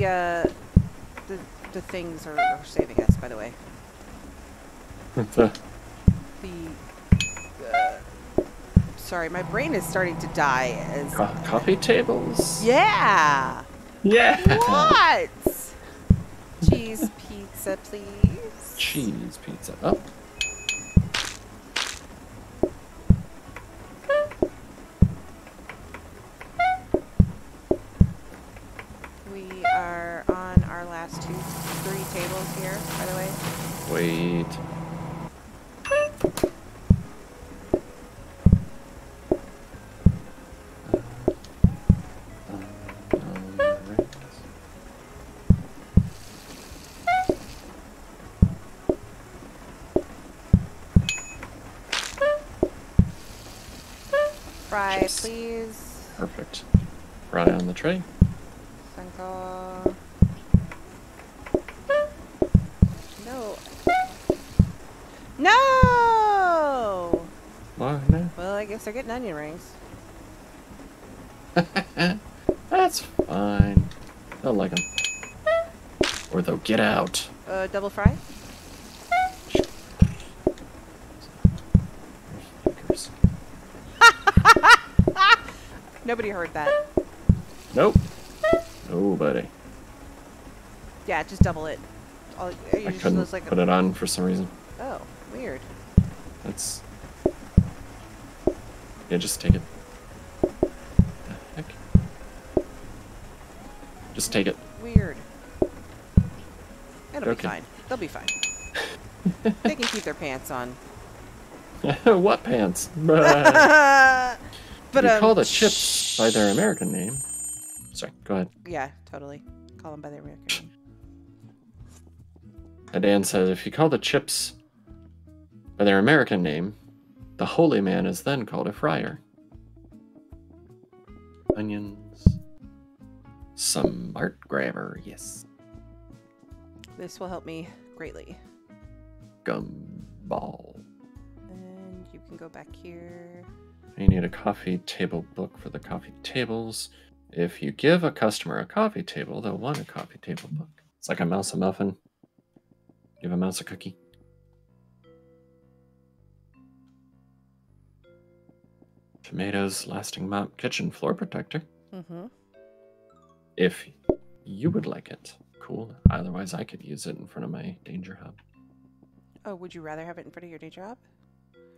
Uh, the the things are, are saving us, by the way. What's that? The uh, sorry, my brain is starting to die. As Co coffee tables. Yeah. Yeah. What? Cheese pizza, please. Cheese pizza up. Fry, Jeez. please. Perfect. Fry on the tray. Senko. No. No! Why no? Well, I guess they're getting onion rings. That's fine. They'll like them. Or they'll get out. Uh, double fry? Nobody heard that. Nope. Nobody. Yeah, just double it. All, you I just couldn't like put a... it on for some reason. Oh, weird. That's... Yeah, just take it. What the heck? Just take it. Weird. It'll okay. be fine. They'll be fine. They can keep their pants on. What pants? But you um, call the chips by their American name. Sorry, go ahead. Yeah, totally. Call them by their American name. And Dan says, if you call the chips by their American name, the holy man is then called a friar. Onions. Some art grabber, yes. This will help me greatly. Gumball. And you can go back here. You need a coffee table book for the coffee tables. If you give a customer a coffee table, they'll want a coffee table book. It's like a mouse a muffin. Give a mouse a cookie. Tomatoes, lasting mop, kitchen floor protector. Mm-hmm. If you would like it, cool. Otherwise, I could use it in front of my danger hub. Oh, would you rather have it in front of your danger hub?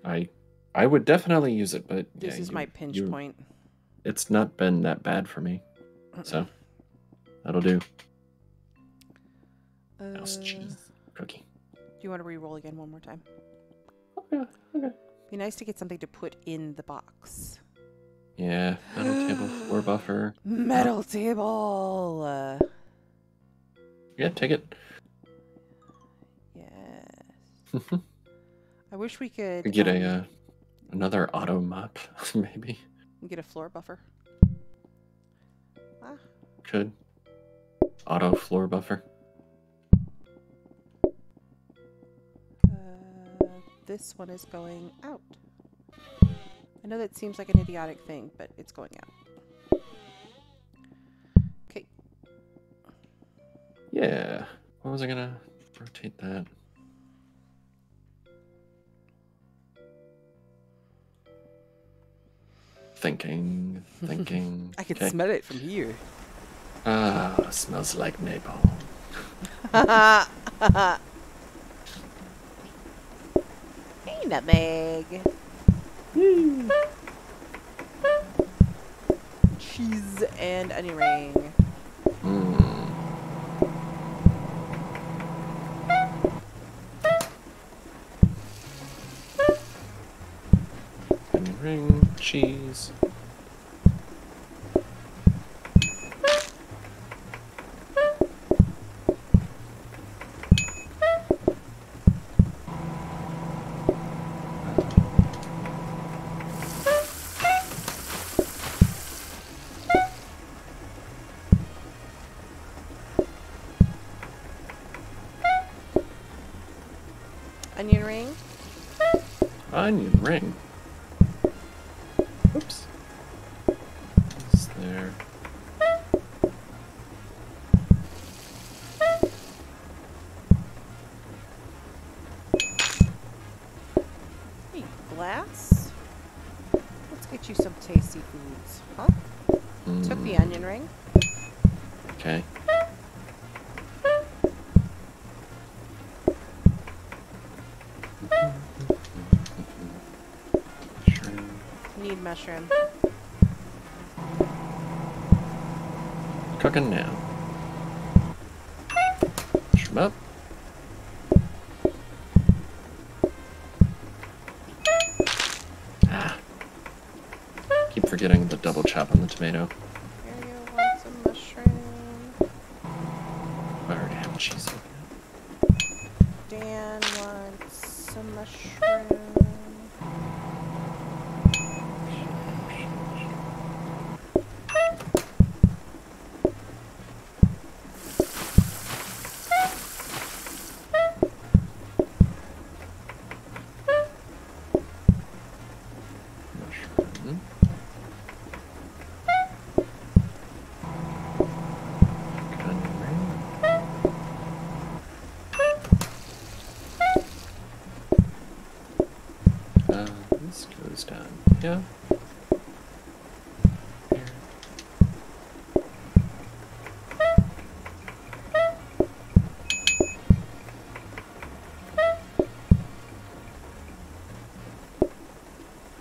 I... I would definitely use it, but this yeah, is you, my pinch you, point. It's not been that bad for me, so that'll do. Uh, Mouse cheese cookie. Do you want to re-roll again one more time? Okay, okay. Be nice to get something to put in the box. Yeah, metal table, floor buffer. Metal uh, table. Uh, yeah, take it. Yes. I wish we could get um, a. Uh, Another auto mop, maybe. Get a floor buffer. Ah. Could. Auto floor buffer. Uh, this one is going out. I know that seems like an idiotic thing, but it's going out. Okay. Yeah. What was I gonna rotate that? Thinking, thinking. I can okay. smell it from here. Ah, oh, smells like napalm. Hey, nutmeg. Mm. Cheese and onion ring. Mm. Onion ring. Cheese. Onion ring. Onion ring. Mushroom. Cooking now. Mushroom up. Ah. Keep forgetting the double chop on the tomato. Here you want some mushroom. I already have cheese open. Dan wants some mushroom. station. Uh, this goes down here.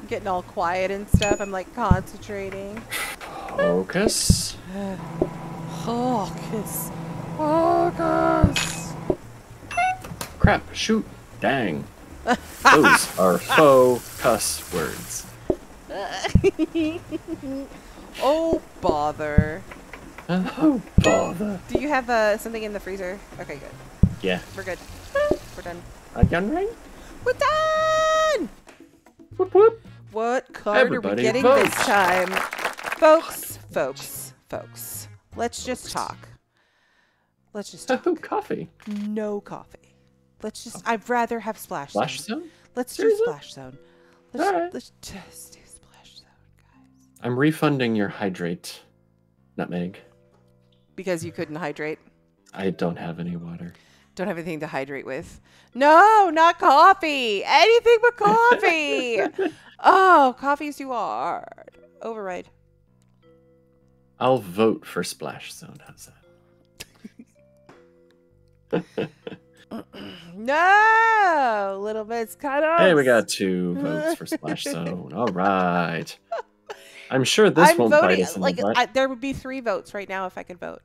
Getting all quiet and stuff. I'm like concentrating. Focus. Focus. Focus. Crap. Shoot. Dang. Those are faux cuss words. Oh bother. Oh bother. Do you have uh, something in the freezer? Okay, good. Yeah. We're good. We're done. Are you done, right? We're done. Whoop whoop. What card Everybody are we getting votes. This time? Folks, folks, folks. Let's just talk. Let's just talk. No coffee. No coffee. Let's just, I'd rather have Splash Zone. Splash Zone? Let's Seriously? do Splash Zone. Let's, All right. let's just do Splash Zone, guys. I'm refunding your hydrate, nutmeg. Because you couldn't hydrate? I don't have any water. Don't have anything to hydrate with. No, not coffee. Anything but coffee. Oh, coffee's too hard. Override. I'll vote for Splash Zone. How's that? No, little bit's cut off. Hey, we got two votes for Splash Zone. All right. I'm sure this I'm won't voting, bite us in like, the butt. I, there would be three votes right now if I could vote.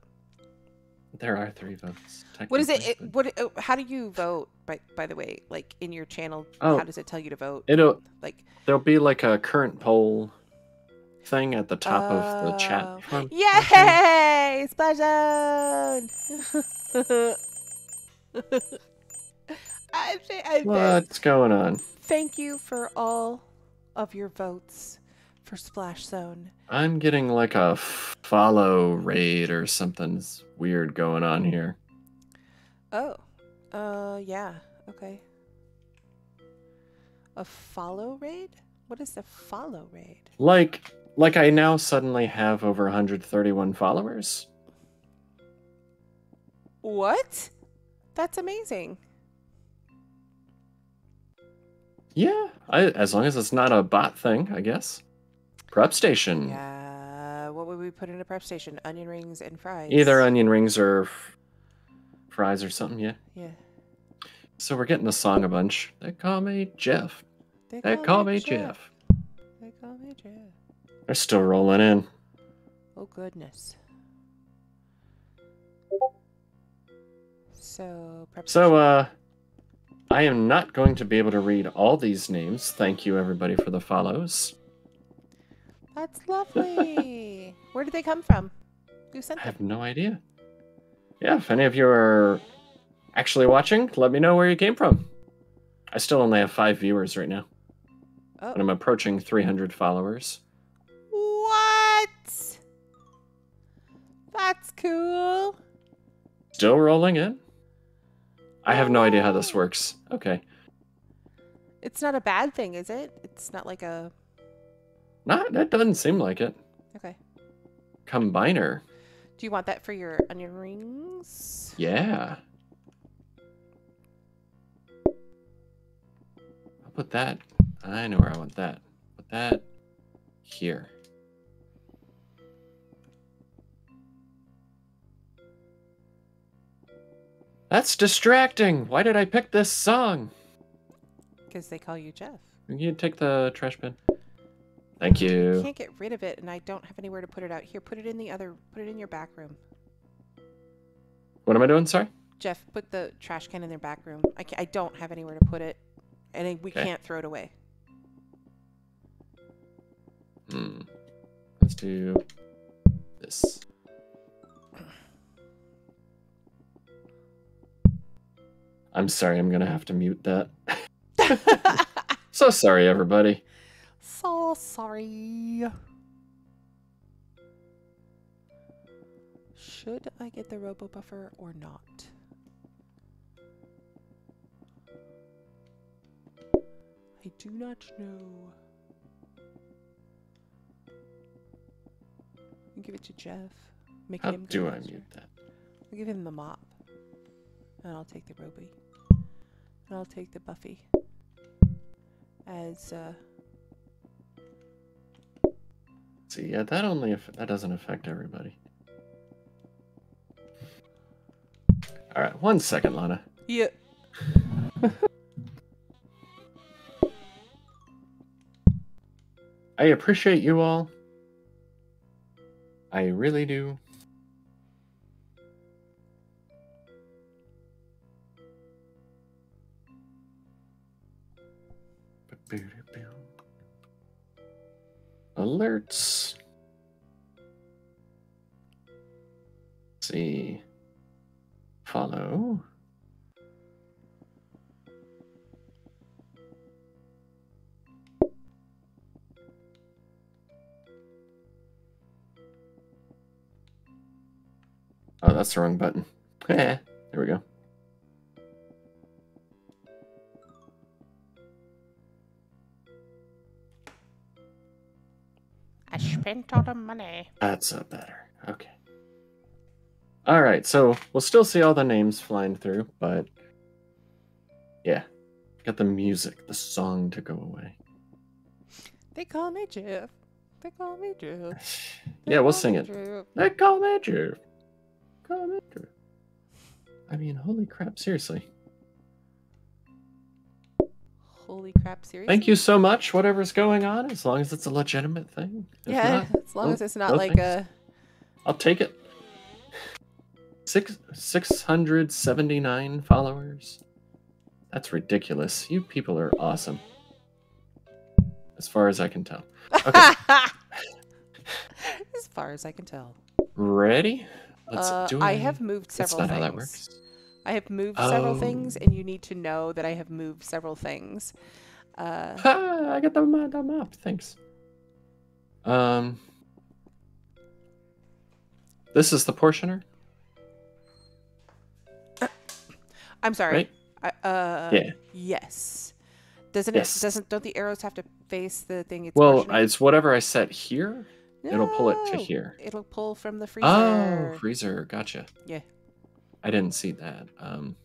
There are three votes. What is it, it? What? How do you vote? By by the way, like in your channel, oh, how does it tell you to vote? It'll like there'll be like a current poll thing at the top uh, of the chat. From, yay! Splash Zone. I, I, What's going on? Thank you for all of your votes for Splash Zone. I'm getting like a follow raid or something's weird going on here. Oh, uh, yeah, okay. A follow raid? What is a follow raid? Like, like I now suddenly have over one hundred thirty-one followers. What? That's amazing. Yeah, I, as long as it's not a bot thing, I guess. Prep station. Yeah, what would we put in a prep station? Onion rings and fries. Either onion rings or fries or something, yeah. Yeah. So we're getting the song a bunch. They call me Jeff. They call, they call me, me Jeff. Jeff. They call me Jeff. They're still rolling in. Oh, goodness. So, prep so uh, I am not going to be able to read all these names. Thank you, everybody, for the follows. That's lovely. Where did they come from? Who sent them? I have no idea. Yeah, if any of you are actually watching, let me know where you came from. I still only have five viewers right now. Oh. And I'm approaching three hundred followers. What? That's cool. Still rolling in. I have no idea how this works. Okay. It's not a bad thing, is it? It's not like a... Not, that doesn't seem like it. Okay. Combiner. Do you want that for your onion rings? Yeah. I'll put that. I know where I want that. Put that here. That's distracting. Why did I pick this song? Because they call you Jeff. You take the trash bin. Thank you. I can't get rid of it, and I don't have anywhere to put it out here. Put it in the other, put it in your back room. What am I doing? Sorry? Jeff, put the trash can in their back room. I, can't, I don't have anywhere to put it, and we okay. can't throw it away. Hmm. Let's do this. I'm sorry, I'm going to have to mute that. So sorry, everybody. So sorry. Should I get the robo buffer or not? I do not know. I'll give it to Jeff. Make How him do I mute that? I'll give him the mop. And I'll take the Ruby. And I'll take the Buffy. As, uh... See, yeah, that only... That doesn't affect everybody. Alright, one second, Lana. Yeah. I appreciate you all. I really do. Alerts. Let's see. Follow. Oh, that's the wrong button. There we go. I spent all the money. That's a better. Okay. All right, so we'll still see all the names flying through, but yeah, got the music, the song to go away. They call me Jeff. They call me Jeff. They yeah, we'll sing it. Jeff. They call me Jeff. I mean, holy crap, seriously. Holy crap, seriously. Thank you so much, whatever's going on, as long as it's a legitimate thing. If yeah, not, as long no, as it's not no like thanks. a... I'll take it. Six, six hundred seventy-nine followers. That's ridiculous. You people are awesome. As far as I can tell. Okay. As far as I can tell. Ready? Uh, I have moved several things. That's not how that works. I have moved oh. several things, and you need to know that I have moved several things. Uh, ha, I got the, the map. Thanks. Um, this is the portioner. Uh, I'm sorry. Right? I, uh, yeah. Yes. Doesn't yes. it? Doesn't don't the arrows have to face the thing? It's well, portioner? it's whatever I set here. No, it'll pull it to here. It'll pull from the freezer. Oh, freezer. Gotcha. Yeah. I didn't see that. Um,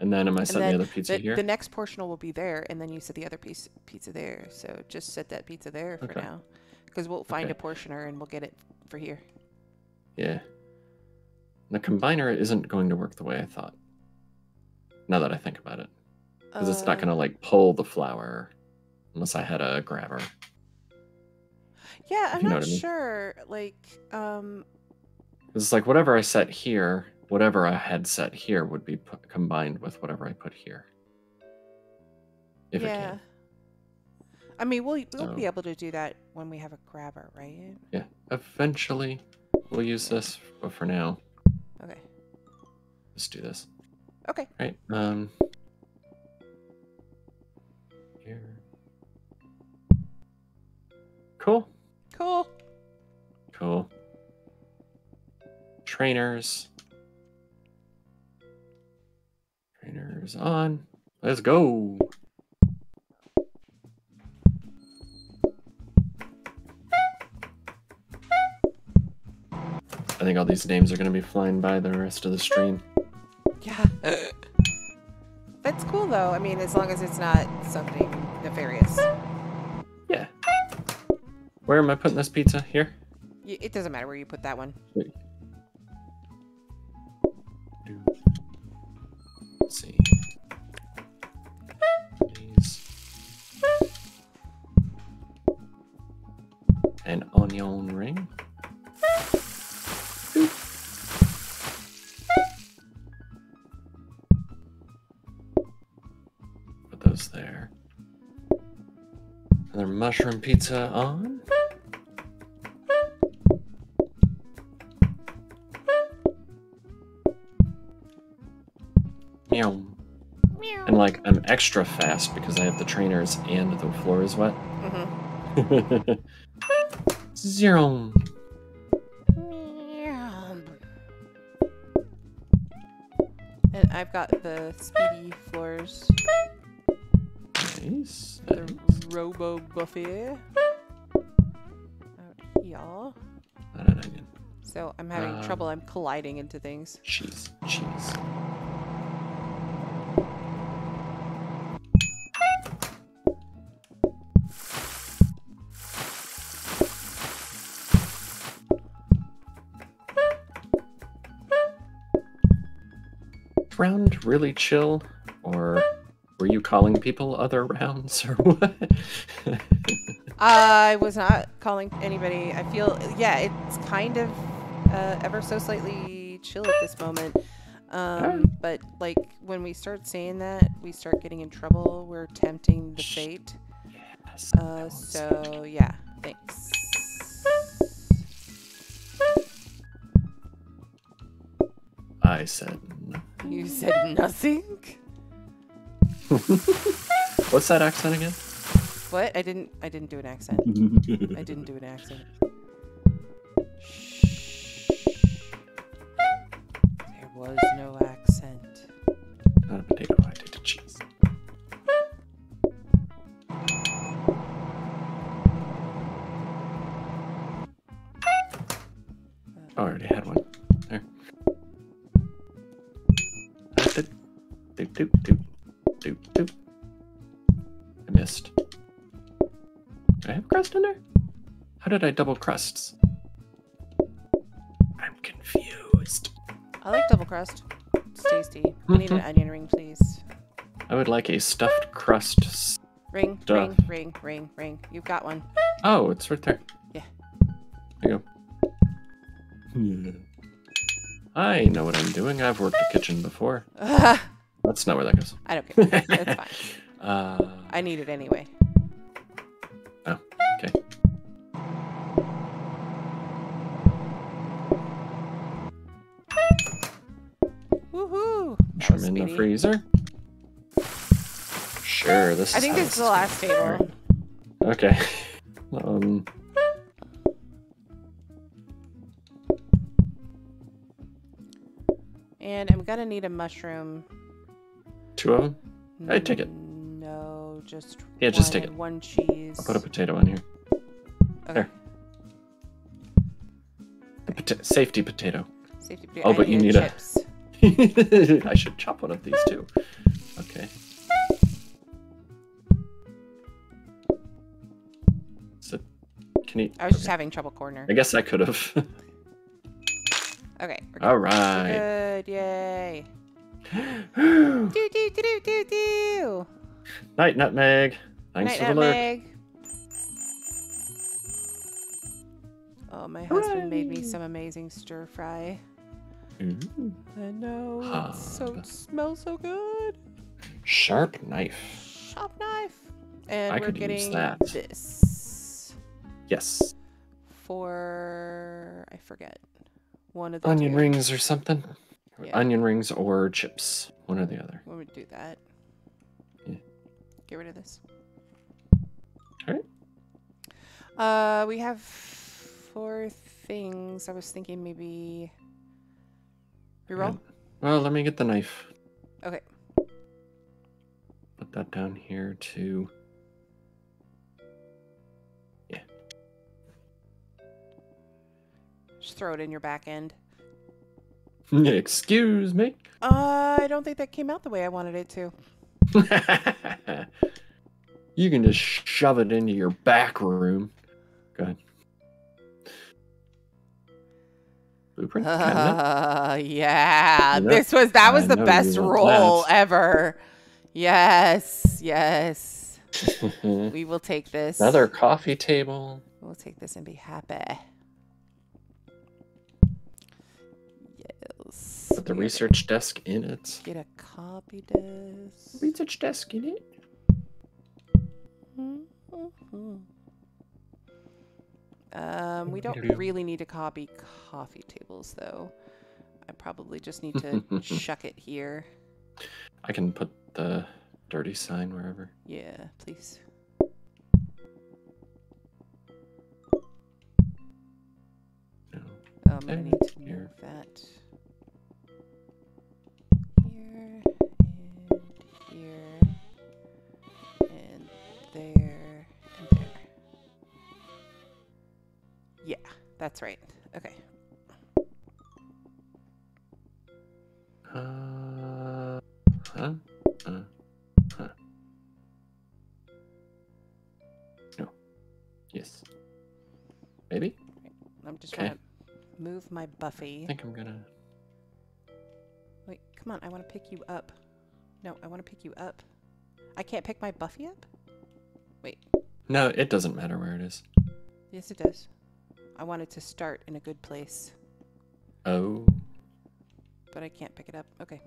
and then am I setting the other pizza the, here? The next portion will be there, and then you set the other piece pizza there. So just set that pizza there for okay. now, because we'll find okay. a portioner and we'll get it for here. Yeah. The combiner isn't going to work the way I thought. Now that I think about it, because uh, it's not going to like pull the flour unless I had a grabber. Yeah, I'm not sure. Like, um, it's like whatever I set here, whatever I had set here would be put, combined with whatever I put here. If yeah. it can. I mean, we'll we'll so, be able to do that when we have a grabber, right? Yeah. Eventually, we'll use this, but for now, okay. Let's do this. Okay. All right. Um. Here. Cool. Cool. Cool. Trainers. Trainers on. Let's go. I think all these names are going to be flying by the rest of the stream. Yeah. That's cool though. I mean, as long as it's not something nefarious. Yeah. Where am I putting this pizza? Here? It doesn't matter where you put that one. Let's see. Please. An onion ring. Put those there. Another mushroom pizza on. And like I'm extra fast because I have the trainers and the floor is wet. Mm-hmm. Zero. And I've got the speedy floors. Nice. The nice. Robo buffet. Out y'all. Not an onion. So I'm having um, trouble. I'm colliding into things. Jeez, jeez. Round really chill, or were you calling people other rounds or what? I was not calling anybody. I feel, yeah, it's kind of uh, ever so slightly chill at this moment. Um, but like when we start saying that, we start getting in trouble. We're tempting the fate. Yes, uh, so yeah, thanks. I said nothing. You said nothing? What's that accent again? What? I didn't I didn't do an accent. I didn't do an accent. Shh. There was no accent. Not a potato, I did a cheese. I already had one. Doop, doop, doop, doop. I missed. Did I have crust in there? How did I double crusts? I'm confused. I like double crust. It's tasty. Mm-hmm. I need an onion ring, please. I would like a stuffed crust. Ring, stuff. ring, ring, ring, ring. You've got one. Oh, it's right there. Yeah. There you go. Yeah. I know what I'm doing. I've worked a kitchen before. That's not where that goes. I don't care. That's fine. Uh, I need it anyway. Oh, okay. Woohoo! Shrimp in the freezer. Sure, this is. I think this is the last table. Okay. Um. And I'm gonna need a mushroom. Two of them? I take it. No, just yeah, one just take it. One cheese. I'll put a potato on here. Okay. There. The pota safety potato. Safety potato. Oh, but you need chips. a. I should chop one of these too. Okay. So, can you? I was okay. just having trouble corner. I guess I could have. Okay. We're good. All right. We're good. Yay. do, do, do, do, do, do. Night, nutmeg. Thanks Night, for the nutmeg. lurk. Oh, my Hooray. husband made me some amazing stir fry. Ooh. I know. Hub. It's so, it smells so good. Sharp knife. Sharp knife. And I we're could getting use that. this. Yes. For I forget one of the onion two. rings or something. Yeah. Onion rings or chips, one or the other. We would do that. Yeah. Get rid of this. All right. Uh, we have four things. I was thinking maybe reroll. Right. Well, let me get the knife. Okay. Put that down here too. Yeah. Just throw it in your back end. Excuse me. Uh, I don't think that came out the way I wanted it to. You can just shove it into your back room. Go ahead. Blueprint? Uh, yeah. Yep. This was that was I the best roll ever. Yes. Yes. We will take this. Another coffee table. We'll take this and be happy. Put the research desk in it. Get a copy desk. Research desk in it. Mm-hmm. Um, we don't really need to copy coffee tables, though. I probably just need to shuck it here. I can put the dirty sign wherever. Yeah, please. No. Um, I need to move here. that. Here and here and there and there. Yeah, that's right. Okay. Maybe? I'm just okay. trying to move my Buffy. I think I'm gonna... Wait, come on, I want to pick you up. No, I want to pick you up. I can't pick my Buffy up? Wait. No, it doesn't matter where it is. Yes, it does. I wanted to start in a good place. Oh. But I can't pick it up. Okay.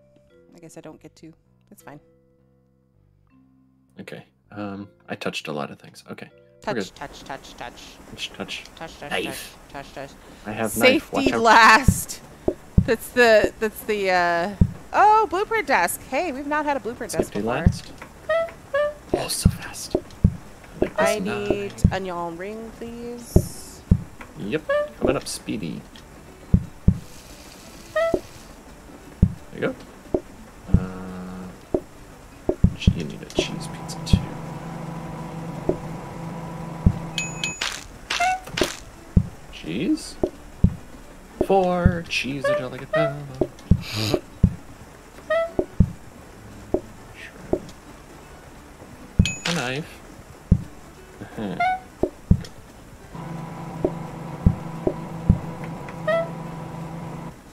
I guess I don't get to. That's fine. Okay. Um, I touched a lot of things. Okay. Touch, touch, touch, touch. Touch, touch. Touch, touch, knife. touch, touch, touch. I have knife. Safety last. That's the, that's the, uh, oh, blueprint desk. Hey, we've not had a blueprint desk before. Safety last. Oh, so fast. Like I need onion ring, please. Yep. Coming up speedy. There you go. Uh, you need a cheese pizza, too. Cheese? Four cheese a delicatessa. Sure. A knife. Uh-huh.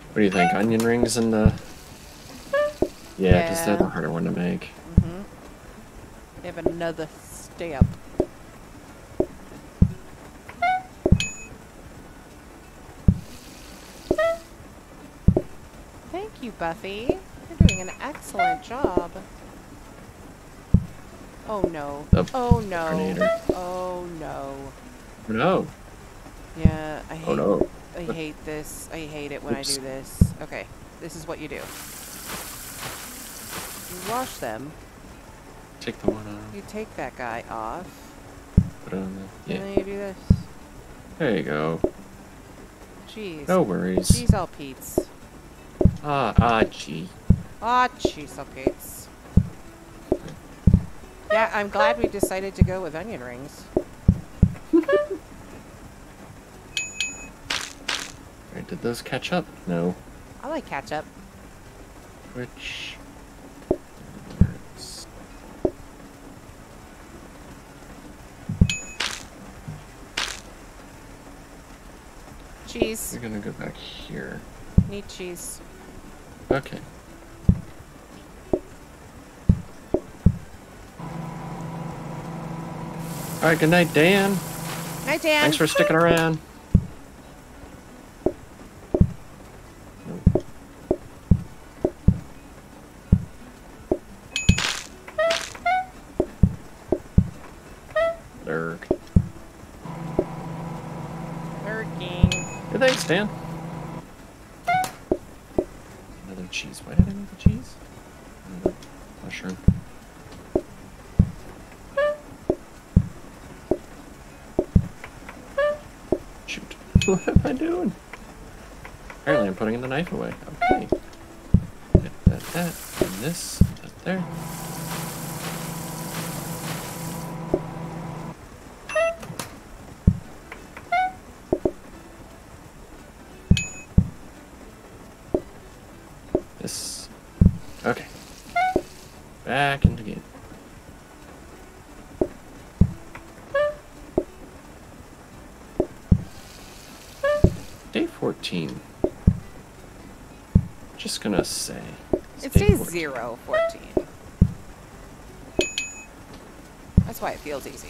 What do you think? Onion rings and the. Yeah, yeah. Just that's a harder one to make. Mm-hmm. We have another step. Thank you, Buffy. You're doing an excellent job. Oh no. The oh no. Tornado. Oh no. No. Yeah, I hate oh, no. I hate this. I hate it when Oops. I do this. Okay. This is what you do. You wash them. Take the one off. You take that guy off. Put it on the yeah. And then you do this. There you go. Jeez. No worries. Jeez all Pete's. Ah, ah, gee. Ah, gee, so Pete's. Yeah, I'm glad we decided to go with onion rings. Right, did those catch up? No. I like ketchup. Which... works. Cheese. You're gonna go back here. Need cheese. Okay. All right. Good night, Dan. Night, Dan. Thanks for sticking around. Lurk. Lurking. Hey, thanks, Dan. Cheese. Why did I need the cheese? Another mushroom. Shoot. What am I doing? Apparently I'm putting the knife away. Okay. That, that, that, and this, that there. Okay. Back in the game. Day fourteen. Just gonna say. It's, it's day, day zero fourteen. That's why it feels easy.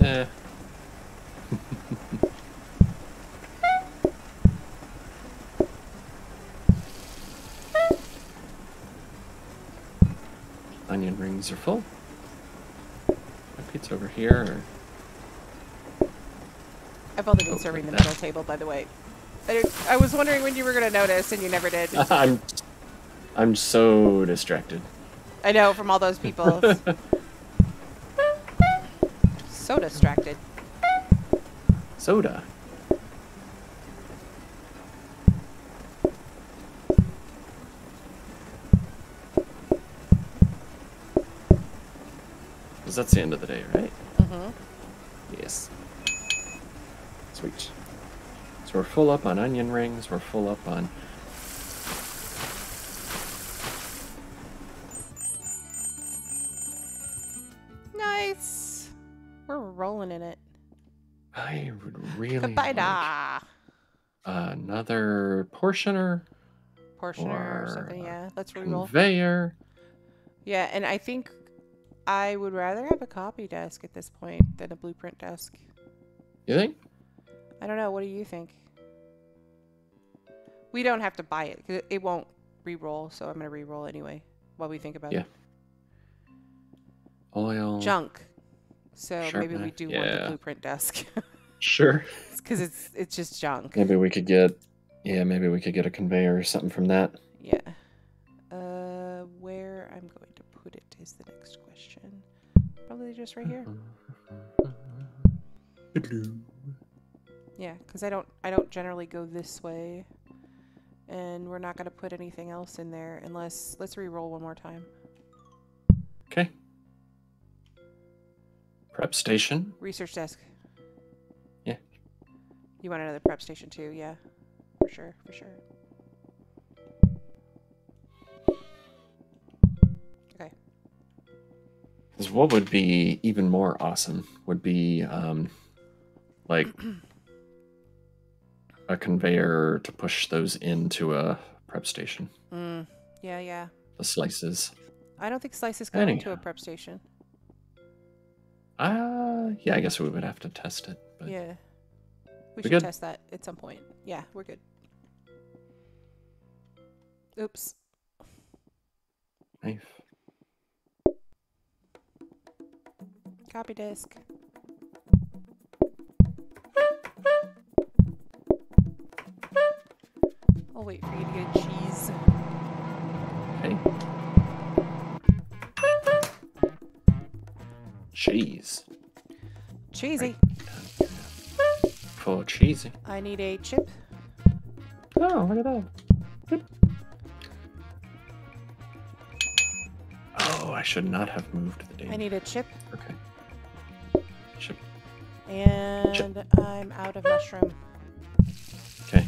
Nah. Onion rings are full. My pizza over here. Or... I've only been oh, serving like the that. middle table, by the way. I, I was wondering when you were going to notice, and you never did. I'm, I'm so distracted. I know, from all those people. So distracted. Soda. That's the end of the day, right? Mm-hmm. Yes. Sweet. So we're full up on onion rings. We're full up on... Nice! We're rolling in it. I I would really like another portioner. Portioner or, or something, yeah. Let's reroll. Conveyor. Yeah, and I think I would rather have a copy desk at this point than a blueprint desk. You think? I don't know. What do you think? We don't have to buy it because it won't re-roll, so I'm going to re-roll anyway while we think about yeah. it. Oil. Junk. So Sharp maybe knife. we do yeah. want the blueprint desk. Sure. Because it's, it's it's just junk. Maybe we could get, yeah, maybe we could get a conveyor or something from that. Yeah. Uh, where I'm going to put it is the next question. Probably just right here. Yeah, because I don't I don't generally go this way, and we're not going to put anything else in there unless let's re-roll one more time. Okay. Prep station. Research desk. Yeah. You want another prep station too? Yeah, for sure, for sure. Okay. Because what would be even more awesome would be. Um, Like a conveyor to push those into a prep station. Mm, yeah, yeah. The slices. I don't think slices go Anyhow. into a prep station. Uh, yeah, I guess we would have to test it. But yeah. We should good? test that at some point. Yeah, we're good. Oops. Knife. Copy disk. I'll wait for you to get a cheese. Hey. Cheese. Cheesy. Right. For cheesy. I need a chip. Oh, look at that. Chip. Oh, I should not have moved the date. I need a chip. Okay. Chip. And chip. I'm out of mushroom. Okay.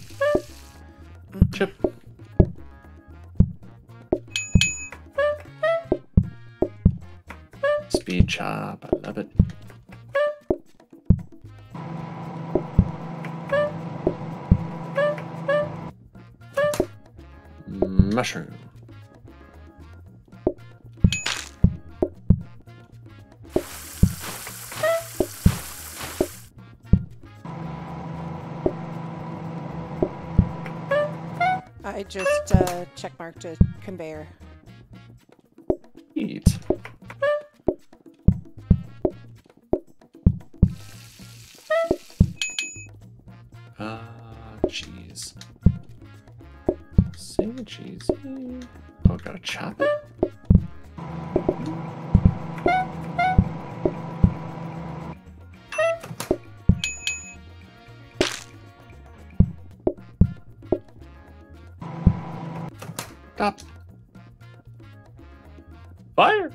Chip. Speed chop. I love it. Mushroom. I just uh, checkmarked a conveyor. Eat. Ah, uh, cheese. Say cheese. Oh, gotta chop it. Stop. Fire!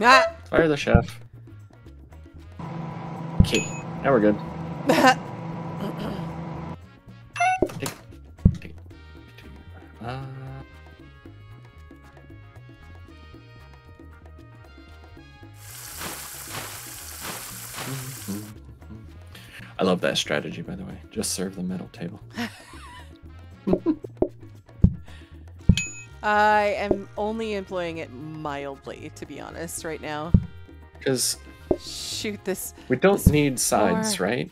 Ah. Fire the chef. Okay, now we're good. take, take, uh... I love that strategy, by the way. Just serve the middle table. I am only employing it mildly, to be honest, right now. Because shoot this. We don't this need sides, more. right?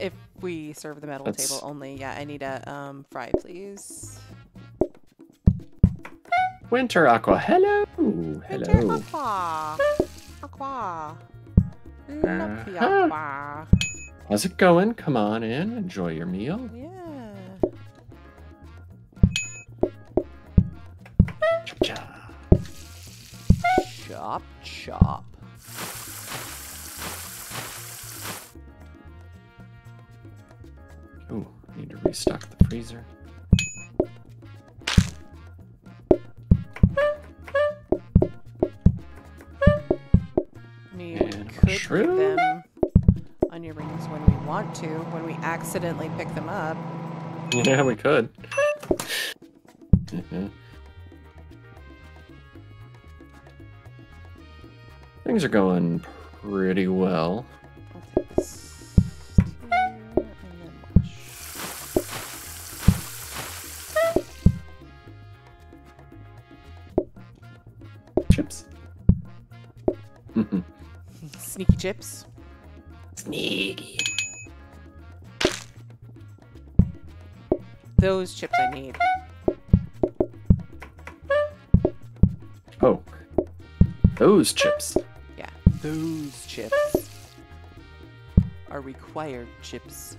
If we serve the metal That's... table only, yeah. I need a um, fry, please. Winter aqua. Hello, hello. Winter aqua. Aqua. Love the aqua. How's it going? Come on in. Enjoy your meal. Yeah. Chop, chop. Ooh, need to restock the freezer. Need and could mushroom. Put them on your rings when we want to, when we accidentally pick them up. Yeah, we could. Mm-hmm. Things are going pretty well. I think chips. Sneaky. Those chips I need. Oh. Those chips. Yeah, those chips are required chips.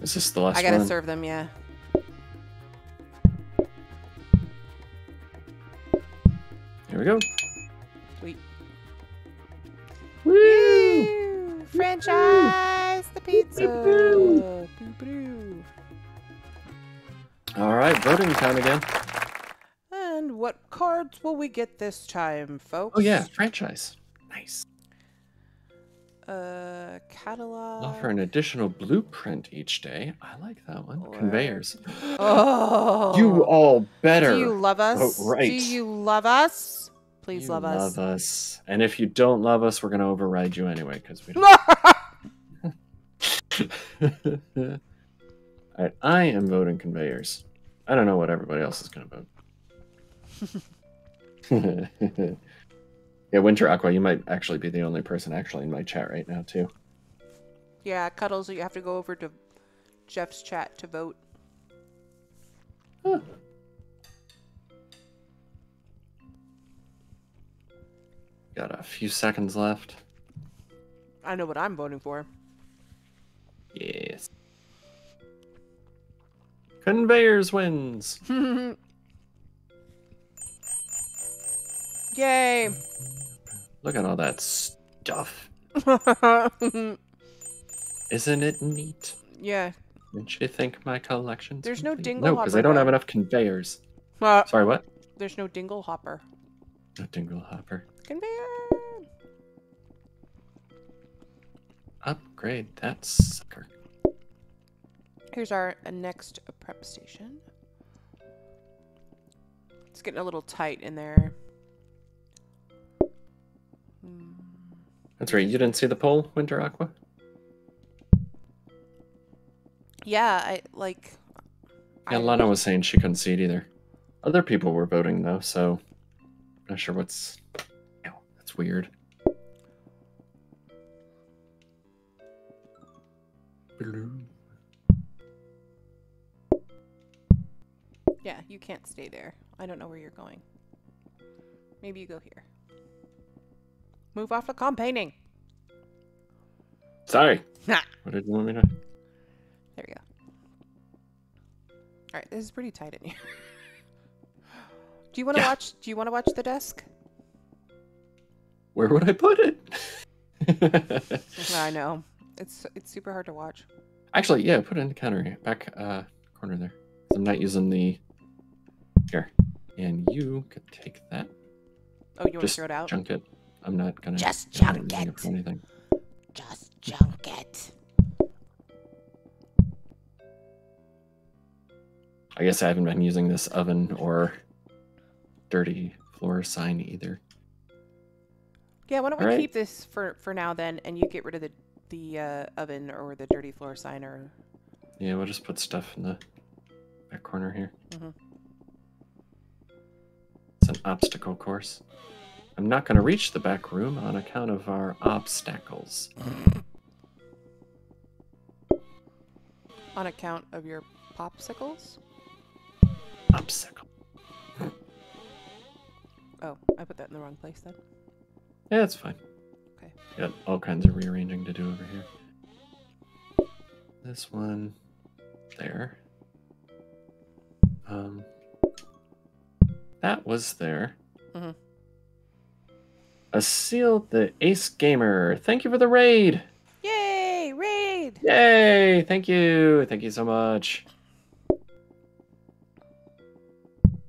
Is this the last one? I gotta one? serve them, yeah. Here we go. Sweet. Woo! Woo! Franchise Woo! the pizza! Woo! Woo! All right, voting time again. And what cards will we get this time, folks? Oh, yeah, franchise. Nice. Uh, catalog. Offer an additional blueprint each day. I like that one. Or... Conveyors. Oh, you all better. Do you love us? Oh, right. Do you love us? Please you love us. Love us. And if you don't love us, we're gonna override you anyway because we don't. All right, I am voting conveyors. I don't know what everybody else is gonna vote. Yeah, Winter Aqua, you might actually be the only person actually in my chat right now, too. Yeah, Cuddles, you have to go over to Jeff's chat to vote. Huh. Got a few seconds left. I know what I'm voting for. Yes. Conveyors wins! Yay! Look at all that stuff. Isn't it neat? Yeah. Didn't you think my collection's There's complete? no dingle no, hopper. No, because I don't there. have enough conveyors. Uh, Sorry, what? There's no dingle hopper. No dingle hopper. Conveyor! Upgrade that sucker. Here's our next prep station. It's getting a little tight in there. That's right. You didn't see the poll, Winter Aqua? Yeah, I like. Yeah, I... Lana was saying she couldn't see it either. Other people were voting though, so I'm not sure what's. Ow, that's weird. Yeah, you can't stay there. I don't know where you're going. Maybe you go here. Move off the campaigning. Sorry. Nah. What did you want me to? There we go. All right, this is pretty tight in here. Do you want to yeah. watch? Do you want to watch the desk? Where would I put it? I know it's it's super hard to watch. Actually, yeah, put it in the counter back uh, corner there. I'm not using the here, and you could take that. Oh, you want Just to throw it out? Junk it. I'm not gonna just junk it. Anything. Just junk it. I guess I haven't been using this oven or dirty floor sign either. Yeah, why don't All we right. keep this for for now then, and you get rid of the the uh, oven or the dirty floor sign or. Yeah, we'll just put stuff in the back corner here. Mm-hmm. It's an obstacle course. I'm not going to reach the back room on account of our obstacles. On account of your popsicles? Popsicle. Oh, I put that in the wrong place then. Yeah, it's fine. Okay. Got all kinds of rearranging to do over here. This one there. Um, that was there. Mm-hmm. A seal, the Ace Gamer. Thank you for the raid. Yay, raid. Yay, thank you. Thank you so much.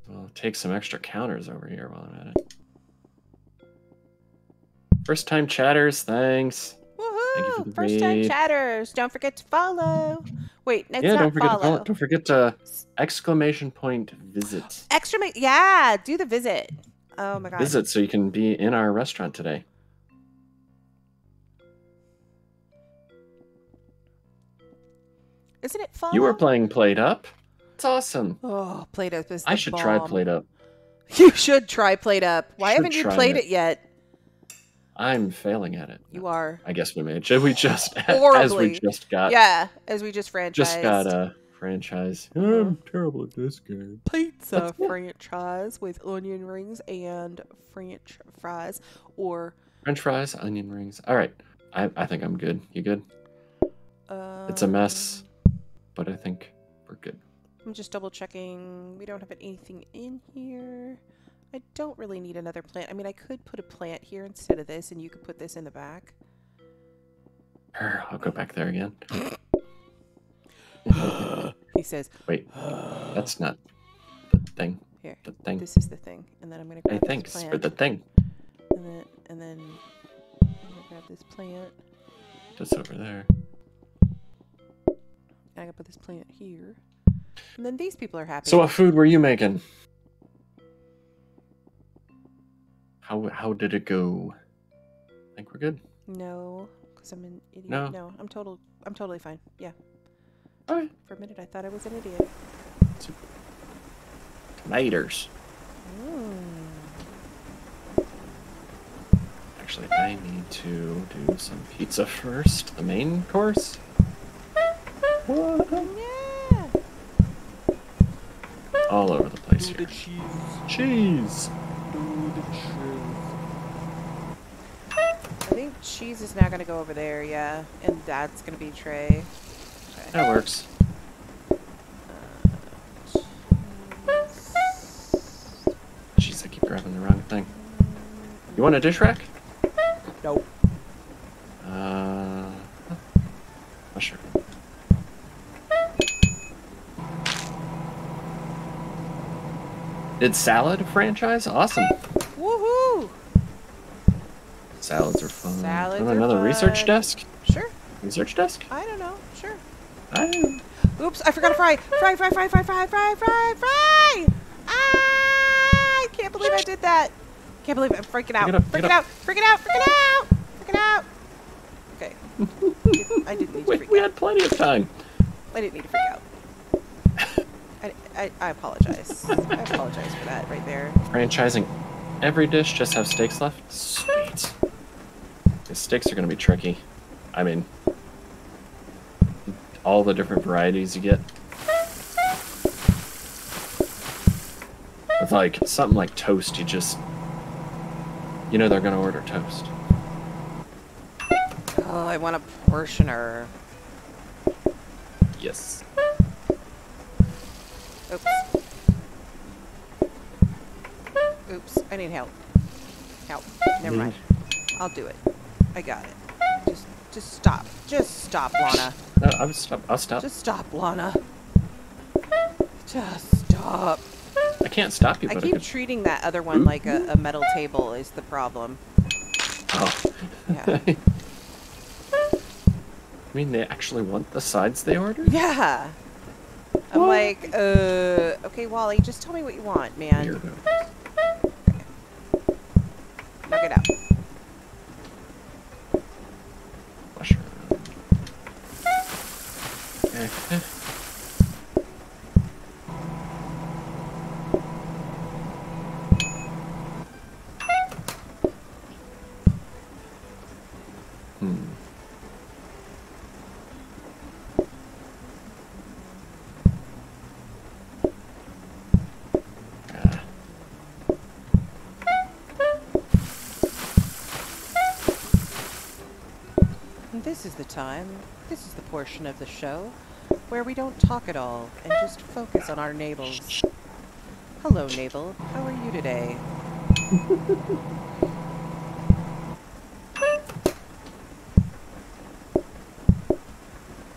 We'll take some extra counters over here while I'm at it. First time chatters, thanks. Thank you for the First time chatters, don't forget to follow. Wait, it's yeah, not don't forget follow. To follow. Don't forget to exclamation point visit. Exclamation, yeah, do the visit. Oh my god. Visit so you can be in our restaurant today. Isn't it fun? You were playing Plate Up. It's awesome. Oh, Plate Up is the I should bomb. try Plate Up. You should try Plate Up. Why should haven't you played it. it yet? I'm failing at it. You are. I guess we made. We just horribly. as we just got. Yeah, as we just franchised. Just got a franchise. Oh, I'm terrible at this game. Pizza franchise with onion rings and French fries, or French fries, onion rings. All right, I I think I'm good. You good? Um, it's a mess, but I think we're good. I'm just double checking. We don't have anything in here. I don't really need another plant. I mean, I could put a plant here instead of this, and you could put this in the back. I'll go back there again. He says... Wait, that's not the thing. Here, the thing. This is the thing. And then I'm going to grab hey, thanks this plant. thanks for the thing. And then, and then I'm going to grab this plant. Just over there. I gotta put this plant here. And then these people are happy. So what food were you making? How, how did it go? I think we're good. No, because I'm an idiot. No. no, I'm total. I'm totally fine. Yeah. All right. For a minute, I thought I was an idiot. Tomatoes. Mm. Actually, I need to do some pizza first. The main course. Yeah. All over the place do here. The cheese. Cheese. Do the cheese. I think cheese is now going to go over there, yeah. And that's going to be tray. Okay. That works. Uh, Jeez, I keep grabbing the wrong thing. You want a dish rack? Nope. Uh, mushroom. Did salad franchise? Awesome. Woohoo! Salads are fun. Salads are fun. Another research desk? Sure. Research desk? I don't know. Sure. I don't know. Oops, I forgot to fry. Fry, fry, fry, fry, fry, fry, fry, fry! Ah, I can't believe I did that. Can't believe it. I'm freaking out. Freaking out. Freaking out. Freaking out. Freaking out. Okay. I didn't need to freak out. We had plenty of time. I didn't need to freak out. I, I, I apologize. I apologize for that right there. Franchising every dish, just have steaks left? Sweet. The steaks are going to be tricky. I mean, all the different varieties you get. With like, something like toast, you just... You know they're going to order toast. Oh, I want a portioner. Yes. Oops. Oops. I need help. Help. Never mind. I'll do it. I got it. Just, just stop. Just stop, Lana. No, I'll stop. I'll stop. Just stop, Lana. Just stop. I can't stop you. But I keep I treating that other one like a, a metal table is the problem. Oh. Yeah. I mean, they actually want the sides they ordered? Yeah. I'm like, uh, okay, Wally, just tell me what you want, man. Here it goes. Okay. Knock it out. Mushroom. Okay. Hmm. This is the time, this is the portion of the show where we don't talk at all and just focus on our navels. Hello, navel. How are you today?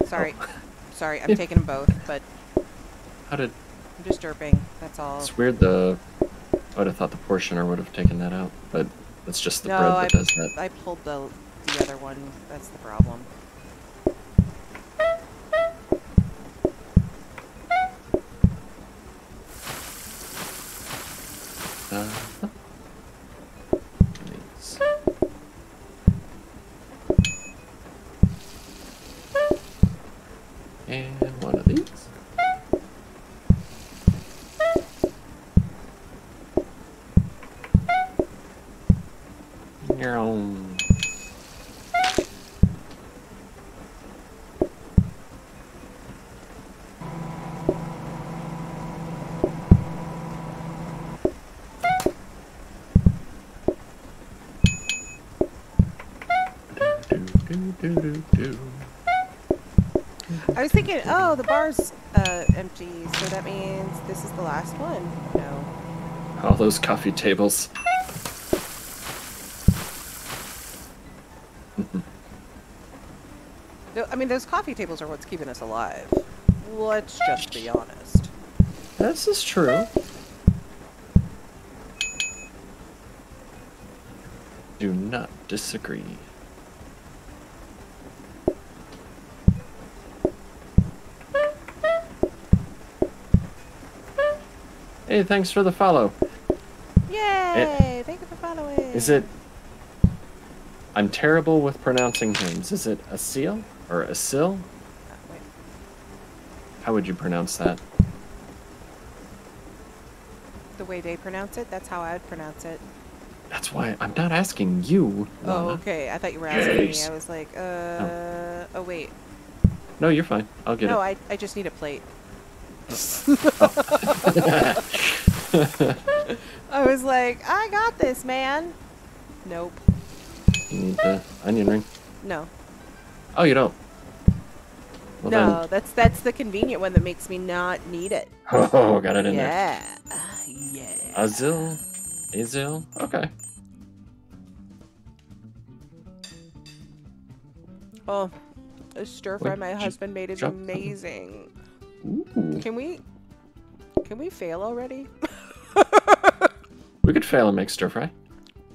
Sorry. Oh. Sorry, I'm yeah. taking them both, but... How did... I'm just derping, that's all. It's weird the I would have thought the portioner would have taken that out, but that's just the no, bread that I, does that. I pulled the, the other one. That's the problem. Uh-huh. Nice. And one of these. Your own. I was thinking, oh, the bar's uh, empty, so that means this is the last one. No. All those coffee tables. No, I mean, those coffee tables are what's keeping us alive. Let's just be honest. This is true. Do not disagree. Hey, thanks for the follow. Yay! It, thank you for following. Is it... I'm terrible with pronouncing names. Is it Asil or Asil? Wait. How would you pronounce that? The way they pronounce it? That's how I would pronounce it. That's why I'm not asking you. Lana. Oh, okay. I thought you were asking yes. me. I was like, uh... No. Oh, wait. No, you're fine. I'll get no, it. No, I, I just need a plate. Oh. I was like, I got this, man. Nope. You need the onion ring? No. Oh, you don't? Well, no, then. that's that's the convenient one that makes me not need it. Oh, got it in yeah. there. Yeah. Yeah. Azil. Azil. Okay. Oh, a stir fry Wait, my husband made is amazing. Them. Ooh. Can we, can we fail already? We could fail and make stir fry.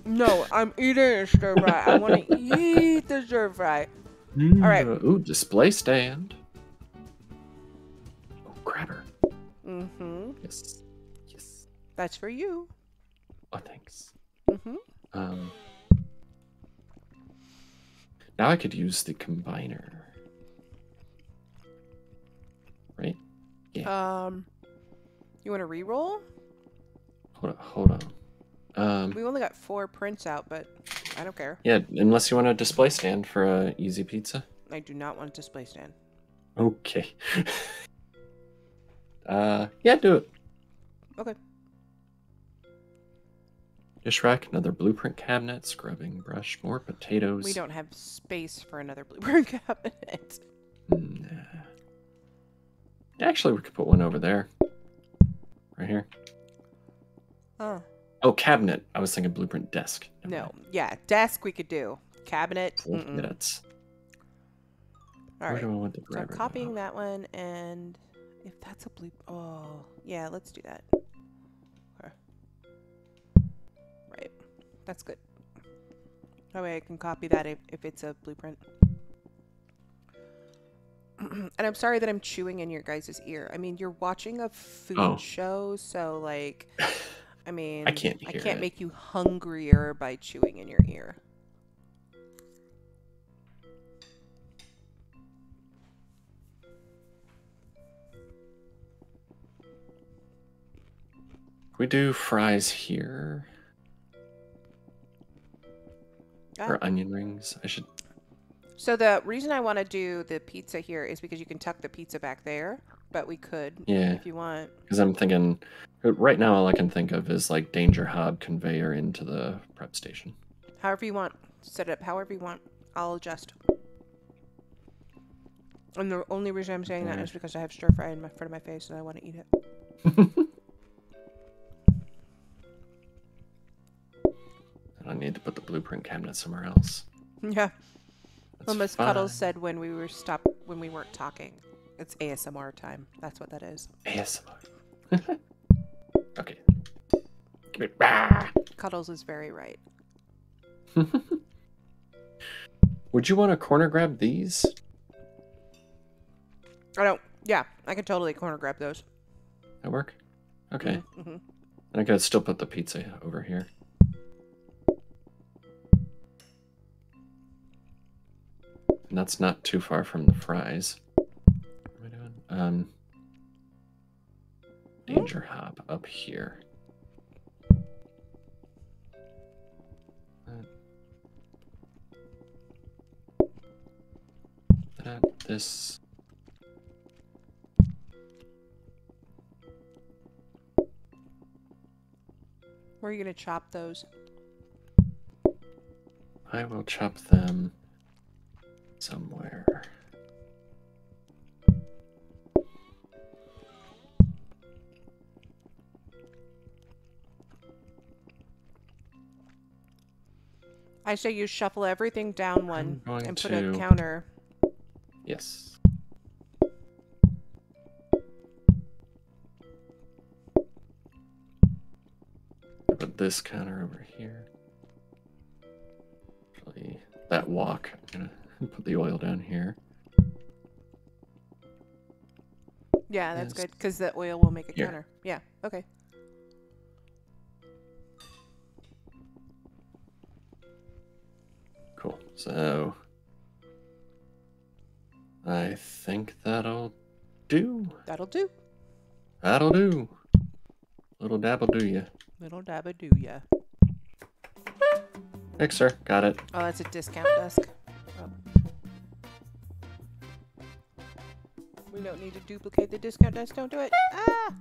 No, I'm eating a stir fry. I want to eat the stir fry. Mm. All right. Ooh, display stand. Oh, grabber. Mm-hmm. Yes. Yes. That's for you. Oh, thanks. Mm-hmm. Um. Now I could use the combiner. Right? Yeah. Um, you want to re-roll? Hold on. Hold on. Um, we only got four prints out, but I don't care. Yeah, unless you want a display stand for a easy pizza. I do not want a display stand. Okay. uh, yeah, do it. Okay. Dish rack, another blueprint cabinet, scrubbing brush, more potatoes. We don't have space for another blueprint cabinet. Nah. Actually, we could put one over there. Right here. Oh. Oh, cabinet. I was thinking blueprint desk. Never no. Mind. Yeah, desk we could do. Cabinet. Mm-mm. Minutes. All right. Where do I want the grabber? So I'm copying that one, and if that's a blue... Oh, yeah, let's do that. Okay. Right. That's good. That way I can copy that if, if it's a blueprint. And I'm sorry that I'm chewing in your guys' ear. I mean, you're watching a food oh. show, so, like, I mean, I can't, I can't make you hungrier by chewing in your ear. We do fries here. Ah. Or onion rings. I should... So the reason I want to do the pizza here is because you can tuck the pizza back there, but we could yeah. if you want. Because I'm thinking, right now all I can think of is like Danger Hob conveyor into the prep station. However you want. Set it up however you want. I'll adjust. And the only reason I'm saying yeah. that is because I have stir fry in my front of my face and I want to eat it. I need to put the blueprint cabinet somewhere else. Yeah. Well, Miss Cuddles said when we were stopped, when we weren't talking, it's A S M R time. That's what that is. A S M R. Okay. Cuddles is very right. Would you want to corner grab these? I don't. Yeah, I could totally corner grab those. That work? Okay. Mm-hmm. I gotta still put the pizza over here. And that's not too far from the fries. What am I doing? Um, danger mm-hmm. hop up here. That, this. Where are you going to chop those? I will chop them somewhere. I say you shuffle everything down one and put to... a counter. Yes. Put this counter over here. Actually, that wok. I'm gonna put the oil down here. Yeah, that's yes. good because the oil will make a here. counter. Yeah. Okay. Cool. So. I think that'll do. That'll do. That'll do. Little dabble do ya. Little dabble do ya. Mixer, got it. Oh, that's a discount desk. Oh. We don't need to duplicate the discount desk. Don't do it. Ah!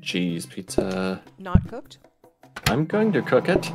Cheese pizza. Not cooked? I'm going to cook it.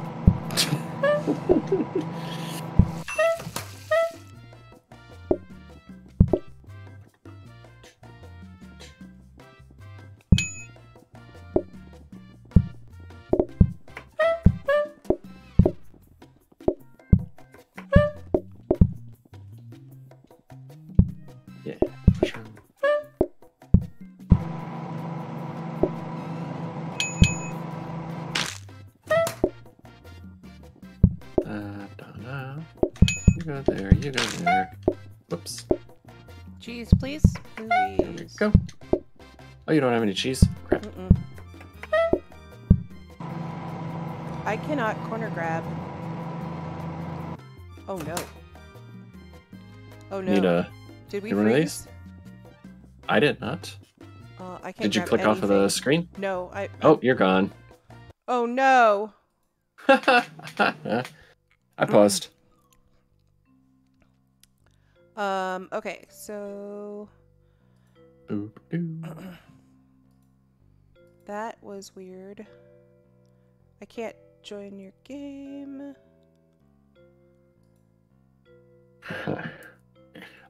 You don't have any cheese? Crap. Mm-mm. I cannot corner grab. Oh no. Oh no. Need a, did we freeze? Release? I did not. Uh, I can't did you click anything. off of the screen? No. I. Oh, you're gone. Oh no. I paused. Um. Okay. So. Boop, boop. That was weird. I can't join your game.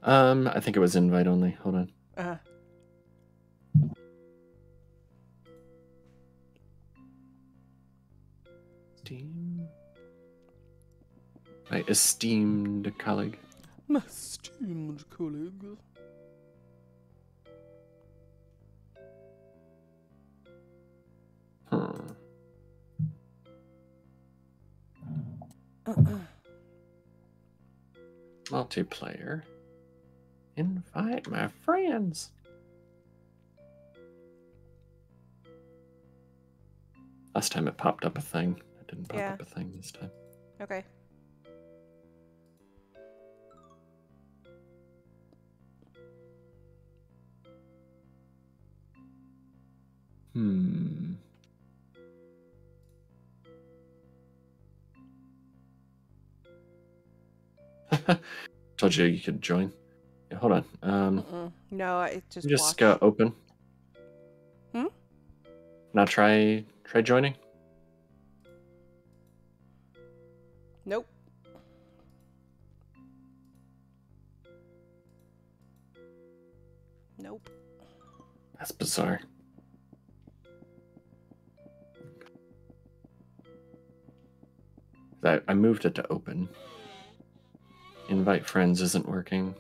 um, I think it was invite only. Hold on. Uh-huh. Steam. My esteemed colleague. My esteemed colleague. Uh-uh. Multiplayer. Invite my friends. Last time it popped up a thing. It didn't pop yeah. up a thing this time. Okay. Hmm. Told you you could join. Yeah, hold on. Um, Mm-mm. No, it just just go uh, open. Hmm. Now try try joining. Nope. Nope. That's bizarre. I I moved it to open. Invite friends isn't working.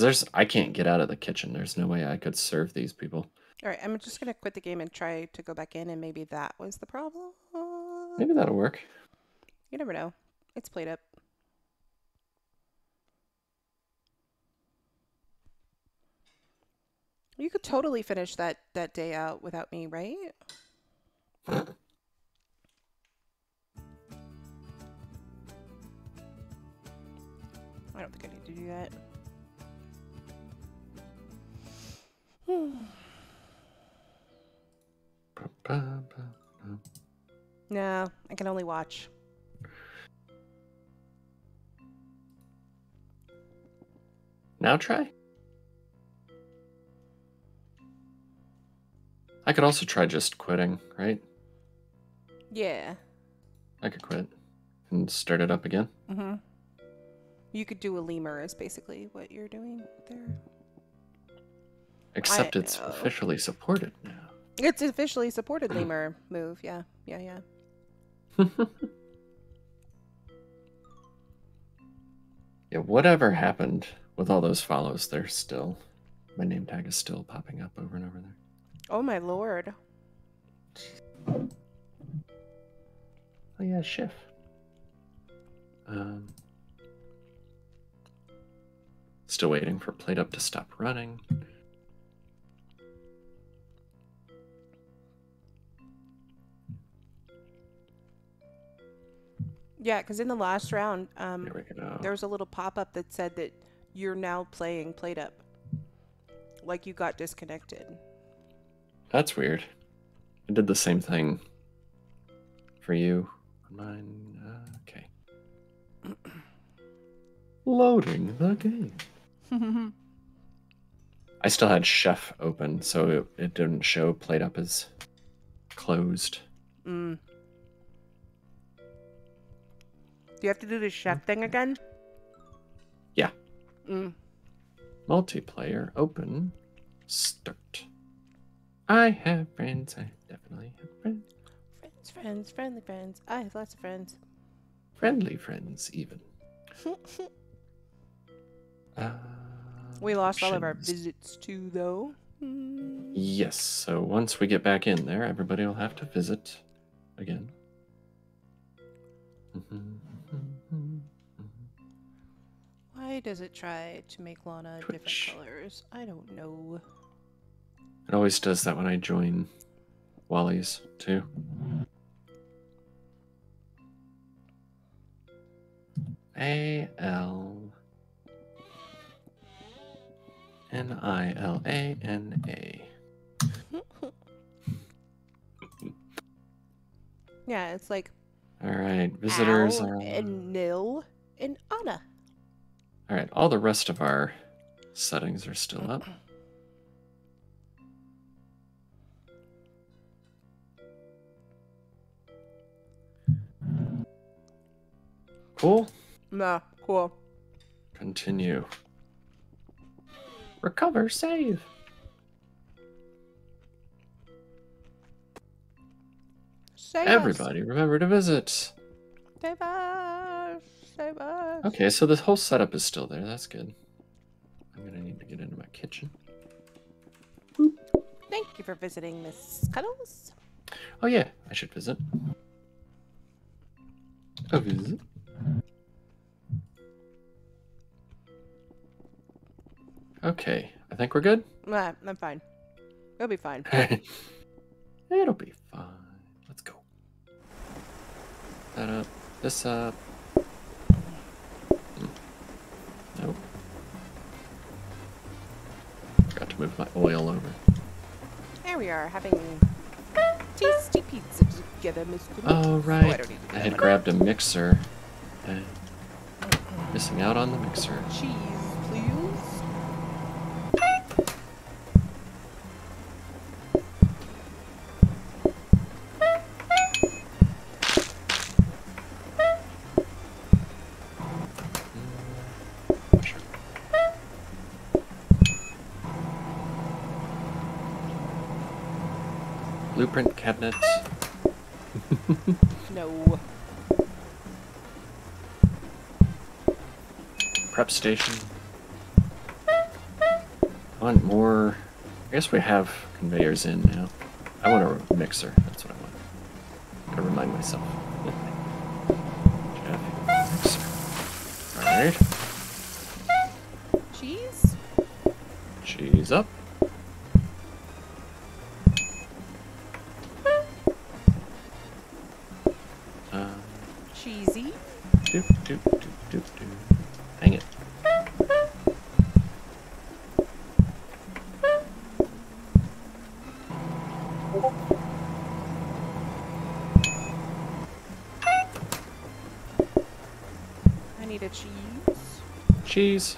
Because there's, I can't get out of the kitchen. There's no way I could serve these people. All right, I'm just going to quit the game and try to go back in, and maybe that was the problem. Maybe that'll work. You never know. It's Plate Up. You could totally finish that, that day out without me, right? I don't think I need to do that. No, I can only watch. Now try. I could also try just quitting, right? Yeah. I could quit and start it up again. Mm-hmm. You could do a lemur is basically what you're doing there. Except I it's know. officially supported now. It's officially supported lemur move. Yeah, yeah, yeah. Yeah, whatever happened with all those follows, they're still... My name tag is still popping up over and over there. Oh my lord. Oh yeah, chef. Um, still waiting for Plate Up to stop running. Yeah, because in the last round, um, there, we go. there was a little pop-up that said that you're now playing Plate Up. Like you got disconnected. That's weird. I did the same thing for you on mine. Uh, okay. Loading the game. I still had Chef open, so it, it didn't show Plate Up as closed. Mm. Do you have to do the Chef thing again? Yeah. Mm. Multiplayer open. Start. I have friends, I definitely have friends. Friends, friends, friendly friends. I have lots of friends. Friendly friends, even. uh, we lost all of our visits too, though. Mm. Yes, so once we get back in there, everybody will have to visit again. Mm-hmm, mm-hmm, mm-hmm. Why does it try to make Lana Twitch. different colors? I don't know. It always does that when I join Wally's, too. A L N I L A N A. Yeah, it's like... Alright, visitors Al are... and Nil and Anna. Alright, all the rest of our settings are still up. Cool? Nah, cool. Continue. Recover, save. Save Everybody us. remember to visit. Save us. Save us. Okay, so this whole setup is still there. That's good. I'm going to need to get into my kitchen. Boop. Thank you for visiting, Miss Cuddles. Oh, yeah. I should visit. A visit. Okay, I think we're good? Nah, I'm fine. It'll be fine. It'll be fine. Let's go. That up. This up. Nope. Forgot to move my oil over. There we are, having tasty pizza together, Mister Oh, right. Oh, I, don't need to I had grabbed a mixer. And missing out on the mixer. Cheese, please. Blueprint cabinets. No. Prep station. want more. I guess we have conveyors in now. I want a mixer. That's what I want. I gotta remind myself. All right. Cheese. Cheese up. Uh, Cheesy. Doop doop doop doop doop. Hang it. Cheese. Cheese.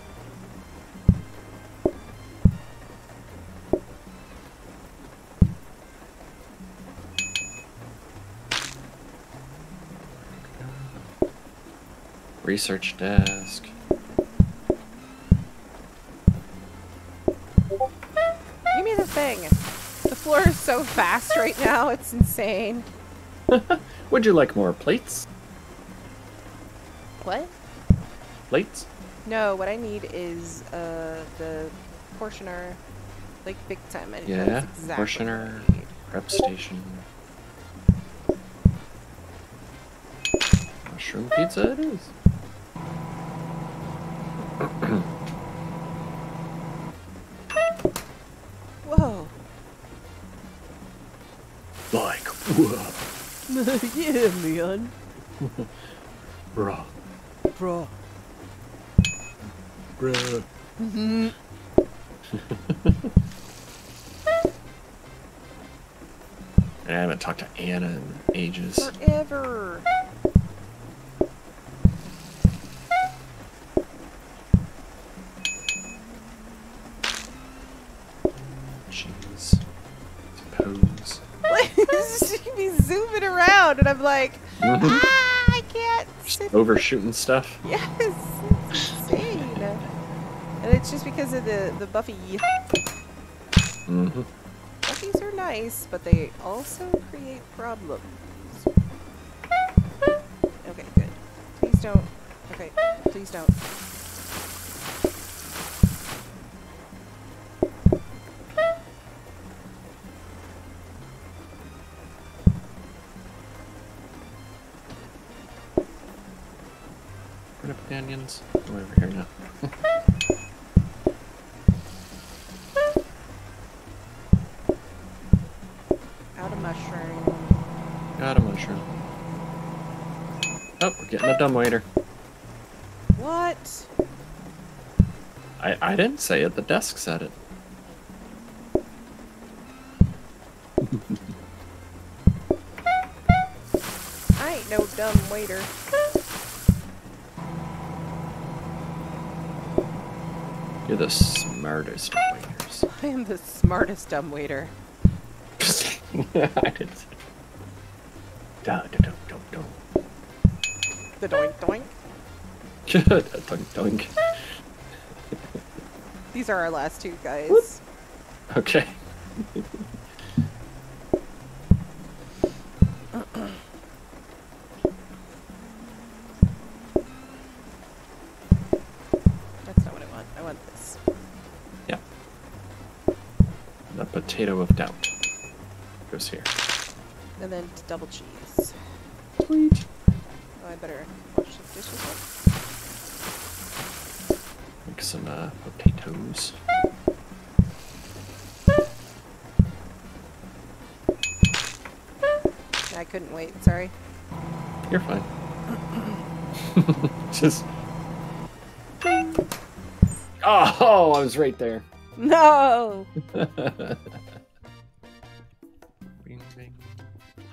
Research desk. Give me the thing. The floor is so fast right now, it's insane. Would you like more plates? What? Plates? No, what I need is uh, the portioner, like big time. I yeah, know exactly portioner, prep station, mushroom pizza. It is. Whoa! Like whoa! Yeah, man. Bruh. Bruh. Mm-hmm. I haven't talked to Anna in ages. Forever. Jeez. Suppose. She'd be zooming around, and I'm like, mm-hmm. ah, I can't. Sit overshooting stuff. Yes. And it's just because of the, the Buffy. Mm-hmm. Buffies are nice, but they also create problems. Okay, good. Please don't. Okay, please don't. Where'd I put the onions? We're over here now. Getting a dumbwaiter. What? I I didn't say it. The desk said it. I ain't no dumbwaiter. You're the smartest waiters. I am the smartest dumbwaiter. I didn't say it. Duh, duh, duh. The doink doink. Good. Doink doink. These are our last two guys. Whoop. Okay. That's not what I want. I want this. Yeah. The potato of doubt goes here. And then double cheese. Sweet. I better wash the dishes up. Make some uh, potatoes. I couldn't wait, sorry. You're fine. Just. Oh, oh, I was right there. No!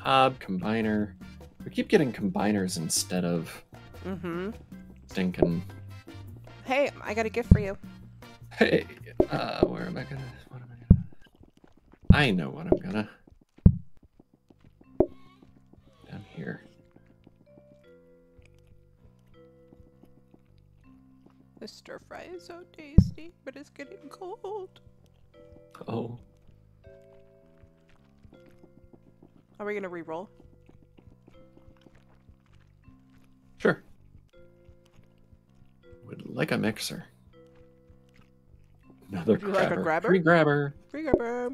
Hob, combiner. We keep getting combiners instead of mm-hmm. stinking. Hey, I got a gift for you. Hey, uh, where am I gonna? What am I gonna? I know what I'm gonna. Down here. The stir fry is so tasty, but it's getting cold. Oh. Are we gonna re-roll? Sure. Would like a mixer. Another Would you grabber. Like a grabber? Free grabber. Free grabber.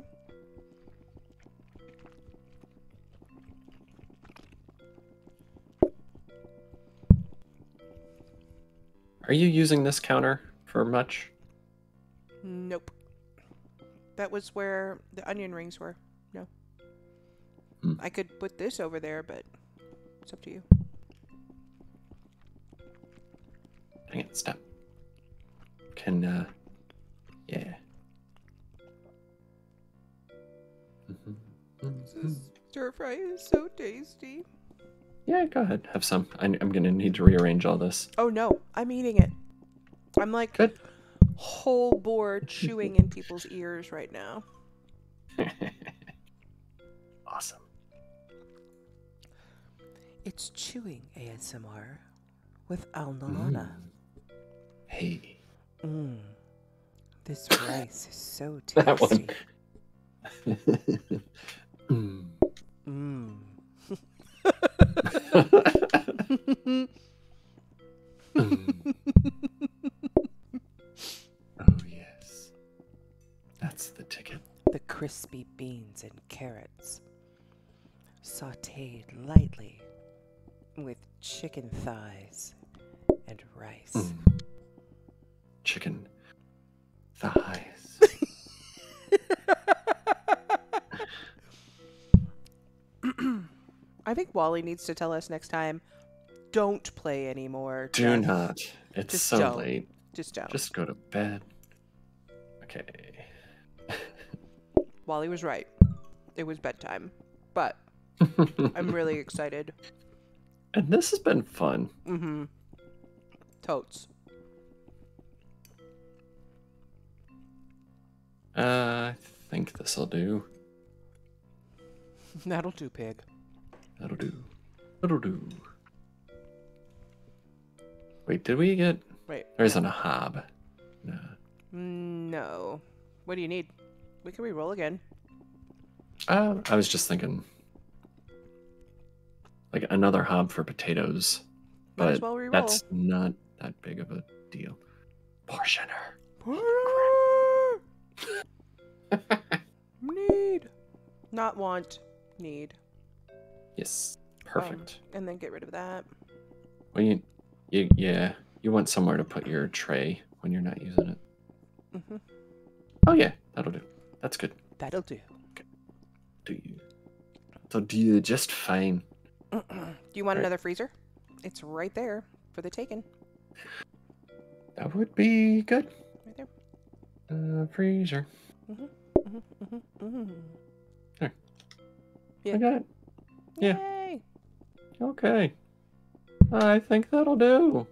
Are you using this counter for much? Nope. That was where the onion rings were. No. Mm. I could put this over there, but it's up to you. Dang it, stop. Can, uh, yeah. Mm-hmm. Mm-hmm. This stir fry is so tasty. Yeah, go ahead. Have some. I, I'm going to need to rearrange all this. Oh, no. I'm eating it. I'm like Good. whole boar chewing in people's ears right now. Awesome. It's chewing A S M R with Alnilana. Mm. Hey. Mm. This rice is so tasty. That one. Mmm. Mmm. mm. Oh yes, that's the ticket. The crispy beans and carrots, sautéed lightly with chicken thighs and rice. Mm. Chicken thighs. I think Wally needs to tell us next time, don't play anymore. Do Jeff. not. It's Just so don't. late. Just don't. Just go to bed. Okay. Wally was right. It was bedtime. But I'm really excited. And this has been fun. Mm-hmm. Totes. Uh, I think this'll do. That'll do, pig. That'll do. That'll do. Wait, did we get... Wait. There isn't a hob. No. No. What do you need? We can re-roll again. Uh, I was just thinking... Like, another hob for potatoes. Might but as well re-roll. That's not that big of a deal. Portioner. Portioner. Need. Not want. Need. Yes, perfect. Um, and then get rid of that. Well, you, you, yeah, you want somewhere to put your tray when you're not using it. Mm-hmm. Oh yeah, that'll do. That's good. That'll do. Okay. Do you? So do you just fine. Do you want right. another freezer? It's right there for the taking. That would be good. Right there. Uh, freezer. Mm-hmm. Mm-hmm. Mm-hmm. There. Yeah. I got it. Yeah. Yay. Okay. I think that'll do.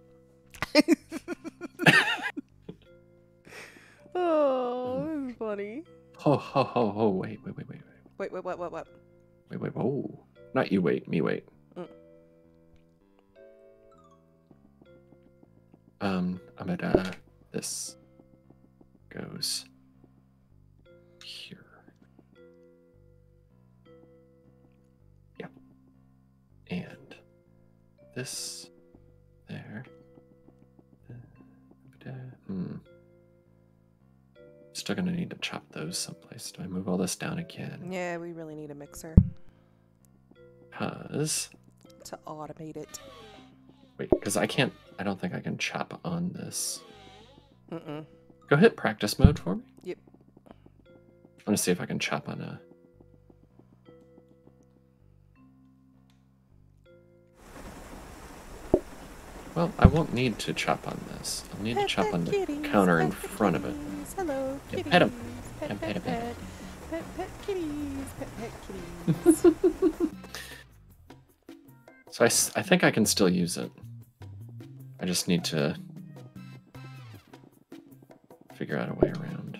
Oh, this is funny. Ho ho ho ho! Wait wait wait wait wait. Wait wait what what what? Wait wait oh! Not you wait, me wait. Mm. Um, I'm at uh, this goes here. And this there. Hmm. Still gonna need to chop those someplace. Do I move all this down again? Yeah, we really need a mixer. Cause to automate it. Wait, because I can't. I don't think I can chop on this. Mm-mm. Go hit practice mode for me. Yep. I'm gonna see if I can chop on a. Well, I won't need to chop on this. I'll need pet to chop on the kitties, counter in front kitties. of it. Hello, yeah, kitties. Pet them. Pet, pet, pet, pet, pet. Pet, pet kitties. Pet, pet kitties. So I, I think I can still use it. I just need to figure out a way around.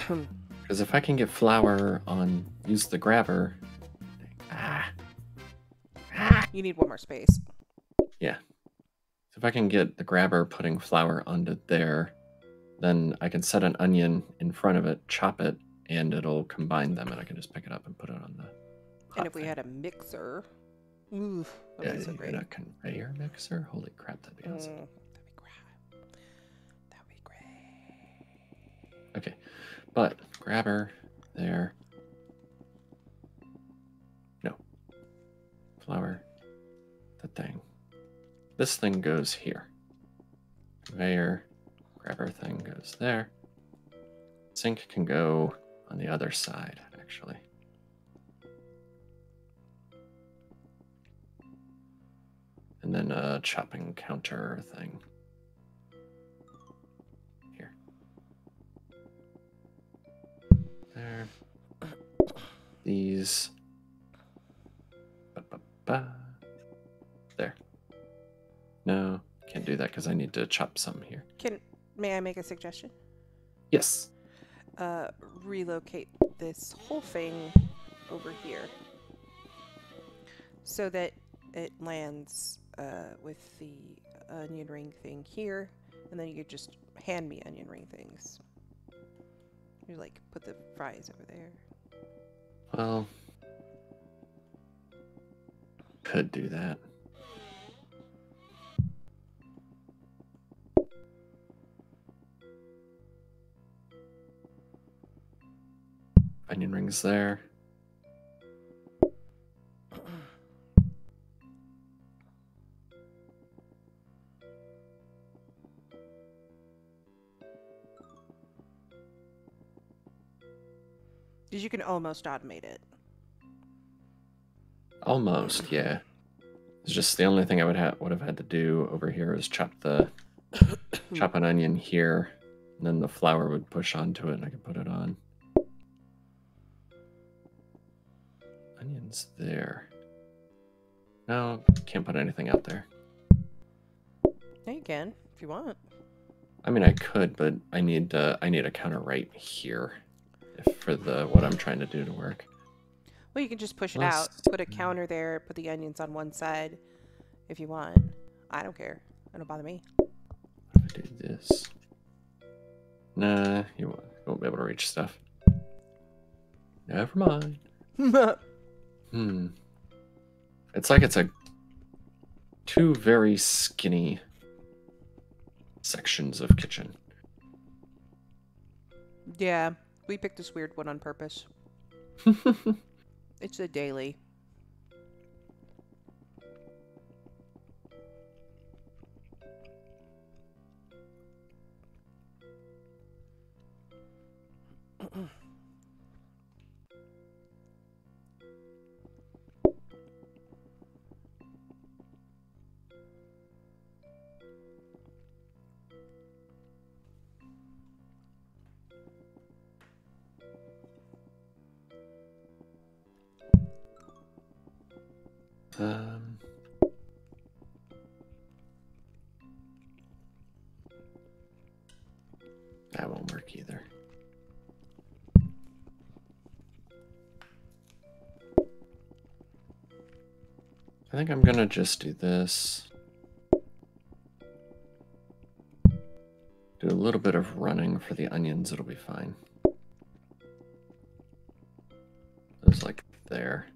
Hmm. Because if I can get flour on, use the grabber. Ah, ah. You need one more space. Yeah. So if I can get the grabber putting flour onto there, then I can set an onion in front of it, chop it, and it'll combine them, and I can just pick it up and put it on the. And if we thing. had a mixer, Ooh, yeah, so you great. Got a conveyor mixer? Holy crap, that'd be mm. awesome. That'd be great. That'd be great. Okay, but grabber there. No. Flower. The thing. This thing goes here. Conveyor. Grabber thing goes there. Sink can go on the other side, actually. And then a chopping counter thing here. There. These. Ba, ba, ba. There. No, can't do that because I need to chop some here. Can may I make a suggestion? Yes. Uh, relocate this whole thing over here so that it lands uh, with the onion ring thing here, and then you could just hand me onion ring things. You like put the fries over there. Well, could do that. Onion rings there. Because you can almost automate it. Almost, yeah. It's just the only thing I would have would have had to do over here is chop the chop an onion here, and then the flour would push onto it, and I could put it on. Onions there. No, can't put anything out there. Yeah, you can if you want. I mean, I could, but I need uh, I need a counter right here. For the what I'm trying to do to work. Well, you can just push it Let's, out, put a counter there, put the onions on one side if you want. I don't care. It don't bother me. If I do this. Nah, you won't, you won't be able to reach stuff. Never mind. hmm. It's like it's a two very skinny sections of kitchen. Yeah. We picked this weird one on purpose. It's a daily. Um, that won't work either. I think I'm gonna just do this. Do a little bit of running for the onions, it'll be fine. It was like there.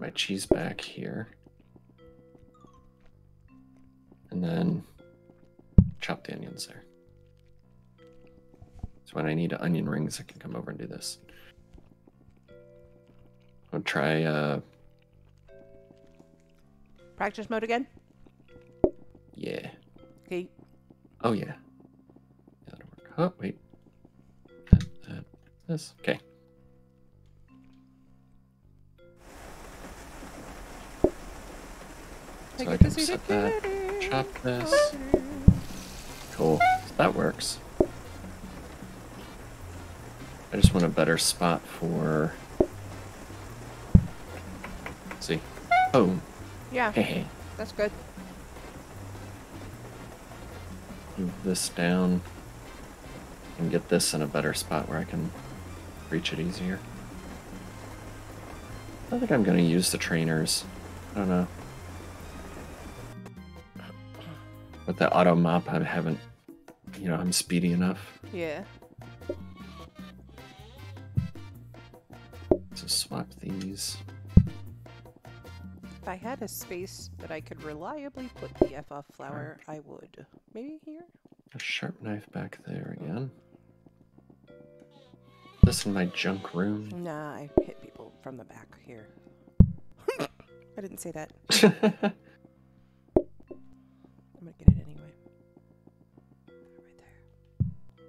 My cheese back here, and then chop the onions there. So when I need onion rings, I can come over and do this. I'll try uh... practice mode again. Yeah. Okay. Oh yeah. Yeah, that'll work. Oh wait. That, that, this. Okay. So I, I can set that, chop this. Cool, so that works. I just want a better spot for... Let's see. Oh. Yeah, hey. That's good. Move this down and get this in a better spot where I can reach it easier. I don't think I'm going to use the trainers. I don't know. With the auto mop, I haven't, you know, I'm speedy enough. Yeah. So swap these. I had a space that I could reliably put the F F flower, I would. Maybe here? A sharp knife back there again. This in my junk room. Nah, I hit people from the back here. I didn't say that. I'm gonna get it anyway. Right there.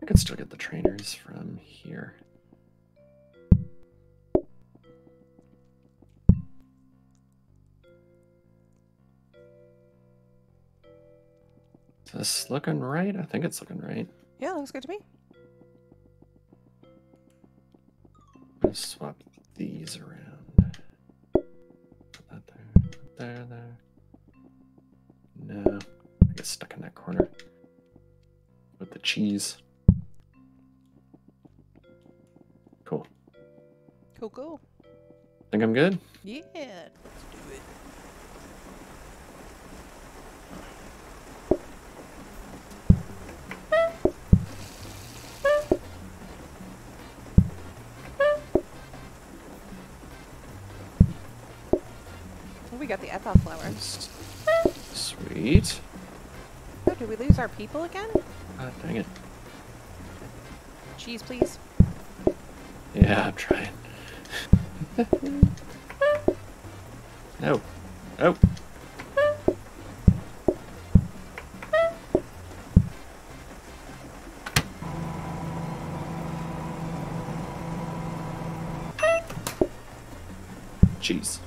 I could still get the trainers from here. Is this looking right? I think it's looking right. Yeah, looks good to me. I'm gonna swap these around. Put that there, put there, there. No, I get stuck in that corner with the cheese. Cool. Cool, cool. Think I'm good? Yeah, let's do it. We got the F F flower. Sweet. Oh, did we lose our people again? Ah, uh, dang it. Cheese, please. Yeah, I'm trying. No. Oh. Cheese.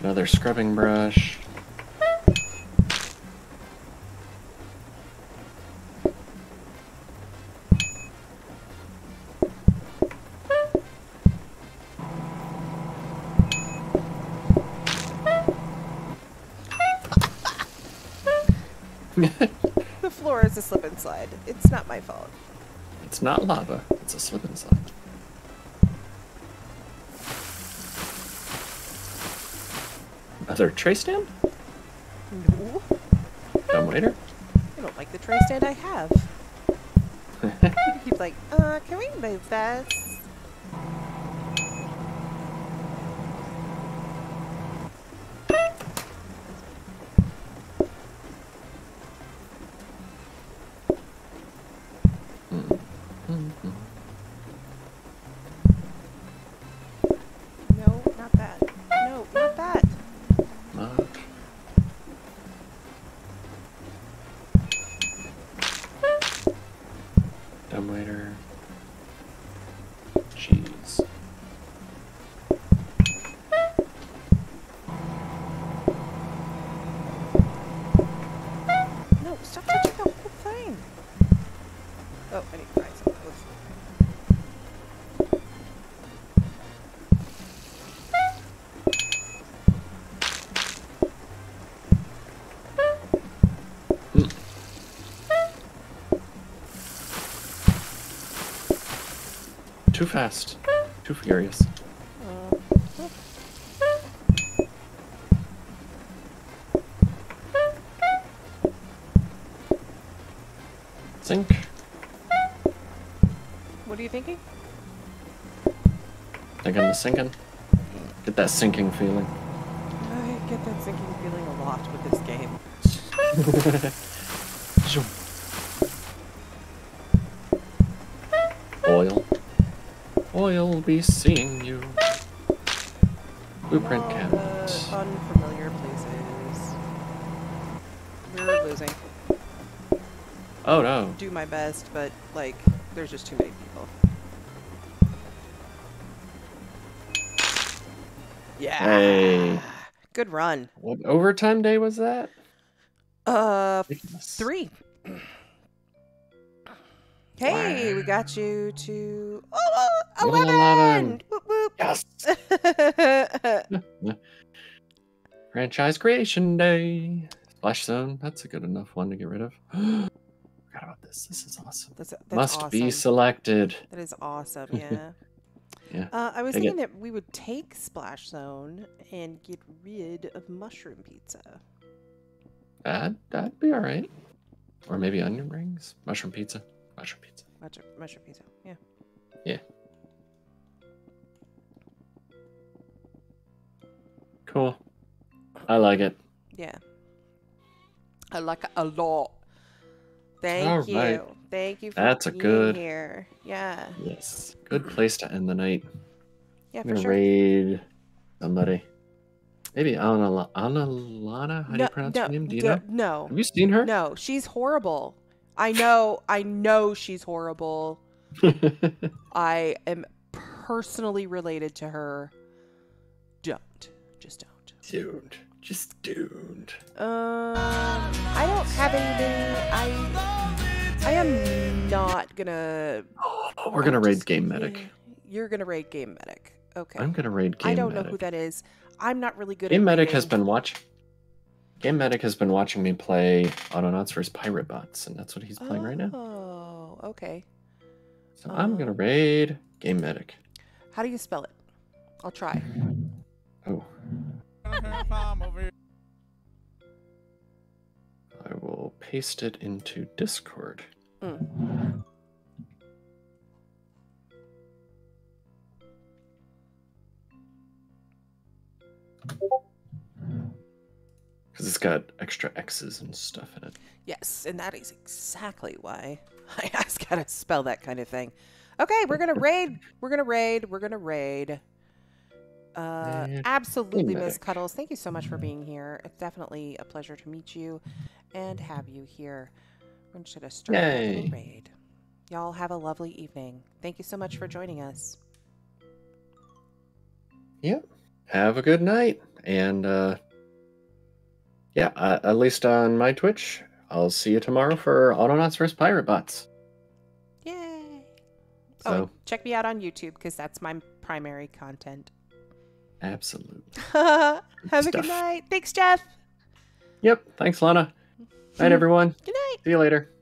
Another scrubbing brush. The floor is a slip and slide. It's not my fault. It's not lava. It's a slip and slide. Is there a tray stand? No. Dumb waiter? I don't like the tray stand I have. He's like, uh, can we move this? Too fast. Too furious. Uh, Sink. What are you thinking? Think I'm sinking. Get that sinking feeling. I get that sinking feeling a lot with this game. Oil. Oil be seeing you. Blueprint cabinet. Unfamiliar places. We're losing. Oh no. Do my best, but like, there's just too many people. Yeah. Hey. Good run. What overtime day was that? Uh, yes. Three. Hey, wow. We got you to oh, oh, eleven. eleven. Whoop, whoop. Yes. Franchise creation day. Splash zone. That's a good enough one to get rid of. Forgot about this. This is awesome. That's, that's Must awesome. be selected. That is awesome. Yeah. Yeah. Uh, I was take thinking it. that we would take Splash Zone and get rid of Mushroom Pizza. That that'd be all right. Or maybe onion rings, mushroom pizza. Mushroom pizza. Mushroom, mushroom pizza, yeah. Yeah. Cool. I like it. Yeah. I like it a lot. Thank All you. Right. Thank you for That's being a good, here. Yeah. Yes. Good place to end the night. Yeah, I'm for gonna sure. raid somebody. Maybe Alnilana. Alnilana? How no, do you pronounce no, her name? Do you no, know? No. Have you seen her? No. She's horrible. I know. I know she's horrible. I am personally related to her. Don't. Just don't. Dude, just dude. Um, uh, I don't have anything. I, I am not gonna. Oh, we're gonna raid just, Game Medic. You're gonna raid Game Medic. Okay. I'm gonna raid Game Medic. I don't Medic. know who that is. I'm not really good. Game at Medic raiding. has been watching. Game Medic has been watching me play Autonauts versus. Pirate Bots, and that's what he's playing oh, right now. Oh, okay. So um, I'm gonna raid Game Medic. How do you spell it? I'll try. Oh. I will paste it into Discord. Mm. Because it's got extra X's and stuff in it. Yes, and that is exactly why I asked how to spell that kind of thing. Okay, we're gonna raid. We're gonna raid. We're gonna raid. Uh, absolutely, Miss Cuddles. Thank you so much for being here. It's definitely a pleasure to meet you and have you here. We're just gonna start a little raid. Y'all have a lovely evening. Thank you so much for joining us. Yep. Have a good night. And uh, yeah, uh, at least on my Twitch, I'll see you tomorrow for Autonauts versus. Pirate Bots. Yay! So. Oh, check me out on YouTube because that's my primary content. Absolutely. Have stuff. a good night. Thanks, Jeff. Yep. Thanks, Lana. Night, everyone. Good night. See you later.